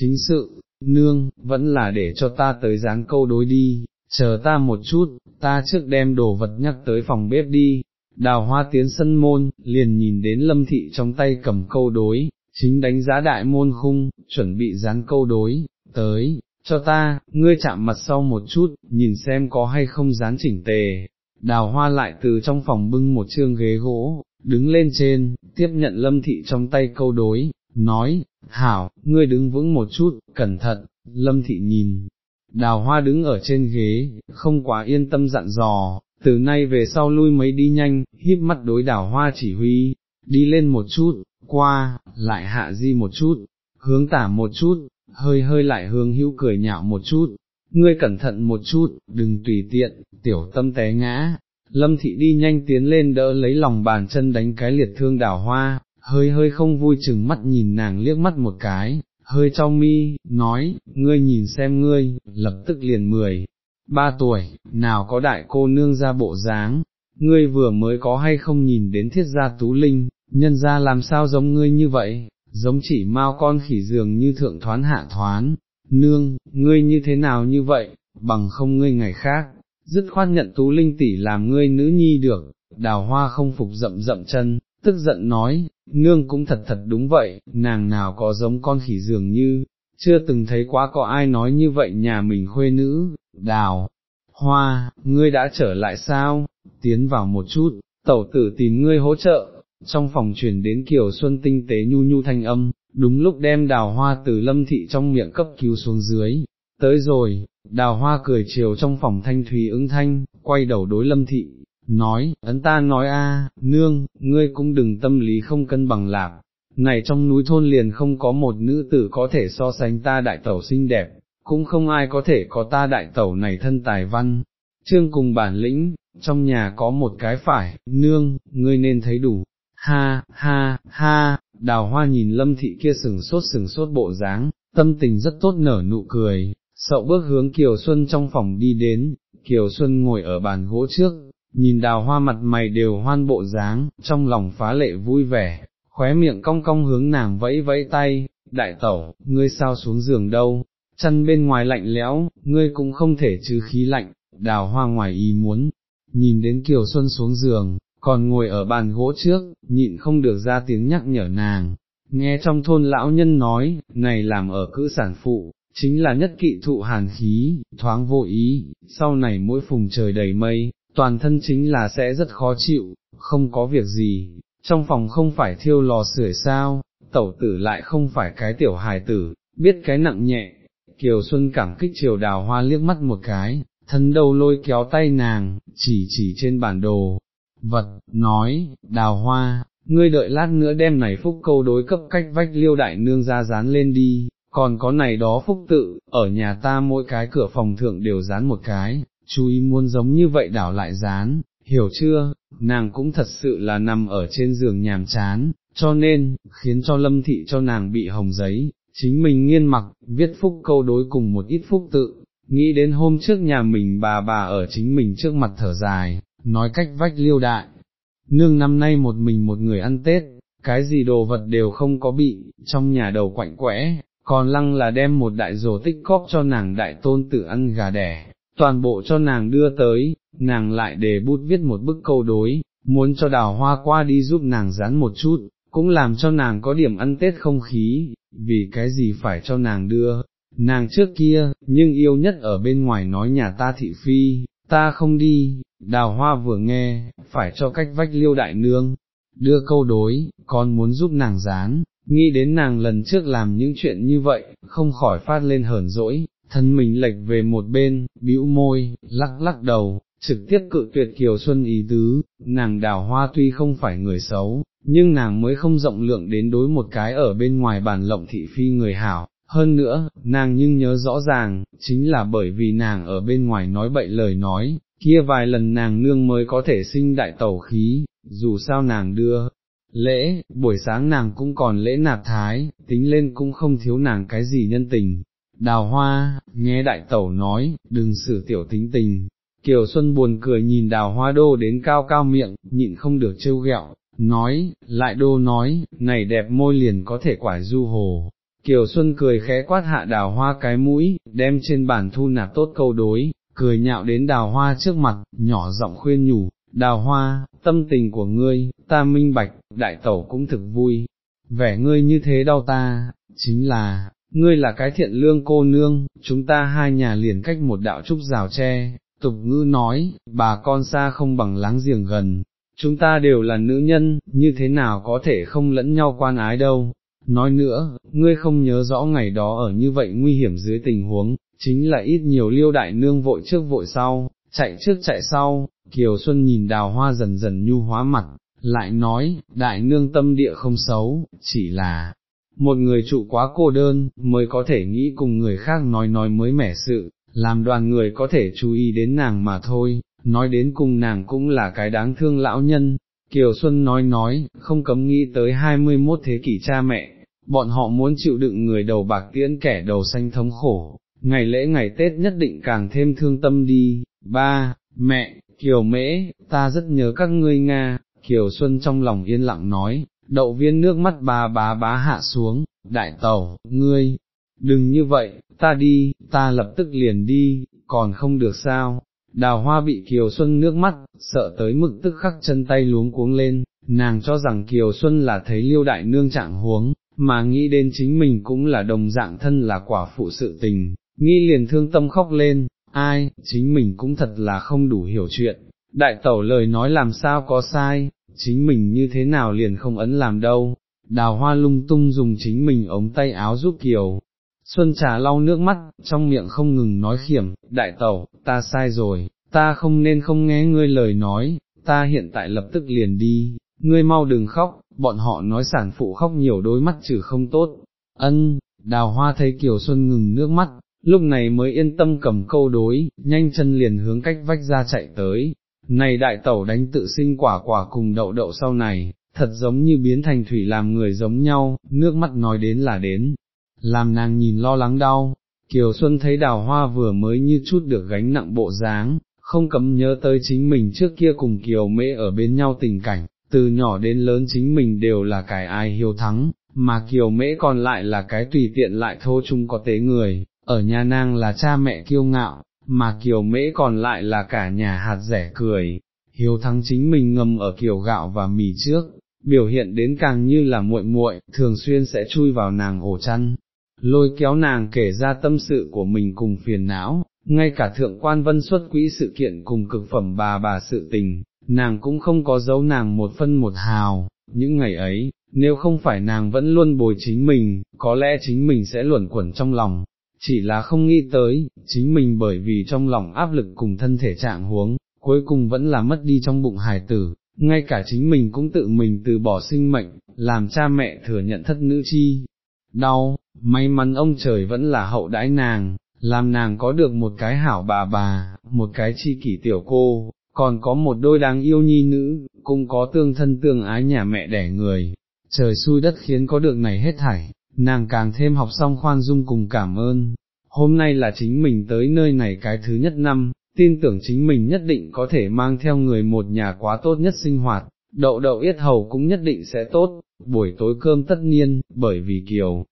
chính sự. Nương, vẫn là để cho ta tới dáng câu đối đi, chờ ta một chút, ta trước đem đồ vật nhắc tới phòng bếp đi. Đào Hoa tiến sân môn, liền nhìn đến Lâm thị trong tay cầm câu đối, chính đánh giá đại môn khung, chuẩn bị dán câu đối, tới, cho ta, ngươi chạm mặt sau một chút, nhìn xem có hay không dán chỉnh tề. Đào Hoa lại từ trong phòng bưng một chương ghế gỗ, đứng lên trên, tiếp nhận Lâm thị trong tay câu đối, nói, hảo, ngươi đứng vững một chút, cẩn thận. Lâm thị nhìn Đào Hoa đứng ở trên ghế, không quá yên tâm dặn dò, từ nay về sau lui mấy đi nhanh, híp mắt đối Đào Hoa chỉ huy, đi lên một chút, qua, lại hạ di một chút, hướng tả một chút, hơi lại hướng hữu cười nhạo một chút, ngươi cẩn thận một chút, đừng tùy tiện, tiểu tâm té ngã. Lâm thị đi nhanh tiến lên đỡ lấy lòng bàn chân đánh cái liệt thương Đào Hoa, hơi không vui chừng mắt nhìn nàng liếc mắt một cái, hơi trao mi, nói, ngươi nhìn xem ngươi, lập tức liền 13 tuổi, nào có đại cô nương ra bộ dáng, ngươi vừa mới có hay không nhìn đến Thiết gia Tú Linh, nhân gia làm sao giống ngươi như vậy, giống chỉ mau con khỉ dường như thượng thoán hạ thoán, nương, ngươi như thế nào như vậy, bằng không ngươi ngày khác dứt khoát nhận Tú Linh tỷ làm ngươi nữ nhi được. Đào Hoa không phục dậm chân, tức giận nói, nương cũng thật đúng vậy, nàng nào có giống con khỉ dường như, chưa từng thấy quá có ai nói như vậy nhà mình khuê nữ. Đào Hoa, ngươi đã trở lại sao, tiến vào một chút, tẩu tử tìm ngươi hỗ trợ. Trong phòng truyền đến Kiều Xuân tinh tế nhu thanh âm, đúng lúc đem Đào Hoa từ Lâm thị trong miệng cấp cứu xuống dưới. Tới rồi, Đào Hoa cười chiều trong phòng thanh thúy ứng thanh, quay đầu đối Lâm thị, nói, ấn ta nói a, nương, ngươi cũng đừng tâm lý không cân bằng lạc, này trong núi thôn liền không có một nữ tử có thể so sánh ta đại tẩu xinh đẹp, cũng không ai có thể có ta đại tẩu này thân tài văn, chương cùng bản lĩnh, trong nhà có một cái phải, nương, ngươi nên thấy đủ. Ha, ha, ha. Đào Hoa nhìn Lâm thị kia sửng sốt bộ dáng, tâm tình rất tốt nở nụ cười, sậu bước hướng Kiều Xuân trong phòng đi đến. Kiều Xuân ngồi ở bàn gỗ trước, nhìn Đào Hoa mặt mày đều hoan bộ dáng, trong lòng phá lệ vui vẻ, khóe miệng cong hướng nàng vẫy tay, đại tẩu, ngươi sao xuống giường đâu, chăn bên ngoài lạnh lẽo, ngươi cũng không thể trừ khí lạnh. Đào Hoa ngoài ý muốn, nhìn đến Kiều Xuân xuống giường, còn ngồi ở bàn gỗ trước, nhịn không được ra tiếng nhắc nhở nàng. Nghe trong thôn lão nhân nói, này làm ở cữ sản phụ, chính là nhất kỵ thụ hàn khí, thoáng vô ý, sau này mỗi phùng trời đầy mây, toàn thân chính là sẽ rất khó chịu. Không có việc gì, trong phòng không phải thiêu lò sưởi sao, tẩu tử lại không phải cái tiểu hài tử, biết cái nặng nhẹ. Kiều Xuân cảm kích chiều Đào Hoa liếc mắt một cái, thân đầu lôi kéo tay nàng, chỉ trên bản đồ vật, nói, Đào Hoa, ngươi đợi lát nữa đem này phúc câu đối cấp cách vách Liêu đại nương ra dán lên đi, còn có này đó phúc tự, ở nhà ta mỗi cái cửa phòng thượng đều dán một cái, chú ý muốn giống như vậy đảo lại dán, hiểu chưa? Nàng cũng thật sự là nằm ở trên giường nhàm chán, cho nên, khiến cho Lâm thị cho nàng bị hồng giấy, chính mình nghiên mặc, viết phúc câu đối cùng một ít phúc tự, nghĩ đến hôm trước nhà mình bà ở chính mình trước mặt thở dài, nói cách vách Liêu đại nương năm nay một mình một người ăn Tết, cái gì đồ vật đều không có bị, trong nhà đầu quạnh quẽ, còn lăng là đem một đại rổ tích cóp cho nàng đại tôn tử ăn gà đẻ, toàn bộ cho nàng đưa tới, nàng lại để bút viết một bức câu đối, muốn cho Đào Hoa qua đi giúp nàng dán một chút, cũng làm cho nàng có điểm ăn Tết không khí, vì cái gì phải cho nàng đưa, nàng trước kia, nhưng yêu nhất ở bên ngoài nói nhà ta thị phi, ta không đi. Đào Hoa vừa nghe, phải cho cách vách Liêu đại nương đưa câu đối, con muốn giúp nàng dán, nghĩ đến nàng lần trước làm những chuyện như vậy, không khỏi phát lên hờn dỗi, thân mình lệch về một bên, bĩu môi, lắc đầu, trực tiếp cự tuyệt Kiều Xuân ý tứ. Nàng Đào Hoa tuy không phải người xấu, nhưng nàng mới không rộng lượng đến đối một cái ở bên ngoài bàn lộng thị phi người hảo, hơn nữa, nàng nhưng nhớ rõ ràng, chính là bởi vì nàng ở bên ngoài nói bậy lời nói, kia vài lần nàng nương mới có thể sinh đại tẩu khí. Dù sao nàng đưa lễ, buổi sáng nàng cũng còn lễ nạp thái, tính lên cũng không thiếu nàng cái gì nhân tình. Đào Hoa, nghe đại tẩu nói, đừng xử tiểu tính tình. Kiều Xuân buồn cười nhìn Đào Hoa đô đến cao miệng, nhịn không được trêu ghẹo, nói, lại đô nói, này đẹp môi liền có thể quải du hồ. Kiều Xuân cười khẽ quát hạ Đào Hoa cái mũi, đem trên bàn thu nạp tốt câu đối, cười nhạo đến Đào Hoa trước mặt, nhỏ giọng khuyên nhủ, Đào Hoa, tâm tình của ngươi, ta minh bạch, đại tẩu cũng thực vui, vẻ ngươi như thế đau ta, chính là, ngươi là cái thiện lương cô nương, chúng ta hai nhà liền cách một đạo trúc rào tre, tục ngữ nói, bà con xa không bằng láng giềng gần, chúng ta đều là nữ nhân, như thế nào có thể không lẫn nhau quan ái đâu. Nói nữa, ngươi không nhớ rõ ngày đó ở như vậy nguy hiểm dưới tình huống, chính là ít nhiều Liêu đại nương vội trước vội sau, chạy trước chạy sau. Kiều Xuân nhìn Đào Hoa dần dần nhu hóa mặt, lại nói, đại nương tâm địa không xấu, chỉ là một người trụ quá cô đơn, mới có thể nghĩ cùng người khác nói mới mẻ sự, làm đoàn người có thể chú ý đến nàng mà thôi, nói đến cùng nàng cũng là cái đáng thương lão nhân. Kiều Xuân nói, không cấm nghĩ tới 21 thế kỷ cha mẹ, bọn họ muốn chịu đựng người đầu bạc tiễn kẻ đầu xanh thống khổ, ngày lễ ngày Tết nhất định càng thêm thương tâm đi. Ba, mẹ, Kiều Mễ, ta rất nhớ các ngươi Nga. Kiều Xuân trong lòng yên lặng nói, đậu viên nước mắt bá hạ xuống, đại tẩu, ngươi, đừng như vậy, ta đi, ta lập tức liền đi, còn không được sao? Đào Hoa bị Kiều Xuân nước mắt, sợ tới mức tức khắc chân tay luống cuống lên, nàng cho rằng Kiều Xuân là thấy Liêu đại nương trạng huống, mà nghĩ đến chính mình cũng là đồng dạng thân là quả phụ sự tình, nghĩ liền thương tâm khóc lên. Ai, chính mình cũng thật là không đủ hiểu chuyện, đại tẩu lời nói làm sao có sai, chính mình như thế nào liền không ấn làm đâu. Đào Hoa lung tung dùng chính mình ống tay áo giúp Kiều Xuân trà lau nước mắt, trong miệng không ngừng nói khiểm, đại tẩu, ta sai rồi, ta không nên không nghe ngươi lời nói, ta hiện tại lập tức liền đi, ngươi mau đừng khóc, bọn họ nói sản phụ khóc nhiều đôi mắt trừ không tốt. Ân, Đào Hoa thấy Kiều Xuân ngừng nước mắt, lúc này mới yên tâm cầm câu đối, nhanh chân liền hướng cách vách ra chạy tới. Này đại tẩu đánh tự sinh quả cùng đậu sau này, thật giống như biến thành thủy làm người giống nhau, nước mắt nói đến là đến, làm nàng nhìn lo lắng đau. Kiều Xuân thấy Đào Hoa vừa mới như chút được gánh nặng bộ dáng, không cấm nhớ tới chính mình trước kia cùng Kiều Mễ ở bên nhau tình cảnh, từ nhỏ đến lớn chính mình đều là cái ai hiếu thắng, mà Kiều Mễ còn lại là cái tùy tiện lại thô chung có tế người, ở nhà nàng là cha mẹ kiêu ngạo, mà Kiều Mễ còn lại là cả nhà hạt rẻ cười. hiếu thắng chính mình ngầm ở kiểu gạo và mì trước, biểu hiện đến càng như là muội muội, thường xuyên sẽ chui vào nàng ổ chăn, lôi kéo nàng kể ra tâm sự của mình cùng phiền não, ngay cả thượng quan Vân xuất quỹ sự kiện cùng cực phẩm bà sự tình, nàng cũng không có giấu nàng một phân một hào. Những ngày ấy, nếu không phải nàng vẫn luôn bồi chính mình, có lẽ chính mình sẽ luẩn quẩn trong lòng, chỉ là không nghĩ tới, chính mình bởi vì trong lòng áp lực cùng thân thể trạng huống, cuối cùng vẫn là mất đi trong bụng hài tử, ngay cả chính mình cũng tự mình từ bỏ sinh mệnh, làm cha mẹ thừa nhận thất nữ chi đau. May mắn ông trời vẫn là hậu đãi nàng, làm nàng có được một cái hảo bà, một cái tri kỷ tiểu cô, còn có một đôi đáng yêu nhi nữ, cũng có tương thân tương ái nhà mẹ đẻ người. Trời xui đất khiến có được này hết thảy, nàng càng thêm học xong khoan dung cùng cảm ơn. Hôm nay là chính mình tới nơi này cái thứ nhất năm, tin tưởng chính mình nhất định có thể mang theo người một nhà quá tốt nhất sinh hoạt, đậu yết hầu cũng nhất định sẽ tốt. Buổi tối cơm tất nhiên, bởi vì Kiều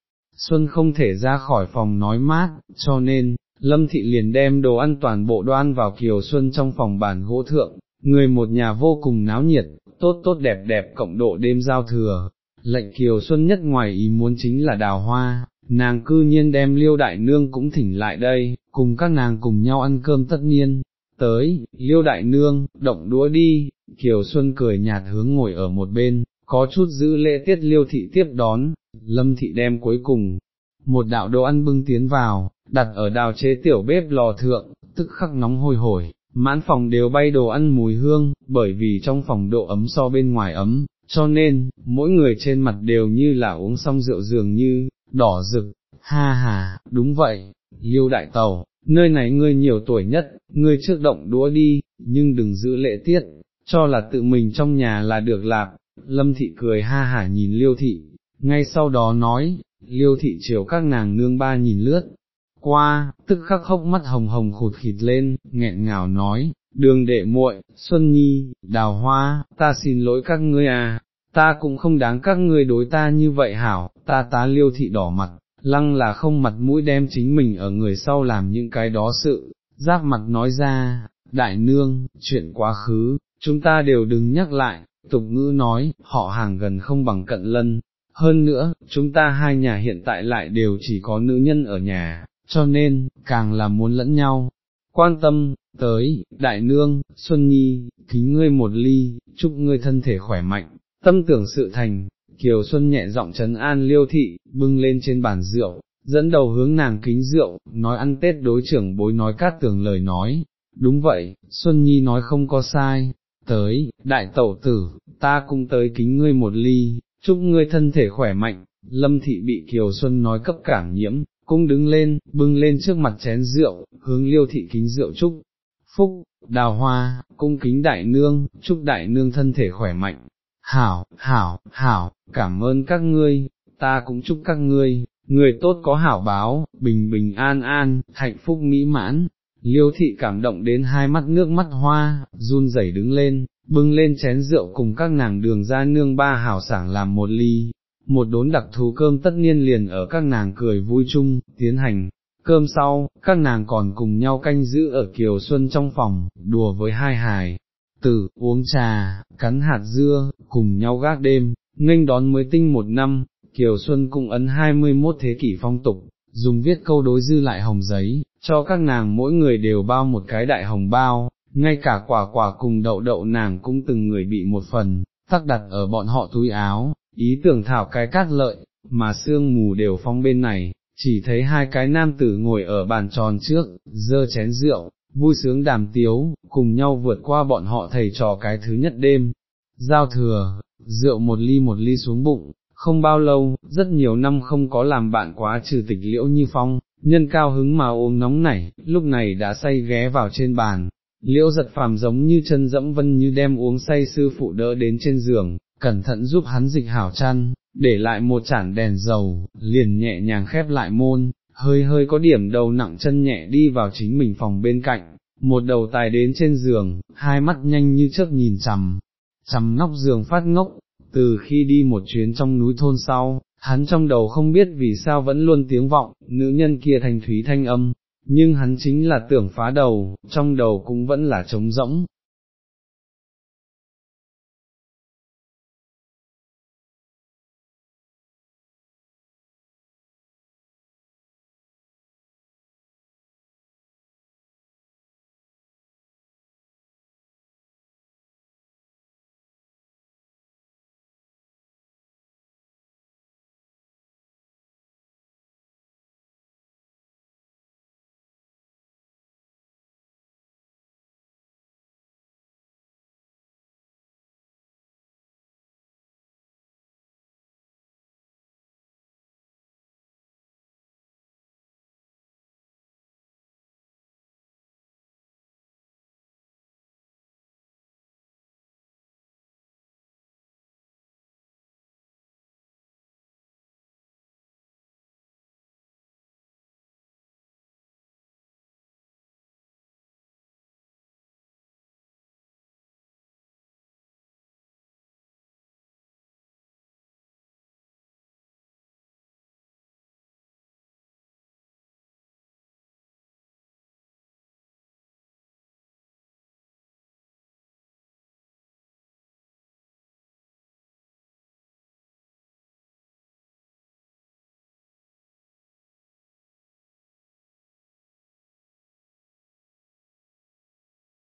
Xuân không thể ra khỏi phòng nói mát, cho nên Lâm thị liền đem đồ ăn toàn bộ đoan vào Kiều Xuân trong phòng bàn gỗ thượng, người một nhà vô cùng náo nhiệt, tốt đẹp cộng độ đêm giao thừa. Lệnh Kiều Xuân nhất ngoài ý muốn chính là đào hoa, nàng cư nhiên đem Liêu đại nương cũng thỉnh lại đây, cùng các nàng cùng nhau ăn cơm tất niên. Tới, Liêu đại nương, động đũa đi, Kiều Xuân cười nhạt hướng ngồi ở một bên, có chút giữ lễ tiết Liêu thị tiếp đón. Lâm thị đem cuối cùng một đạo đồ ăn bưng tiến vào, đặt ở đào chế tiểu bếp lò thượng, tức khắc nóng hôi hổi, mãn phòng đều bay đồ ăn mùi hương, bởi vì trong phòng độ ấm so bên ngoài ấm, cho nên mỗi người trên mặt đều như là uống xong rượu dường như, đỏ rực. Ha, đúng vậy, Liêu đại tẩu, nơi này ngươi nhiều tuổi nhất, ngươi trước động đũa đi, nhưng đừng giữ lễ tiết, cho là tự mình trong nhà là được lạp. Lâm thị cười ha hả nhìn Liêu thị, ngay sau đó nói. Liêu thị chiều các nàng nương ba nhìn lướt qua, tức khắc hốc mắt hồng khụt khịt lên, nghẹn ngào nói, Đường đệ muội, Xuân Nhi, Đào Hoa, ta xin lỗi các ngươi à, ta cũng không đáng các ngươi đối ta như vậy hảo. Tá Liêu thị đỏ mặt, lăng là không mặt mũi đem chính mình ở người sau làm những cái đó sự, giáp mặt nói ra, đại nương, chuyện quá khứ, chúng ta đều đừng nhắc lại, tục ngữ nói, họ hàng gần không bằng cận lân. Hơn nữa, chúng ta hai nhà hiện tại lại đều chỉ có nữ nhân ở nhà, cho nên, càng là muốn lẫn nhau quan tâm. Tới, đại nương, Xuân Nhi, kính ngươi một ly, chúc ngươi thân thể khỏe mạnh, tâm tưởng sự thành. Kiều Xuân nhẹ giọng trấn an Liêu thị, bưng lên trên bàn rượu, dẫn đầu hướng nàng kính rượu, nói ăn Tết đối trưởng bối nói cát tường lời nói. Đúng vậy, Xuân Nhi nói không có sai. Tới, đại tẩu tử, ta cũng tới kính ngươi một ly, chúc ngươi thân thể khỏe mạnh. Lâm thị bị Kiều Xuân nói cấp cảm nhiễm, cũng đứng lên, bưng lên trước mặt chén rượu, hướng Liêu thị kính rượu chúc phúc. Đào Hoa, cung kính đại nương, chúc đại nương thân thể khỏe mạnh. Hảo, cảm ơn các ngươi, ta cũng chúc các ngươi, người tốt có hảo báo, bình an, hạnh phúc mỹ mãn. Liêu thị cảm động đến hai mắt nước mắt hoa, run rẩy đứng lên, bưng lên chén rượu cùng các nàng đường ra nương ba hào sảng làm một ly. Một đốn đặc thù cơm tất niên liền ở các nàng cười vui chung tiến hành. Cơm sau, các nàng còn cùng nhau canh giữ ở Kiều Xuân trong phòng, đùa với hai hài tử, uống trà, cắn hạt dưa, cùng nhau gác đêm, nghênh đón mới tinh một năm. Kiều Xuân cũng ấn 21 thế kỷ phong tục, dùng viết câu đối dư lại hồng giấy, cho các nàng mỗi người đều bao một cái đại hồng bao, ngay cả quả cùng đậu nàng cũng từng người bị một phần, tắc đặt ở bọn họ túi áo, ý tưởng thảo cái cát lợi. Mà sương mù đều phong bên này, chỉ thấy hai cái nam tử ngồi ở bàn tròn trước, giơ chén rượu, vui sướng đàm tiếu, cùng nhau vượt qua bọn họ thầy trò cái thứ nhất đêm giao thừa. Rượu một ly xuống bụng, không bao lâu, rất nhiều năm không có làm bạn quá trừ tịch Liễu Như Phong, nhân cao hứng mà uống nóng nảy, lúc này đã say ghé vào trên bàn. Liễu Giật Phàm giống như chân dẫm vân như đem uống say sư phụ đỡ đến trên giường, cẩn thận giúp hắn dịch hảo chăn, để lại một chản đèn dầu, liền nhẹ nhàng khép lại môn, hơi có điểm đầu nặng chân nhẹ đi vào chính mình phòng bên cạnh, một đầu tài đến trên giường, hai mắt nhanh như chớp nhìn chằm nóc giường phát ngốc. Từ khi đi một chuyến trong núi thôn sau, hắn trong đầu không biết vì sao vẫn luôn tiếng vọng nữ nhân kia thanh thúy thanh âm, nhưng hắn chính là tưởng phá đầu, trong đầu cũng vẫn là trống rỗng,